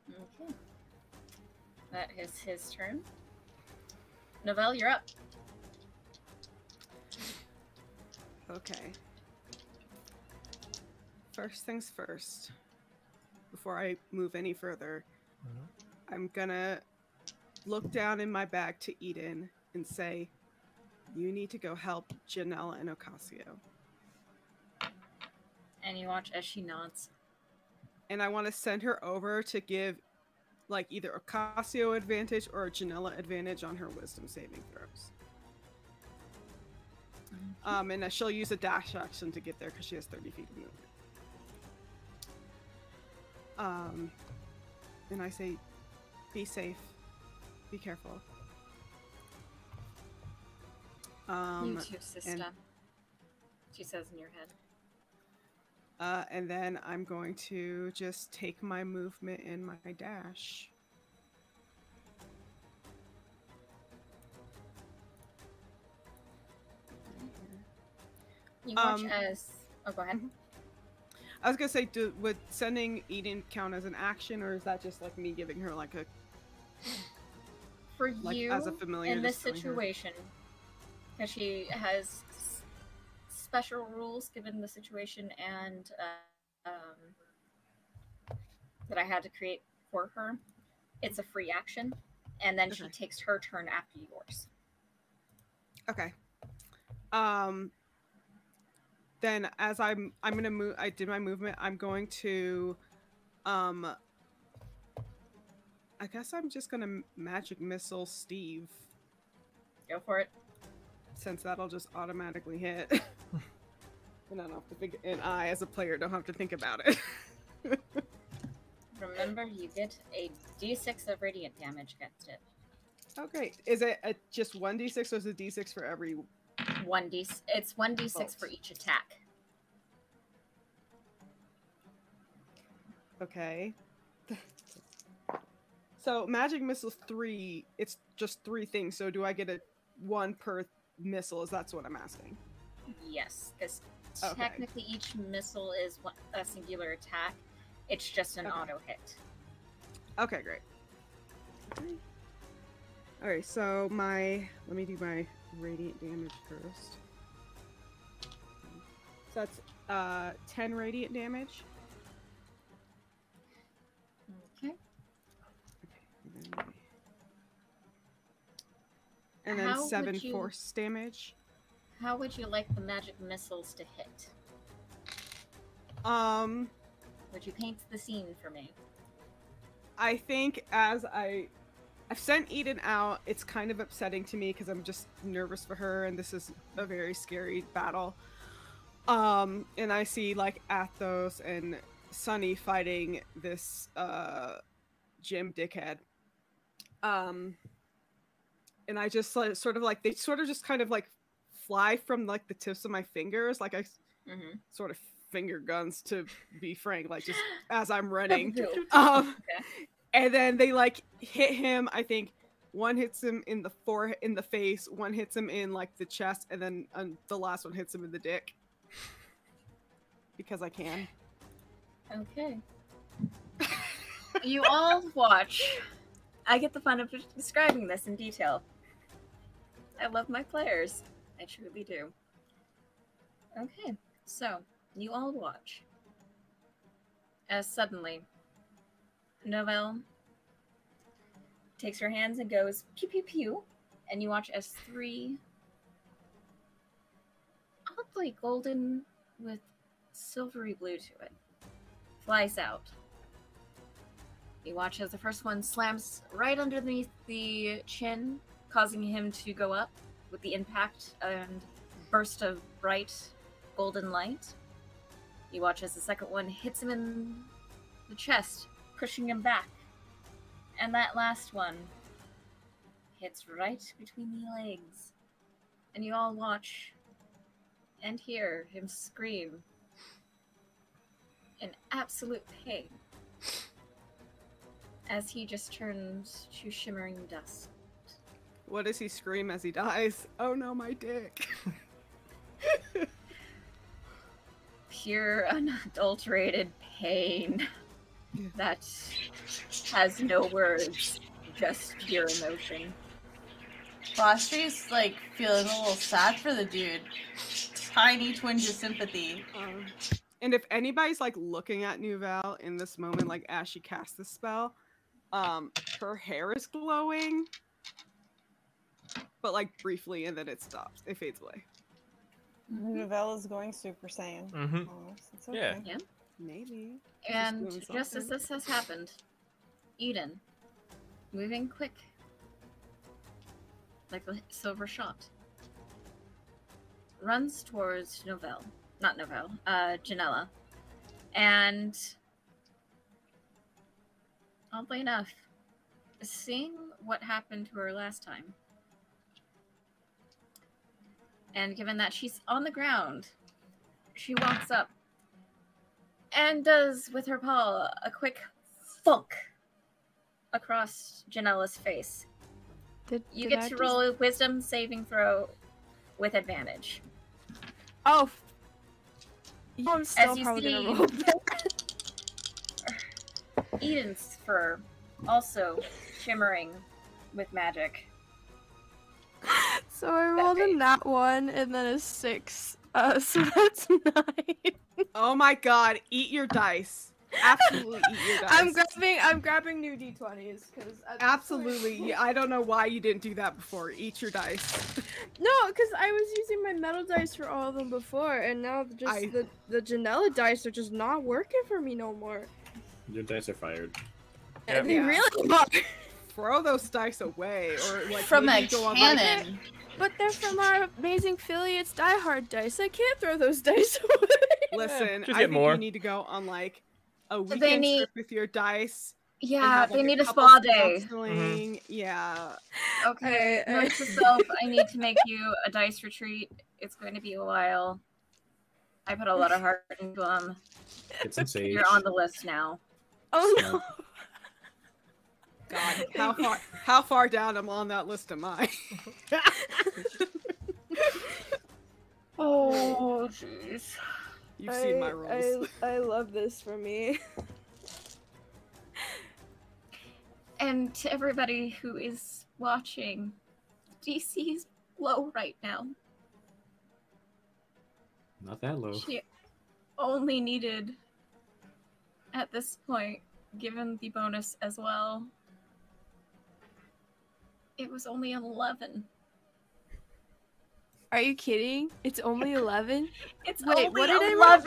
Okay. That is his turn. Nouvelle, you're up. Okay. First things first. Before I move any further, I'm gonna look down in my bag to Eden and say, "You need to go help Janella and Ocasio." And you watch as she nods. And I want to send her over to give, like, either Ocasio advantage or Janella advantage on her wisdom saving throws. Mm-hmm. And she'll use a dash action to get there because she has 30 feet of movement. And I say, "Be safe. Be careful." You too, sister. She says in your head. And then I'm going to just take my movement and my dash. You watch as... Oh, go ahead. I was going to say, would sending Eden count as an action, or is that just like me giving her like a... For like, you, as a familiar in this situation, because she has special rules given the situation and that I had to create for her, it's a free action, and then she takes her turn after yours. Okay. Then as I'm gonna move. I did my movement. I'm going to. I guess I'm just going to Magic Missile Steve. Go for it. Since that'll just automatically hit. And I don't have to think, and I, as a player, don't have to think about it. Remember, you get a d6 of radiant damage against it. Oh, great. Is it just 1d6 or is it d6 for every... It's 1d6 for each attack. Okay. So Magic Missile 3, it's just 3 things, so do I get a 1 per missile? Is that's what I'm asking? Yes, because technically each missile is a singular attack. It's just an auto hit. Okay, great. Okay. Alright, so let me do my radiant damage first. So that's 10 radiant damage. And then 7 force damage. How would you like the magic missiles to hit? Would you paint the scene for me? I think as I've sent Eden out, it's kind of upsetting to me because I'm just nervous for her, and this is a very scary battle. And I see like Atos and Sunny fighting this gym dickhead. And I just sort of like, they sort of just kind of like fly from like the tips of my fingers. Like I sort of finger guns, to be frank, like just as I'm running. And then they like hit him. I think one hits him in the forehead, in the face, one hits him in like the chest, and then the last one hits him in the dick. Because I can. Okay. You all watch. I get the fun of describing this in detail. I love my players. I truly do. Okay, so you all watch. As suddenly, Nouvelle takes her hands and goes pew pew pew, and you watch as three oddly golden with silvery blue to it flies out. You watch as the first one slams right underneath the chin, causing him to go up with the impact and burst of bright golden light. You watch as the second one hits him in the chest, pushing him back. And that last one hits right between the legs. And you all watch and hear him scream in absolute pain, as he just turns to shimmering dust. What does he scream as he dies? Oh no, my dick. Pure, unadulterated pain that has no words, just pure emotion. Rostri's like feeling a little sad for the dude. Tiny twinge of sympathy. And if anybody's like looking at Nouvelle in this moment, like as she casts the spell, her hair is glowing, but like briefly, and then it stops. It fades away. Nouvelle is going Super Saiyan. It's okay. Yeah. Maybe. And just as this has happened, Eden, moving quick, like a silver shot, runs towards Nouvelle. Not Nouvelle, Janella. And oddly enough, seeing what happened to her last time, and given that she's on the ground, she walks up and does with her paw a quick thunk across Janella's face. You get to roll a wisdom saving throw with advantage. Oh, I'm still probably gonna roll that. Eden's fur also shimmering with magic. So I rolled a nat 1 and then a 6. So that's 9. Oh my god, eat your dice. Absolutely eat your dice. I'm grabbing new D20s because absolutely. Yeah, I don't know why you didn't do that before. Eat your dice. No, because I was using my metal dice for all of them before, and now just the Janella dice are just not working for me no more. Your dice are fired. Yeah, they really are. Throw those dice away, or like from a cannon. But they're from our amazing affiliates, Die Hard Dice. I can't throw those dice away. Listen, I think you need to go on like a weekend trip with your dice. Yeah, they need a spa day. Yeah. Okay, notice yourself. I need to make you a dice retreat. It's going to be a while. I put a lot of heart into them. You're on the list now. Oh no! God, how far down I'm on that list am I? Oh jeez! You've seen my rolls. I love this for me. And to everybody who is watching, DC is low right now. Not that low. She only needed, at this point, given the bonus as well, it was only 11. Are you kidding? It's only 11? It's Wait, what did I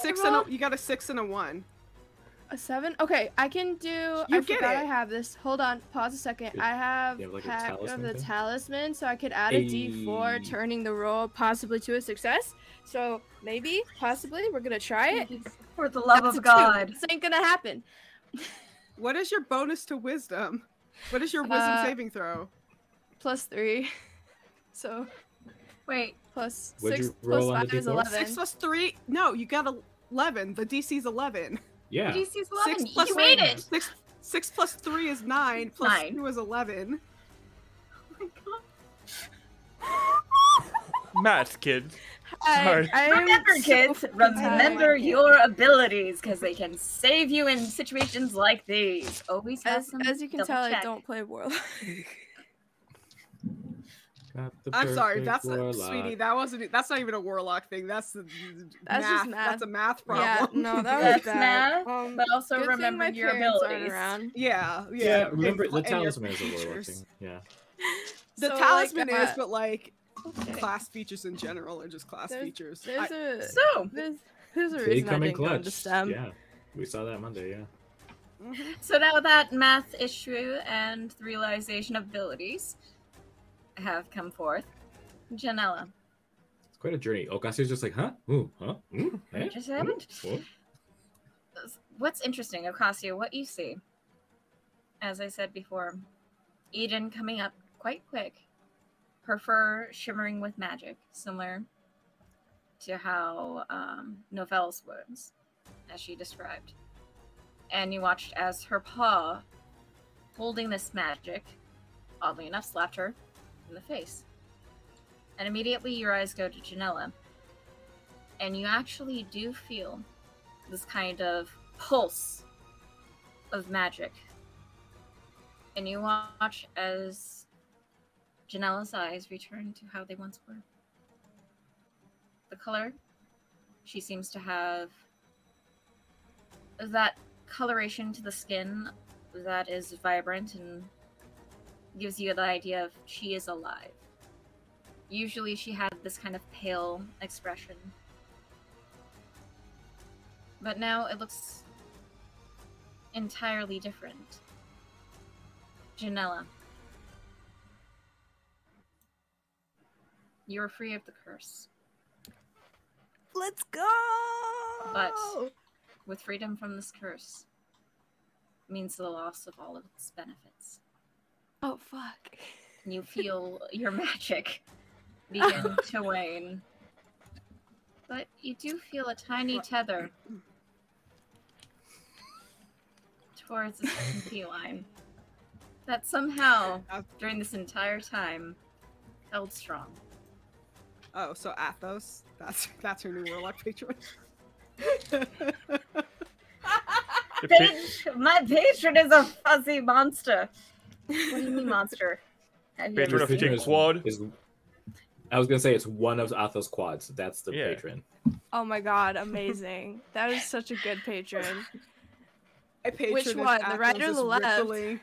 say? You got a 6 and a 1. A 7? Okay, I can do. I have this. Hold on, pause a second. I have, like pack of the talisman, so I could add a D4, turning the roll possibly to a success. So maybe, possibly, we're gonna try it. For the love of God. This ain't gonna happen. What is your bonus to wisdom? What is your wisdom saving throw? +3. So, wait. Plus six plus five is 11. 6 plus 3. No, you got 11. The DC's 11. Yeah. The DC's 11. You made it. Six plus three is nine. Plus two is 11. Oh my God. Math, kid. Remember, kids, remember your abilities, because they can save you in situations like these. Always have some. As you can tell, I don't play Warlock. I'm sorry, that's a, sweetie. That wasn't. That's not even a Warlock thing. That's just math. That's a math problem. Yeah, no, that's math. But also remember your abilities. Yeah. Remember the talisman is a Warlock thing. Yeah. The talisman is, but like. Okay. Class features in general are just class features. There's a reason I didn't go into STEM. Yeah, we saw that Monday, yeah. Mm-hmm. So now with that math issue and the realization of abilities have come forth. Janella. It's quite a journey. Ocasio's just like, huh? Ooh, huh? Ooh, eh? Just happened? Ooh. What's interesting, Ocasio, what you see? As I said before, Eden coming up quite quick. Her fur shimmering with magic, similar to how Novelle's was, as she described. And you watched as her paw, holding this magic, oddly enough, slapped her in the face. And immediately your eyes go to Janella. And you actually do feel this kind of pulse of magic. And you watch as Janella's eyes return to how they once were. The color, she seems to have that coloration to the skin that is vibrant and gives you the idea of she is alive. Usually she had this kind of pale expression. But now it looks entirely different. Janella. You are free of the curse. Let's go! But with freedom from this curse means the loss of all of its benefits. Oh, fuck. You feel your magic begin to wane. But you do feel a tiny tether towards the serpentine line that somehow, during this entire time, held strong. Oh, so Athos, that's her new Warlock patron. My patron is a fuzzy monster. What do you mean monster? Patron of King Quad. I was gonna say it's one of Athos' quads. That's the patron. Oh my god, amazing! That is such a good patron. Which one, the right or the left? Rippling.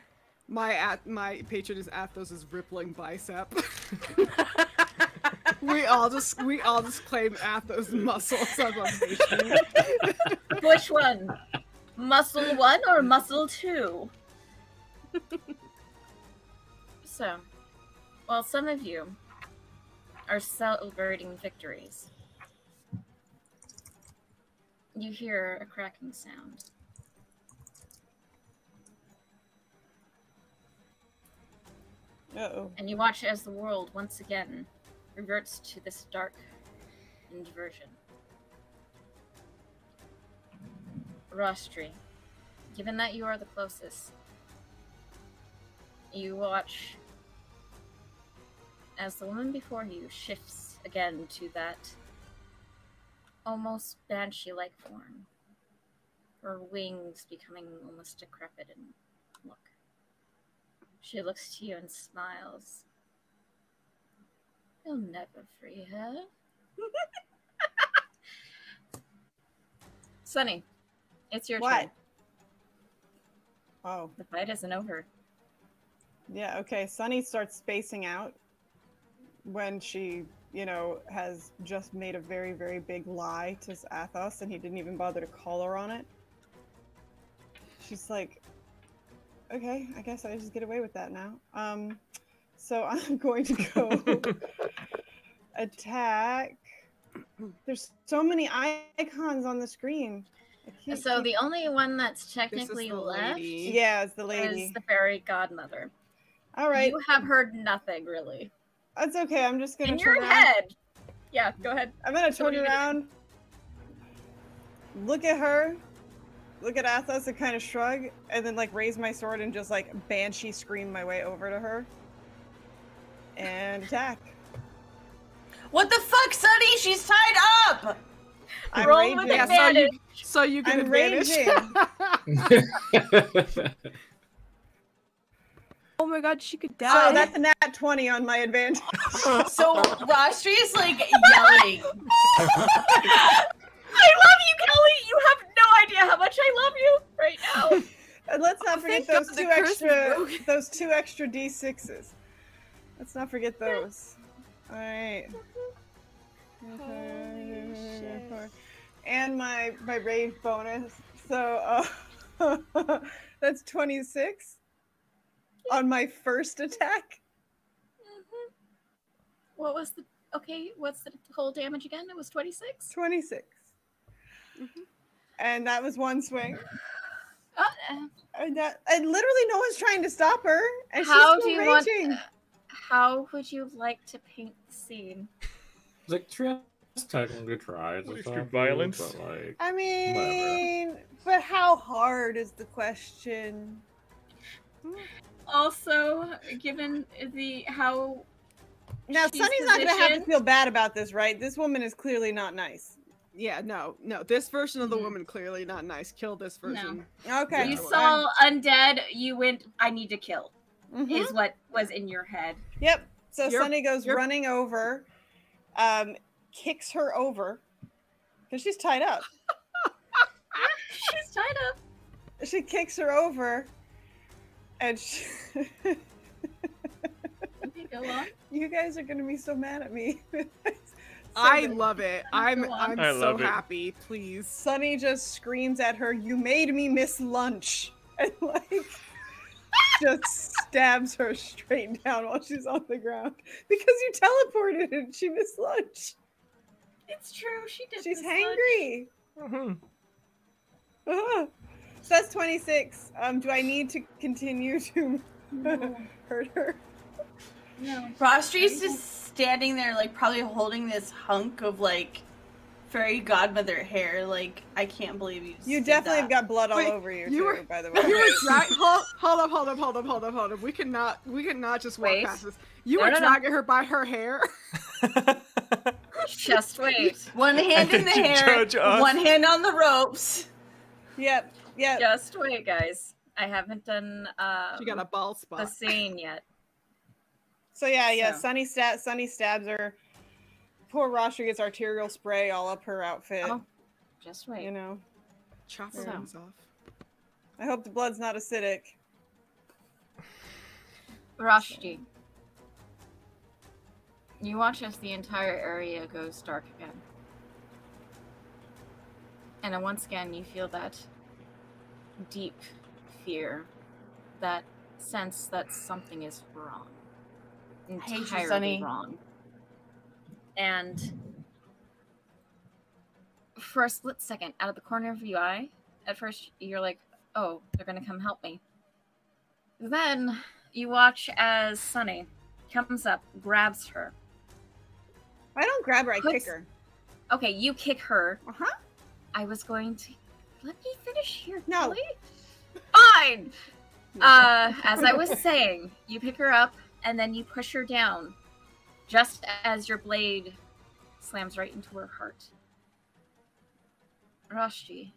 My patron is Athos' rippling bicep. We all just claim Athos muscles as a patron. Which one? Muscle one or muscle two? So, while some of you are celebrating victories, you hear a cracking sound. Uh-oh. And you watch as the world once again reverts to this dark and diversion. Rostri, given that you are the closest, you watch as the woman before you shifts again to that almost banshee-like form, her wings becoming almost decrepit in look. She looks to you and smiles. You'll never free her. Sunny, it's your turn. Oh. The fight isn't over. Yeah, okay. Sunny starts spacing out when she, you know, has just made a very, very big lie to Athos and he didn't even bother to call her on it. She's like, okay, I guess I just get away with that now. So I'm going to go attack. There's so many icons on the screen. I So the only one that's technically left, yeah, is the lady, is the fairy godmother. All right, you have heard nothing really. That's okay. I'm just gonna turn around. Yeah, go ahead. I'm gonna turn around, look at her, look at Athos, and kind of shrug, and then like raise my sword and just like banshee scream my way over to her and attack. What the fuck, Sonny? She's tied up. I'm Roll raging. With advantage. Yeah, so you can advantage. Oh my god, she could die. Oh, that's a nat 20 on my advantage. So Rostri is like yelling. I love you, Kelly. You have no idea how much I love you right now. And let's not forget those two extra d6s. Let's not forget those. All right. Holy shit. And my rave bonus. So that's 26 on my first attack. Mm-hmm. What was the what's the whole damage again? It was 26? 26. Mm-hmm. And that was one swing. And literally no one's trying to stop her. And she's still raging. How would you like to paint the scene? Like, technically tries to violence. But like, I mean, whatever. But how hard is the question? Also, given the how now Sunny's not gonna have to feel bad about this, right? This woman is clearly not nice. Yeah, no. This version of the woman clearly not nice. Kill this version. No. Okay. You saw undead. You went. I need to kill. Mm-hmm. Is what was in your head. Yep. So Sunny goes running over. Kicks her over because she's tied up. She's tied up. She kicks her over, and she... Okay, go on. You guys are gonna be so mad at me. I love it. I'm so happy. Please, Sunny just screams at her. You made me miss lunch, and like just stabs her straight down while she's on the ground because you teleported and she missed lunch. It's true, she did. She's hangry. So that's 26. Do I need to continue to hurt her? No. Rostri's just standing there, like probably holding this hunk of like fairy godmother hair. like, I can't believe you. You definitely have got blood all over you. You were, by the way. You were dragging. Hold up. We cannot just walk past this. You were dragging her by her hair. Just wait. One hand in the hair, one hand on the ropes. Yep. Yep. Just wait, guys. I haven't done she got a ball spot. The scene yet. So yeah. So. Sunny stabs her. Poor Rostri gets arterial spray all up her outfit. Oh, just wait. You know. Chop her arms off. I hope the blood's not acidic. Rostri. You watch as the entire area goes dark again. And then once again, you feel that deep fear, that sense that something is wrong. Entirely wrong. And for a split second, out of the corner of your eye, at first you're like, oh, they're going to come help me. Then you watch as Sunny comes up, grabs her. I don't grab her, I kick her. Okay, you kick her. Uh-huh. I was going to... Let me finish here, no. Please. Fine! No. As I was saying, you pick her up, and then you push her down, just as your blade slams right into her heart. Rostri,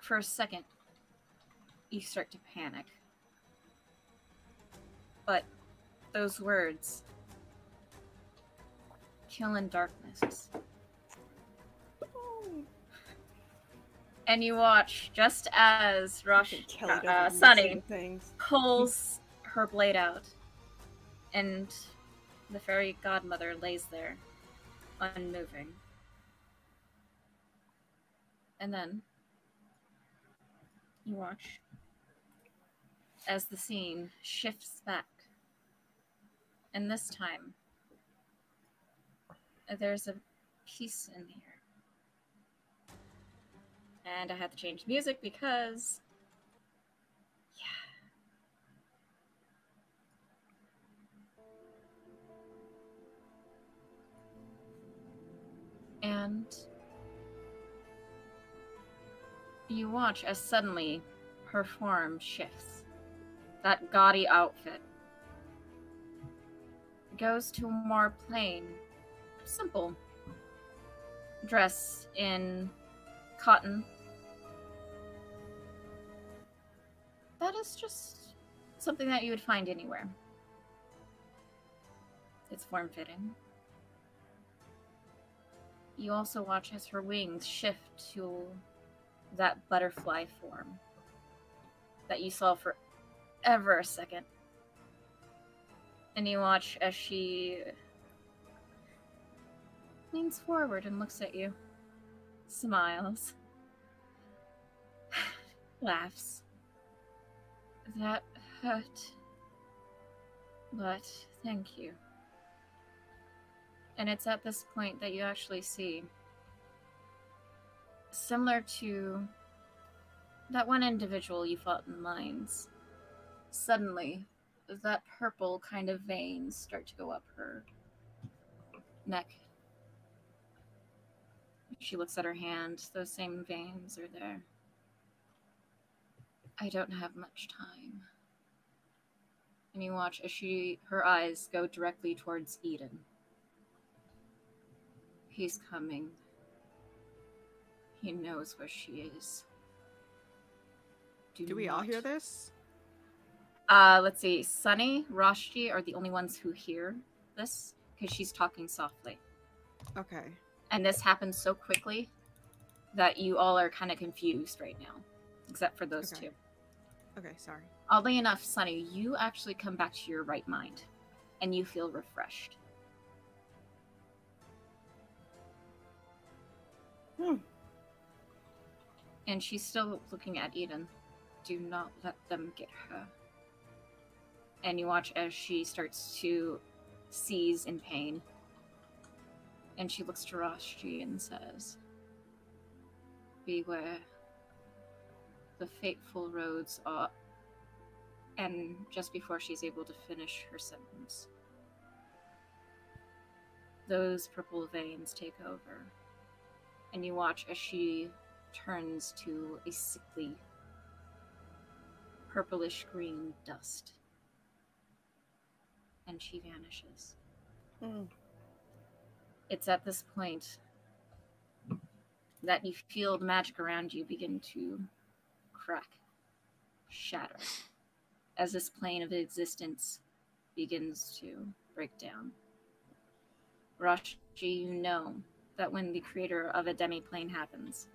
for a second, you start to panic. But those words... Kill in darkness. And you watch just as Sunny pulls her blade out, and the fairy godmother lays there, unmoving. And then you watch as the scene shifts back, and this time there's a peace in the air. And I had to change the music because... yeah. And... you watch as suddenly her form shifts. That gaudy outfit goes to a more plain, simple dress in cotton. That is just something that you would find anywhere. It's form-fitting. You also watch as her wings shift to that butterfly form that you saw for ever a second. And you watch as she leans forward and looks at you, smiles, laughs. That hurt, but thank you. And it's at this point that you actually see, similar to that one individual you fought in the mines, suddenly that purple kind of veins start to go up her neck. She looks at her hand. Those same veins are there. I don't have much time. And you watch as her eyes go directly towards Eden. He's coming. He knows where she is. Do we all hear this? Let's see. Sunny, Rostri are the only ones who hear this because she's talking softly. Okay. And this happens so quickly that you all are kind of confused right now, except for those two. Okay, sorry. Oddly enough, Sunny, you actually come back to your right mind, and you feel refreshed. Hmm. And she's still looking at Eden. Do not let them get her. And you watch as she starts to seize in pain. And she looks to Rostri and says, beware. The fateful roads are... And just before she's able to finish her sentence, those purple veins take over. And you watch as she turns to a sickly, purplish-green dust. And she vanishes. Mm. It's at this point that you feel the magic around you begin to crack, shatter, as this plane of existence begins to break down. Rostri, you know that when the creator of a demiplane happens,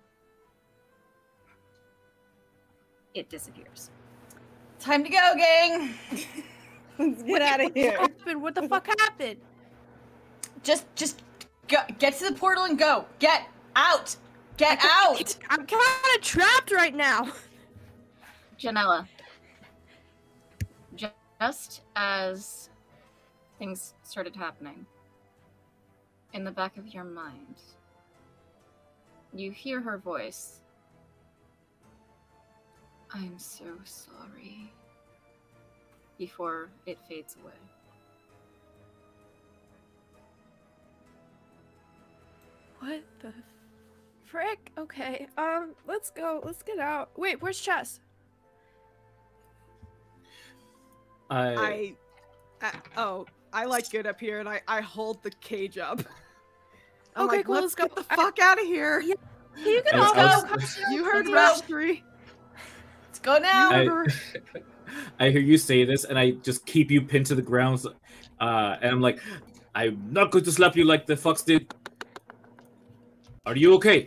it disappears. Time to go, gang! Let's get out of here. What the fuck happened? Just go, get to the portal and go. Get out! Get out! I'm kind of trapped right now. Janella, just as things started happening, in the back of your mind, you hear her voice. I'm so sorry. Before it fades away. What the frick? Okay, let's go. Let's get out. Wait, where's Chess? I like get up here and I hold the cage up. I'm okay, like, cool. Let's get the fuck out of here. Yeah. You can all go. You heard Rostri. Let's go now. I hear you say this, and I just keep you pinned to the ground, and I'm like, I'm not going to slap you like the fox did. Are you okay?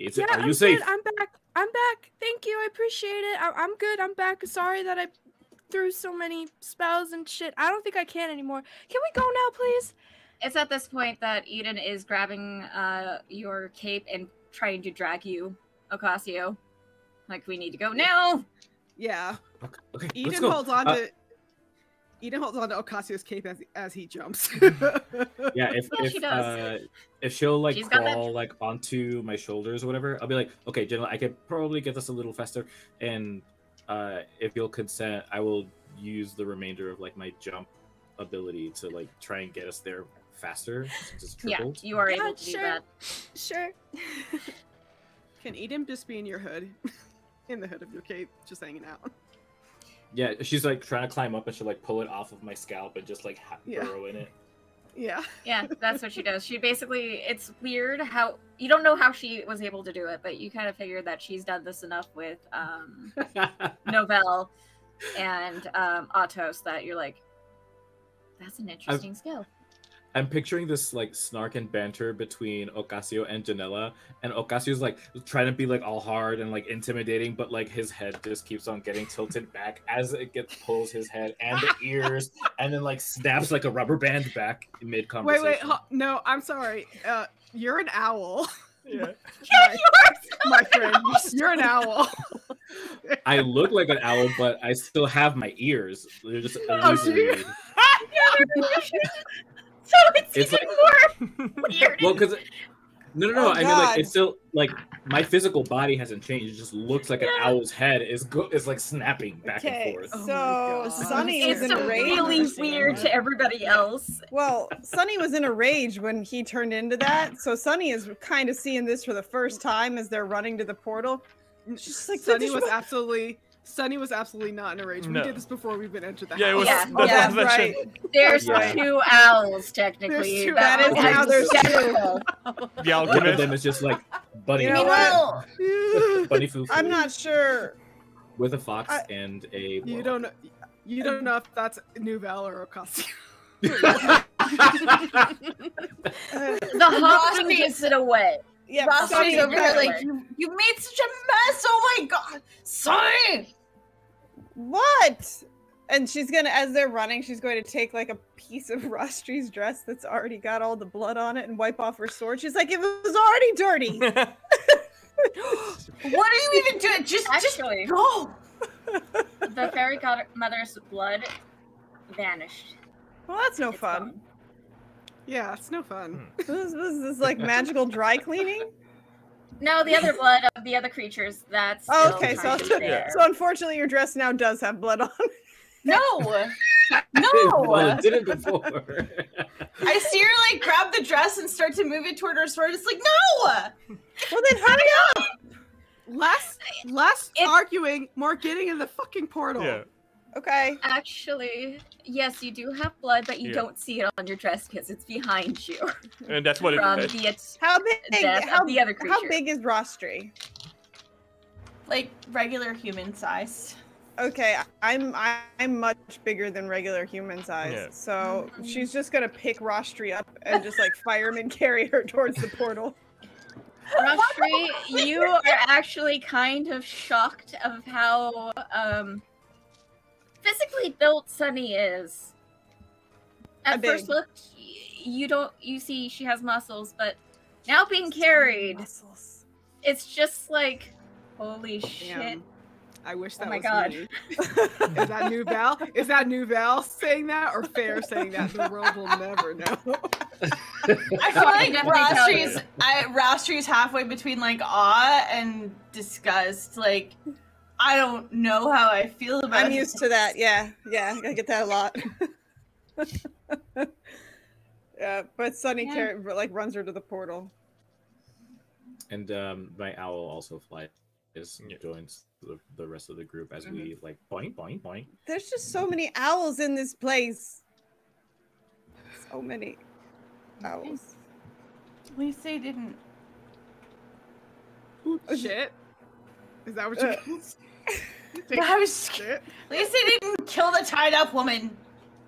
Are you safe? Good. I'm back. Thank you. I appreciate it. I'm good. I'm back. Sorry that I threw so many spells and shit. I don't think I can anymore. Can we go now, please? It's at this point that Eden is grabbing your cape and trying to drag you, Ocasio. Like, we need to go now. Yeah. Okay, Eden holds on to Eden holds on to Ocasio's cape as he jumps. Yeah, if she'll like crawl like onto my shoulders or whatever, I'll be like, okay, Janella, I could probably get this a little faster, and if you'll consent, I will use the remainder of like my jump ability to like try and get us there faster. Yeah, you are able to do that. Sure. Can Eden just be in your hood, in the hood of your cape, just hanging out? Yeah, she's like trying to climb up and she'll like pull it off of my scalp and just like burrow in it. Yeah. Yeah, that's what she does. She basically, it's weird how, you don't know how she was able to do it, but you kind of figure that she's done this enough with Nouvelle and Atos that you're like, that's an interesting skill. I'm picturing this like snark and banter between Ocasio and Janella, and Ocasio's like trying to be like all hard and like intimidating, but like his head just keeps on getting tilted back as it pulls his head and the ears, and then like snaps like a rubber band back mid conversation. Wait, wait, no, I'm sorry. You're an owl. Yeah. My friend, you're an owl. I look like an owl, but I still have my ears. They're just illusory. So it's even like, more weird. Well, because no, I mean, like, it's still like my physical body hasn't changed. It just looks like an owl's head is like snapping back and forth. So Sunny was in a rage. It's really weird to everybody else. Well, Sunny was in a rage when he turned into that. So Sunny is kind of seeing this for the first time as they're running to the portal. She's just like, Sunny was absolutely. Sunny was absolutely not in a rage. No. We did this before we even entered the house. Yeah, it was, right. There's two owls, technically. There's two owls. Now there's two. The owl one of them is just like bunny. You know what? Bunny foo-foo. I'm not sure. With a fox and a. Wolf. You don't know if that's Nouvelle or Ocasio. The hawk takes it away. Yeah, Rostri's over here like, you made such a mess, oh my god! Sorry! What? And she's gonna, as they're running, she's going to take like a piece of Rostri's dress that's already got all the blood on it and wipe off her sword. She's like, it was already dirty! What are you even doing? Actually, just go! The fairy godmother's blood vanished. Well, that's no fun. Gone. Yeah, it's no fun. This is like magical dry cleaning? No, the other blood of the other creatures, that's okay, so unfortunately your dress now does have blood on it. No! No! Well, it didn't before. I see her like grab the dress and start to move it toward her sword. It's like, no! Well then hurry up! Less arguing, more getting in the fucking portal. Yeah. Okay. Actually, yes, you do have blood, but you don't see it on your dress because it's behind you. And that's what it is. How big is Rostri? Like regular human size. Okay, I'm much bigger than regular human size. Yeah. So she's just gonna pick Rostri up and just like fireman carry her towards the portal. Rostri, you are actually kind of shocked of how physically built Sunny is. At first look, you see she has muscles, but now being carried, it's just like, holy shit. I wish that was me. Is that Nouvelle? Is that Nouvelle saying that or Fair saying that? The world will never know. I feel like Rostri's halfway between like awe and disgust, like I don't know how I feel about it. I'm used to that, yeah, I get that a lot. Yeah, but Sunny like runs her to the portal. And my owl also flies, joins the rest of the group as we like boing, boing, boing. There's just so many owls in this place. So many owls. At least they didn't. Oh, shit. Is that what you I was scared. At least they didn't kill the tied up woman.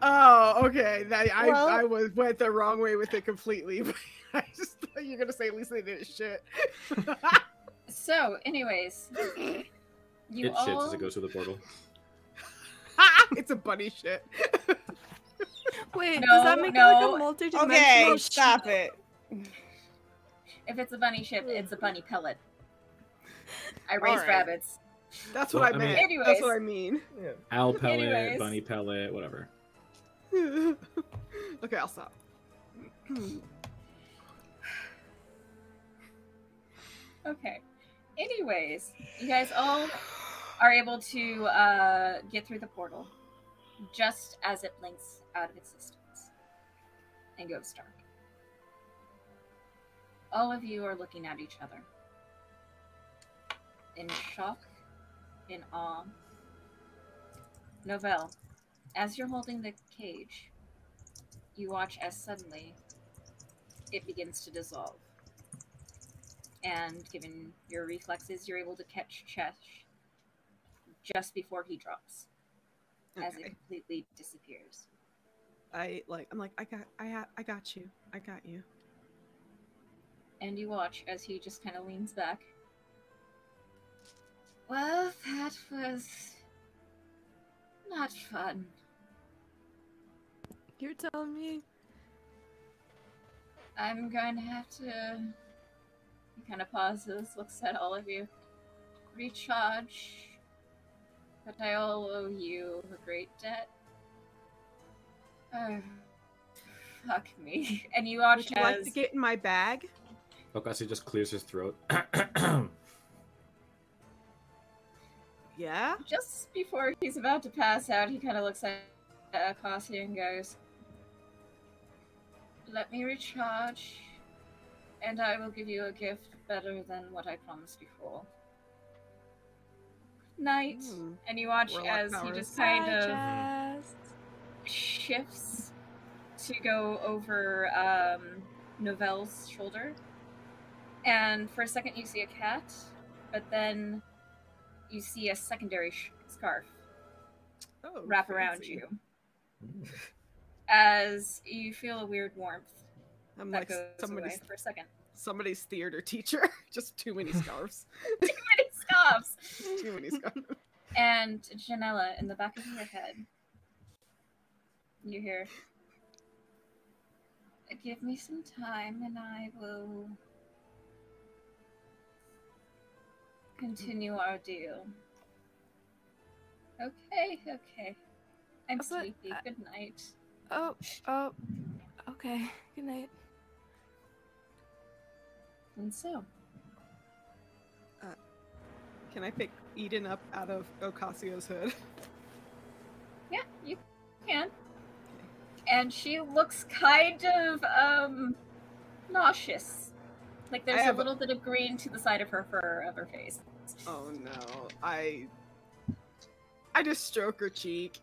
Oh, okay. I went the wrong way with it completely. But I just thought you were going to say at least they didn't shit. So, anyways. It shits as it goes through the portal. It's a bunny shit. Wait, does that make it like a multidimensional shit? Stop it. If it's a bunny shit, it's a bunny pellet. I raise rabbits. That's what I meant. Anyways. That's what I mean. Owl pellet, bunny pellet, whatever. Okay, I'll stop. Okay. Anyways, you guys all are able to get through the portal just as it blinks out of existence and goes dark. All of you are looking at each other in shock, in awe. Nouvelle, as you're holding the cage, you watch as suddenly it begins to dissolve. And given your reflexes, you're able to catch Chesh just before he drops, okay, as it completely disappears. I got you. And you watch as he just kind of leans back. Well, that was not fun. You're telling me? I'm going to have to... He kind of pauses, looks at all of you. Recharge. But I owe you a great debt. Oh, fuck me. And you watch as... Would you like to get in my bag? Ocasio just clears his throat. Yeah? Just before he's about to pass out, he kind of looks at Ocasio and goes, let me recharge, and I will give you a gift better than what I promised before. Night. Mm. And you watch as he just kind of shifts to go over Nouvelle's shoulder. And for a second you see a cat, but then you see a secondary scarf wrap around you. Ooh. As you feel a weird warmth. I'm that like goes away for a second. Somebody's theater teacher. Just too many scarves. Too many scarves. Too many scarves. And Janella, in the back of your head, you hear, give me some time and I will continue our deal. Okay, okay. I'm sleepy. Good night. Oh, okay. Good night. And so, can I pick Eden up out of Ocasio's hood? Yeah, you can. Okay. And she looks kind of nauseous. Like there's a little bit of green to the side of her fur, of her face. Oh no! I just stroke her cheek,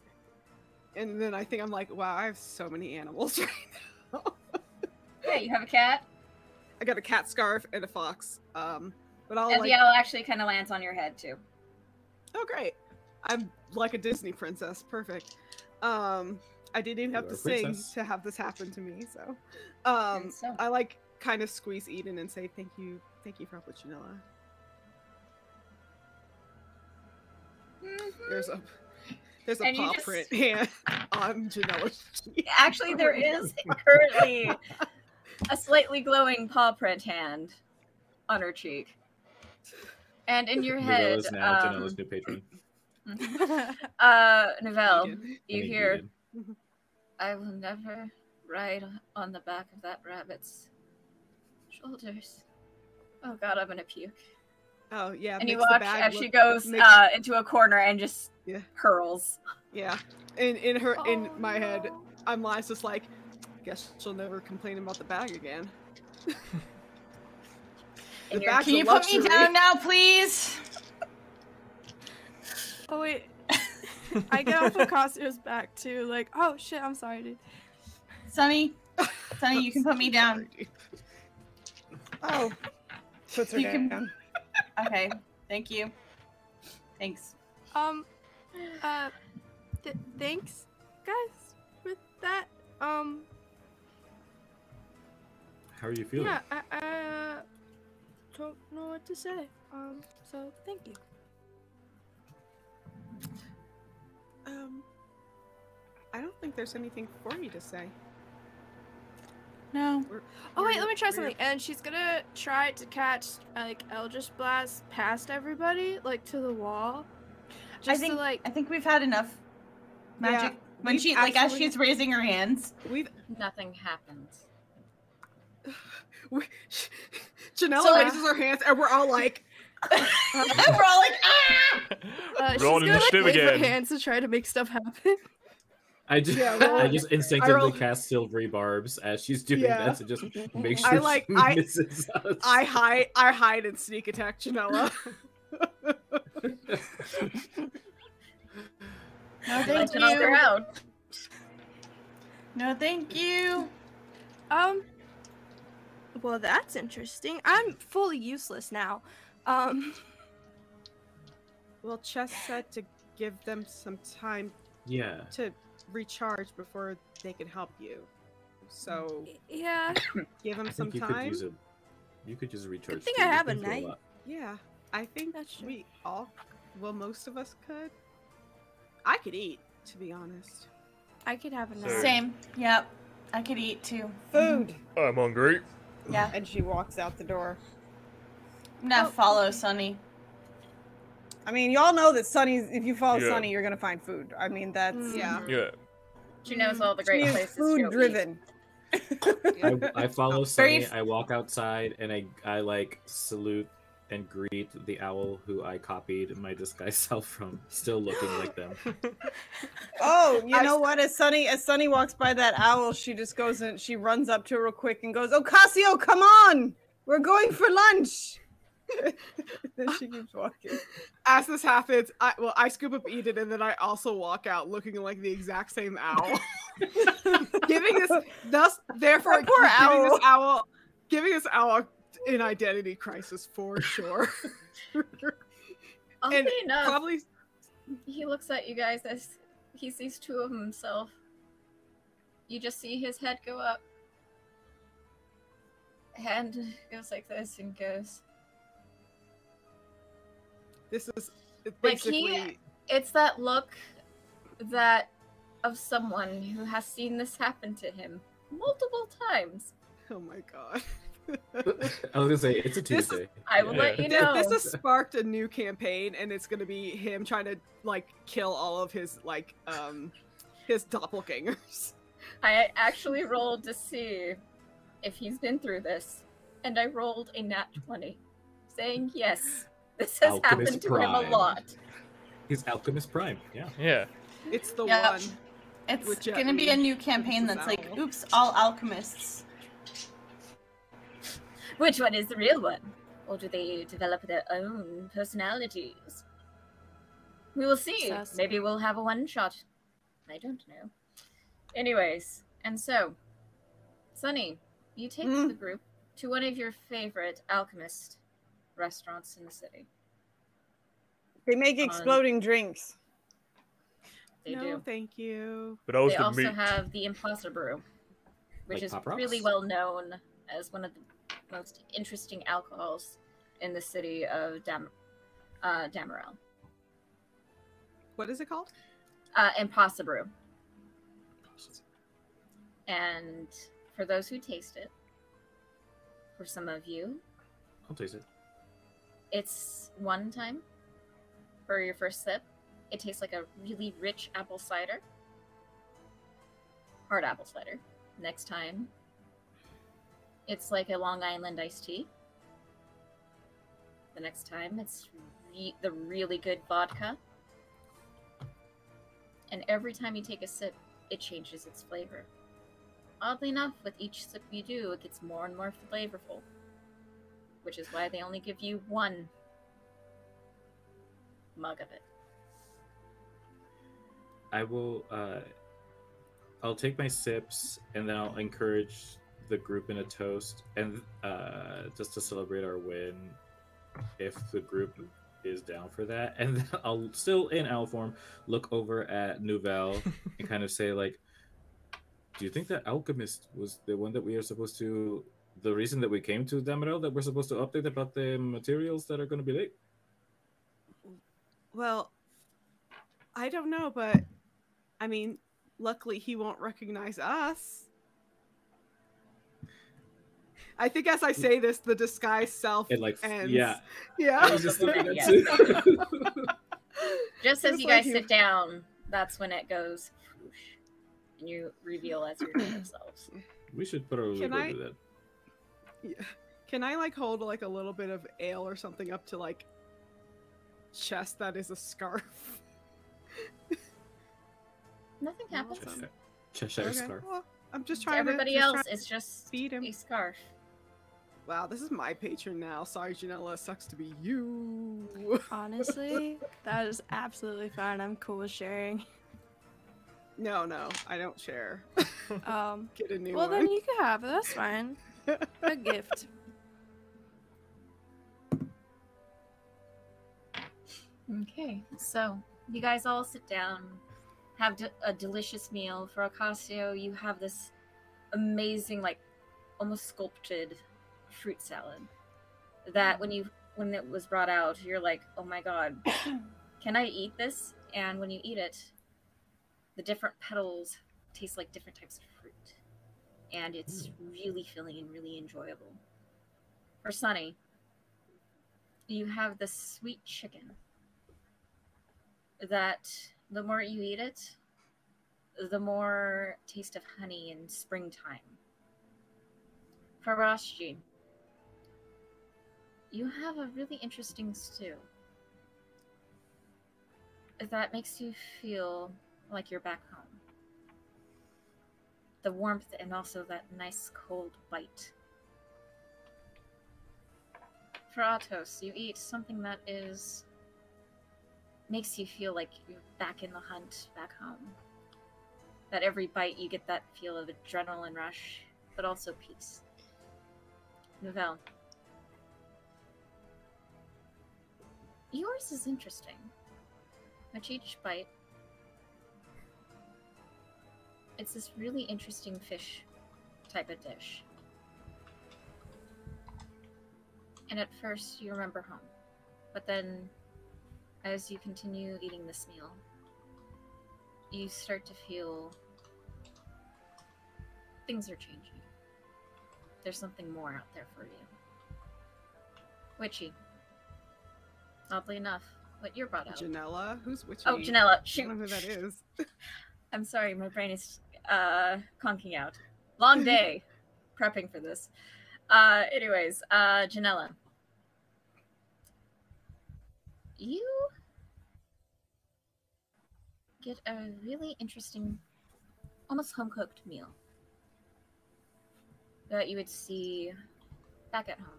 and then I think I'm like, wow, I have so many animals right now. Yeah, you have a cat. I got a cat scarf and a fox. But I'll and the owl actually kind of lands on your head too. Oh great! I'm like a Disney princess. Perfect. I didn't even have to sing to have this happen to me. So, I like kind of squeeze Eden and say thank you for help with Janella. Mm-hmm. There's a and paw print hand on Janella's cheek. Actually, there is currently a slightly glowing paw print hand on her cheek. And in your head, is now Janella's new patron. Nouvelle, you hear, I will never ride on the back of that rabbit's shoulders. Oh god, I'm gonna puke. Oh yeah. And you watch as she goes into a corner and just hurls. Yeah. In my head, I'm Lies just like, guess she'll never complain about the bag again. Can you put me down now, please? Oh wait. I get off Ocasio's back too, like, oh shit, I'm sorry, dude. Sunny, you can put me down. Oh, puts her down. Okay, thank you. Thanks. Thanks, guys, with that. How are you feeling? Yeah, I don't know what to say. So thank you. I don't think there's anything for me to say. No. Oh wait, let me try something. And she's gonna try to catch like Eldritch Blast past everybody, like to the wall. I think we've had enough magic. When she, like, as she's raising her hands, nothing happens. Janella raises her hands, and we're all like, and we're all like, ah! She's gonna wave her hands to try to make stuff happen. I just instinctively cast Silvery Barbs as she's doing that to just make sure she misses us. I hide and sneak attack Janella. No, thank you. No, thank you. Well, that's interesting. I'm fully useless now. Well, Chess said to give them some time to recharge before they can help you. So give them some time. You could just recharge. Good thing I have a knight. Yeah, I think we all, well, most of us could. I could eat, to be honest. I could have a knife. Same. Yep. I could eat too. Food. I'm hungry. Yeah. And she walks out the door. I'm gonna follow Sunny. I mean, y'all know that Sunny's, if you follow Sunny, you're gonna find food. I mean, that's She knows all the great places. Food driven. I follow Sunny. I walk outside and I like salute and greet the owl who I copied my disguise self from, still looking like them. Oh, you know what? As Sunny walks by that owl, she just goes and she runs up to her real quick and goes, "Ocasio, come on! We're going for lunch!" Then she keeps walking. As this happens, I scoop up Eden, and then I also walk out looking like the exact same owl. Giving this owl an identity crisis for sure. And enough, probably he looks at you guys as he sees two of himself. You just see his head go up, hand goes like this, and goes. This is basically like it's that look that of someone who has seen this happen to him multiple times. Oh my god. I was gonna say it's a Tuesday. I will let you know. This has sparked a new campaign, and it's gonna be him trying to like kill all of his doppelgangers. I actually rolled to see if he's been through this, and I rolled a nat 20, saying yes, this has happened to him a lot. He's Alchemist Prime. Yeah. Yeah. It's the one. It's gonna be a new campaign that's like, oops, all alchemists. Which one is the real one? Or do they develop their own personalities? We will see. Maybe we'll have a one-shot. I don't know. Anyways, and so, Sunny, you take the group to one of your favorite alchemist restaurants in the city. They make exploding drinks. They do. Thank you. But they also have the Imposter Brew, which is really well known as one of the most interesting alcohols in the city of Damaril. What is it called? Imposter Brew. And for those who taste it, for some of you, I'll taste it. It's one time for your first sip. It tastes like a really rich apple cider, hard apple cider. Next time, it's like a Long Island iced tea. The next time, it's the really good vodka. And every time you take a sip, it changes its flavor. Oddly enough, with each sip you do, it gets more and more flavorful. Which is why they only give you one mug of it. I will, I'll take my sips, and then I'll encourage the group in a toast, and just to celebrate our win, if the group is down for that. And then I'll, still in owl form, look over at Nouvelle and kind of say, like, do you think that alchemist was the one that we are supposed to, the reason that we came to Damaril, that we're supposed to update about the materials that are going to be late? Well, I don't know, but I mean, luckily he won't recognize us. I think as I say this, the disguise self ends. Yeah. Just as you guys sit down, that's when it goes. can you reveal as your native selves. We should probably do that. Yeah. Can I like hold like a little bit of ale or something up to like chest that is a scarf? Nothing happens. Cheshire scarf. Well, I'm just trying to everybody else. It's just feed him. A scarf. Wow, this is my patron now. Sorry, Janella, sucks to be you. Honestly, that is absolutely fine. I'm cool with sharing. No, no, I don't share. Get a new one. Well, then you can have it. That's fine. A gift. Okay, so you guys all sit down, have a delicious meal. For Ocasio, you have this amazing, like, almost sculpted fruit salad that when it was brought out, you're like, oh my god, can I eat this? And when you eat it, the different petals taste like different types of fruit. And it's really filling and really enjoyable. For Sunny, you have the sweet chicken that the more you eat it, the more taste of honey in springtime. For Rostri, you have a really interesting stew that makes you feel like you're back home. The warmth and also that nice cold bite. For Atos, you eat something that is makes you feel like you're back in the hunt, back home. That every bite you get that feel of adrenaline rush, but also peace. Nouvelle. Yours is interesting. With each bite, it's this really interesting fish type of dish. And at first, you remember home. But then, as you continue eating this meal, you start to feel things are changing. There's something more out there for you. Witchy. Oddly enough, what you're brought up. Janella? Who's Witchy? Oh, Janella. Shoot. I don't know who that is. I'm sorry, my brain is conking out. Long day prepping for this. Anyways, Janella. You get a really interesting, almost home-cooked meal that you would see back at home.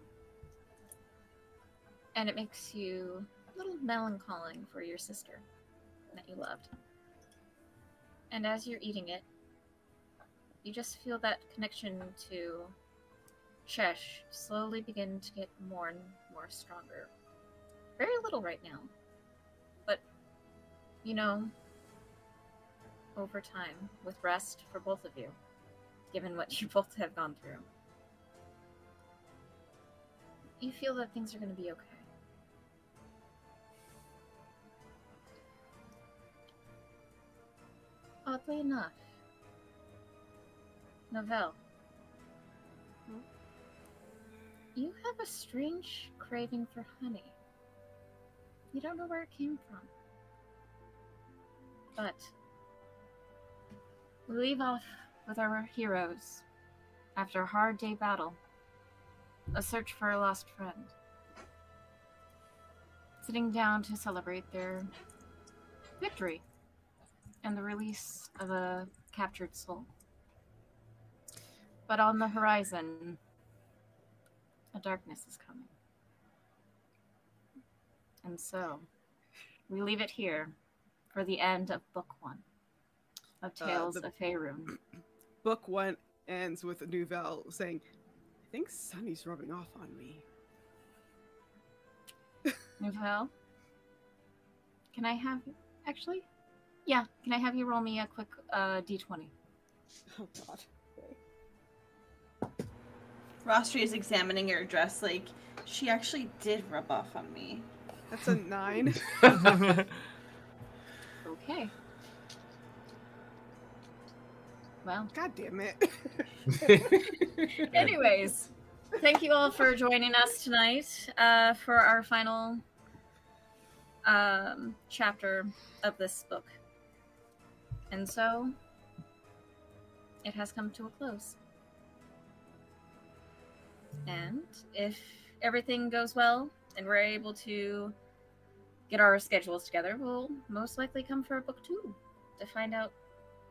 And it makes you a little melancholic for your sister that you loved. And as you're eating it, you just feel that connection to Chesh slowly begin to get more and more stronger. Very little right now, but, you know, over time, with rest for both of you, given what you both have gone through, you feel that things are going to be okay. Oddly enough, Nouvelle, you have a strange craving for honey. You don't know where it came from. But we leave off with our heroes after a hard day battle, a search for a lost friend, sitting down to celebrate their victory. And the release of a captured soul. But on the horizon, a darkness is coming. And so, we leave it here for the end of Book 1 of Tales of Faerun. Book 1 ends with Nouvelle saying, I think Sunny's rubbing off on me. Nouvelle, can I have you? Actually? Yeah, can I have you roll me a quick d20? Oh god. Okay. Rostri is examining her dress like, she actually did rub off on me. That's a 9. Okay. Well. God damn it. Anyways, thank you all for joining us tonight for our final chapter of this book. And so, it has come to a close. And if everything goes well and we're able to get our schedules together, we'll most likely come for a book two to find out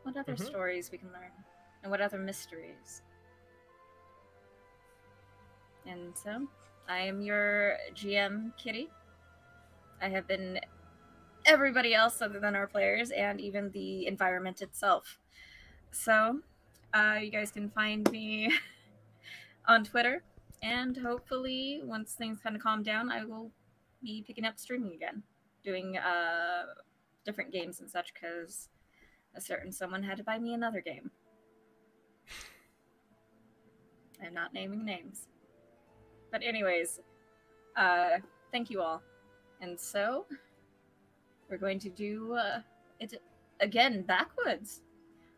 what other stories we can learn and what other mysteries. And so, I am your GM, Kitty. I have been everybody else other than our players and even the environment itself. So, you guys can find me on Twitter, and hopefully, once things kind of calm down, I will be picking up streaming again, doing different games and such, because a certain someone had to buy me another game. I'm not naming names. But anyways, thank you all. And so, we're going to do it again backwards.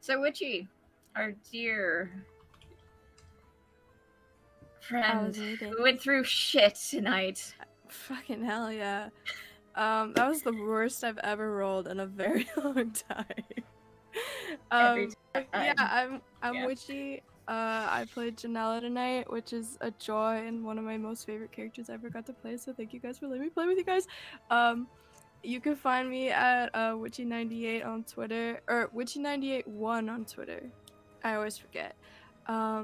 So, Witchy, our dear friend who went through shit tonight. Fucking hell, yeah. That was the worst I've ever rolled in a very long time. Yeah, I'm Witchy. I played Janella tonight, which is a joy and one of my most favorite characters I ever got to play, so thank you guys for letting me play with you guys. You can find me at Witchy98 on Twitter, or Witchy981 on Twitter. I always forget. I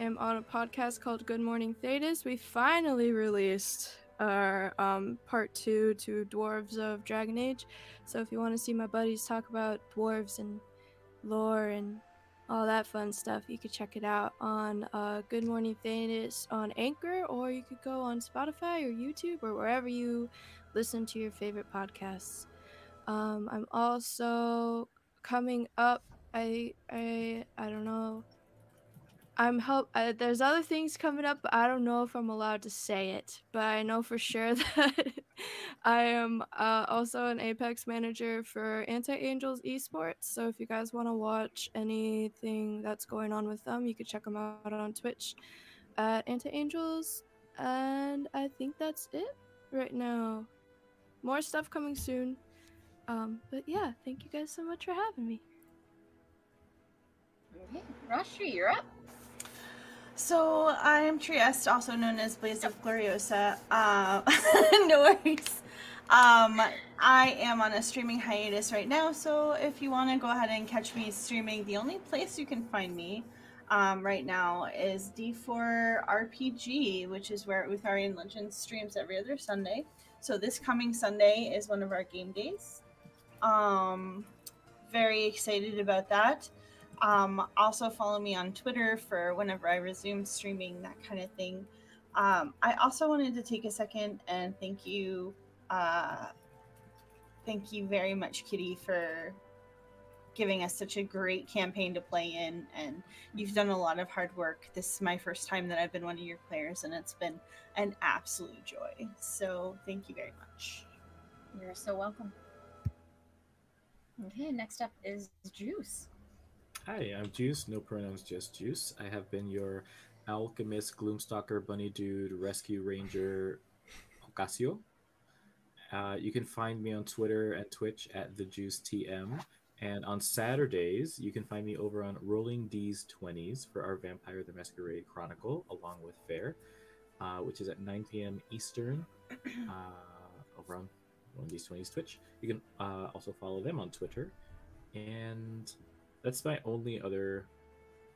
am on a podcast called Good Morning Thetis. We finally released our part 2 to Dwarves of Dragon Age, so if you want to see my buddies talk about dwarves and lore and all that fun stuff, you could check it out on Good Morning Thetis on Anchor, or you could go on Spotify or YouTube or wherever you listen to your favorite podcasts. I'm also coming up, I don't know, there's other things coming up, but I don't know if I'm allowed to say it, but I know for sure that I am also an Apex manager for Anti-Angels Esports, so if you guys want to watch anything that's going on with them, you can check them out on Twitch at Anti-Angels, and I think that's it right now. More stuff coming soon, but yeah, thank you guys so much for having me. Okay, Rostri, you're up. So, I'm Trieste, also known as Blaze of Gloriosa. No worries. I am on a streaming hiatus right now, so if you want to go ahead and catch me streaming, the only place you can find me right now is D4RPG, which is where Utharian Legends streams every other Sunday. So this coming Sunday is one of our game days. Very excited about that. Also follow me on Twitter for whenever I resume streaming, that kind of thing. I also wanted to take a second and thank you very much, Kitty, for giving us such a great campaign to play in, and you've done a lot of hard work. This is my first time that I've been one of your players, and it's been an absolute joy. So thank you very much. You're so welcome. Okay, next up is Juice. Hi, I'm Juice, no pronouns, just Juice. I have been your alchemist, Gloomstalker, bunny dude, rescue ranger, Ocasio. You can find me on Twitter and Twitch at TheJuiceTM. And on Saturdays, you can find me over on Rolling D's 20s for our Vampire the Masquerade Chronicle, along with Fair, which is at 9 p.m. Eastern over on Rolling D's 20s Twitch. You can also follow them on Twitter. And that's my only other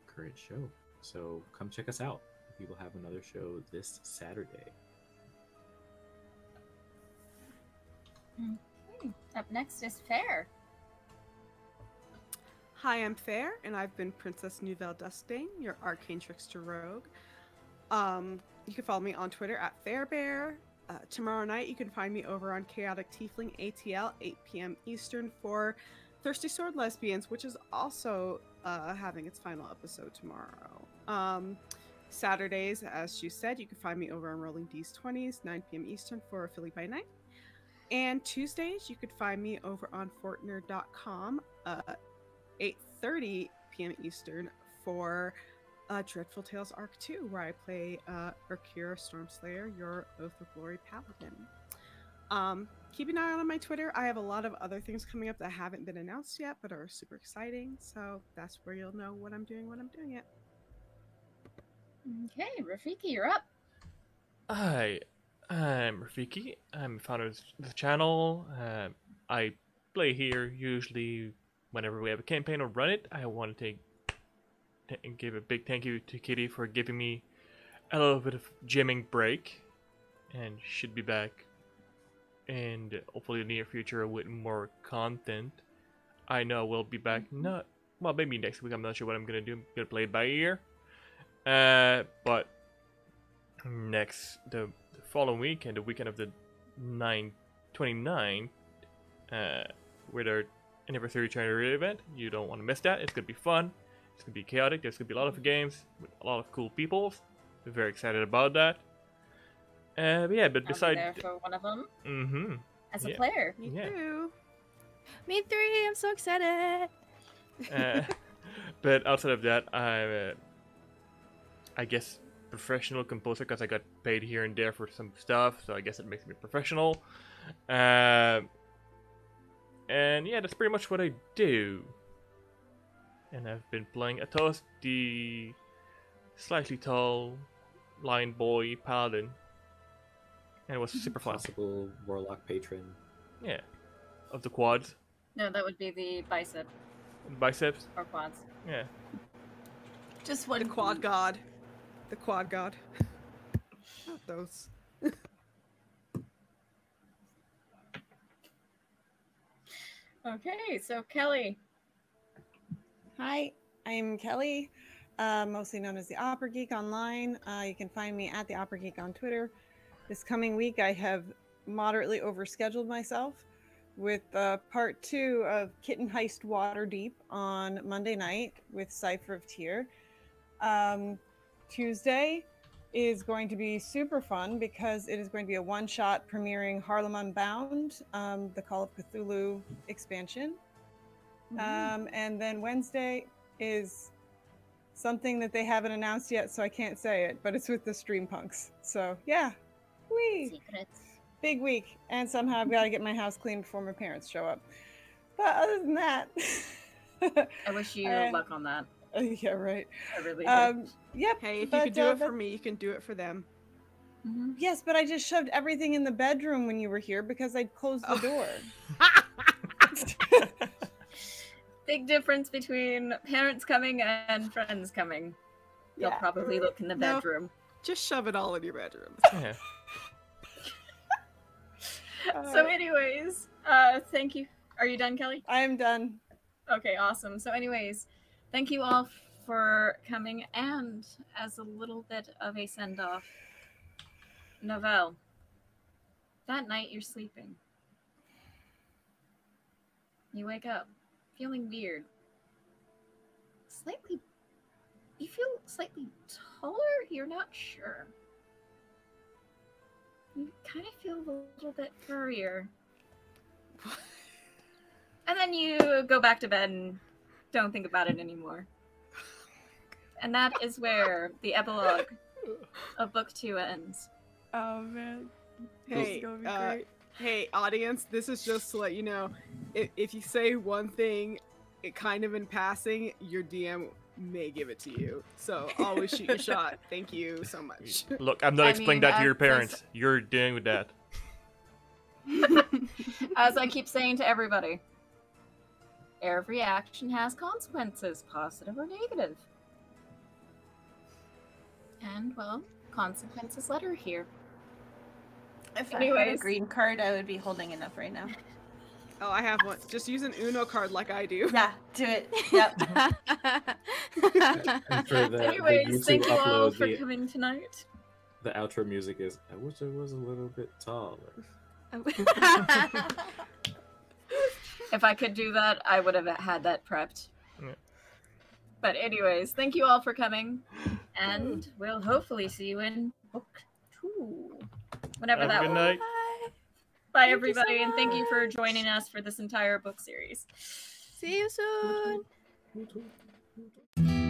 current show. So come check us out. We will have another show this Saturday. Okay. Up next is Fair. Hi, I'm Fair, and I've been Princess Nouvelle Dustaine, your arcane trickster rogue. You can follow me on Twitter at FairBear. Tomorrow night, you can find me over on Chaotic Tiefling ATL, 8 p.m. Eastern for Thirsty Sword Lesbians, which is also having its final episode tomorrow. Saturdays, as you said, you can find me over on Rolling D's 20s, 9 p.m. Eastern for Philly by Night. And Tuesdays, you could find me over on Fortner.com, 8:30 p.m. Eastern for Dreadful Tales Arc 2, where I play Urkira Stormslayer, your Oath of Glory Paladin. Keep an eye on my Twitter. I have a lot of other things coming up that haven't been announced yet, but are super exciting. So that's where you'll know what I'm doing when I'm doing it. Okay, Rafiki, you're up. Hi, I'm Rafiki. I'm founder of the channel. I play here usually whenever we have a campaign or run it. I want to give a big thank you to Kitty for giving me a little bit of jamming break, and should be back and hopefully in the near future with more content. I know we'll be back, not well, maybe next week. I'm not sure what I'm gonna do. I'm gonna play it by ear, but next the following week and the weekend of the 29th, with our anniversary charity event, you don't want to miss that. It's gonna be fun. It's gonna be chaotic. There's gonna be a lot of games with a lot of cool people. We're very excited about that. But yeah, but besides, I'll be there for one of them. Mm-hmm. As a player, me too. Me three. I'm so excited. But outside of that, I'm, I guess, professional composer because I got paid here and there for some stuff, so I guess it makes me professional. And yeah, that's pretty much what I do. And I've been playing Atos, the slightly tall lion boy paladin. And it was super fun. Possible warlock patron. Yeah. Of the quads. No, that would be the bicep. Biceps? Or quads. Yeah. Just one. The quad god. The quad god. Not those. Okay, so Kelly. Hi, I'm Kelly, mostly known as the Opera Geek online. You can find me at the Opera Geek on Twitter. This coming week, I have moderately overscheduled myself with part 2 of Kitten Heist Waterdeep on Monday night with Cypher of Tyr. Tuesday is going to be super fun because it is going to be a one-shot premiering Harlem Unbound, the Call of Cthulhu expansion. Mm-hmm. And then Wednesday is something that they haven't announced yet, so I can't say it, but it's with the Streampunks. So, yeah. Whee. Secrets. Big week, and somehow I've got to get my house clean before my parents show up. But other than that, I wish you luck on that. Yeah, right. I really do. Yep. Hey, if you could do it for me, you can do it for them. Mm-hmm. Yes, but I just shoved everything in the bedroom when you were here because I'd closed the door. Big difference between parents coming and friends coming. You'll probably look in the bedroom. No. Just shove it all in your bedroom. Yeah. So anyways, thank you. Are you done, Kelly? I am done. Okay, awesome. So anyways, thank you all for coming. And as a little bit of a send-off, Nouvelle, that night you're sleeping. You wake up feeling weird. You feel slightly taller? You're not sure. You kind of feel a little bit furrier. And then you go back to bed and don't think about it anymore. And that is where the epilogue of book 2 ends. Oh, man. Hey, this is gonna be great. Hey, audience, this is just to let you know, if you say one thing, it kind of in passing, your DM may give it to you, so always shoot your shot. Thank you so much. Look, I'm not explaining that to your parents. You're dealing with that. As I keep saying to everybody, every action has consequences, positive or negative. And, well, consequences letter here. If I had a green card, I would be holding it up right now. Oh, I have one. Just use an Uno card like I do. Yeah, do it. Yep. Anyways, thank you all for coming tonight. The outro music is, I wish I was a little bit taller. If I could do that, I would have had that prepped. Yeah. But anyways, thank you all for coming. And we'll hopefully see you in book 2. Whenever that was. Good night. Bye, everybody, and thank you for joining us for this entire book series. See you soon.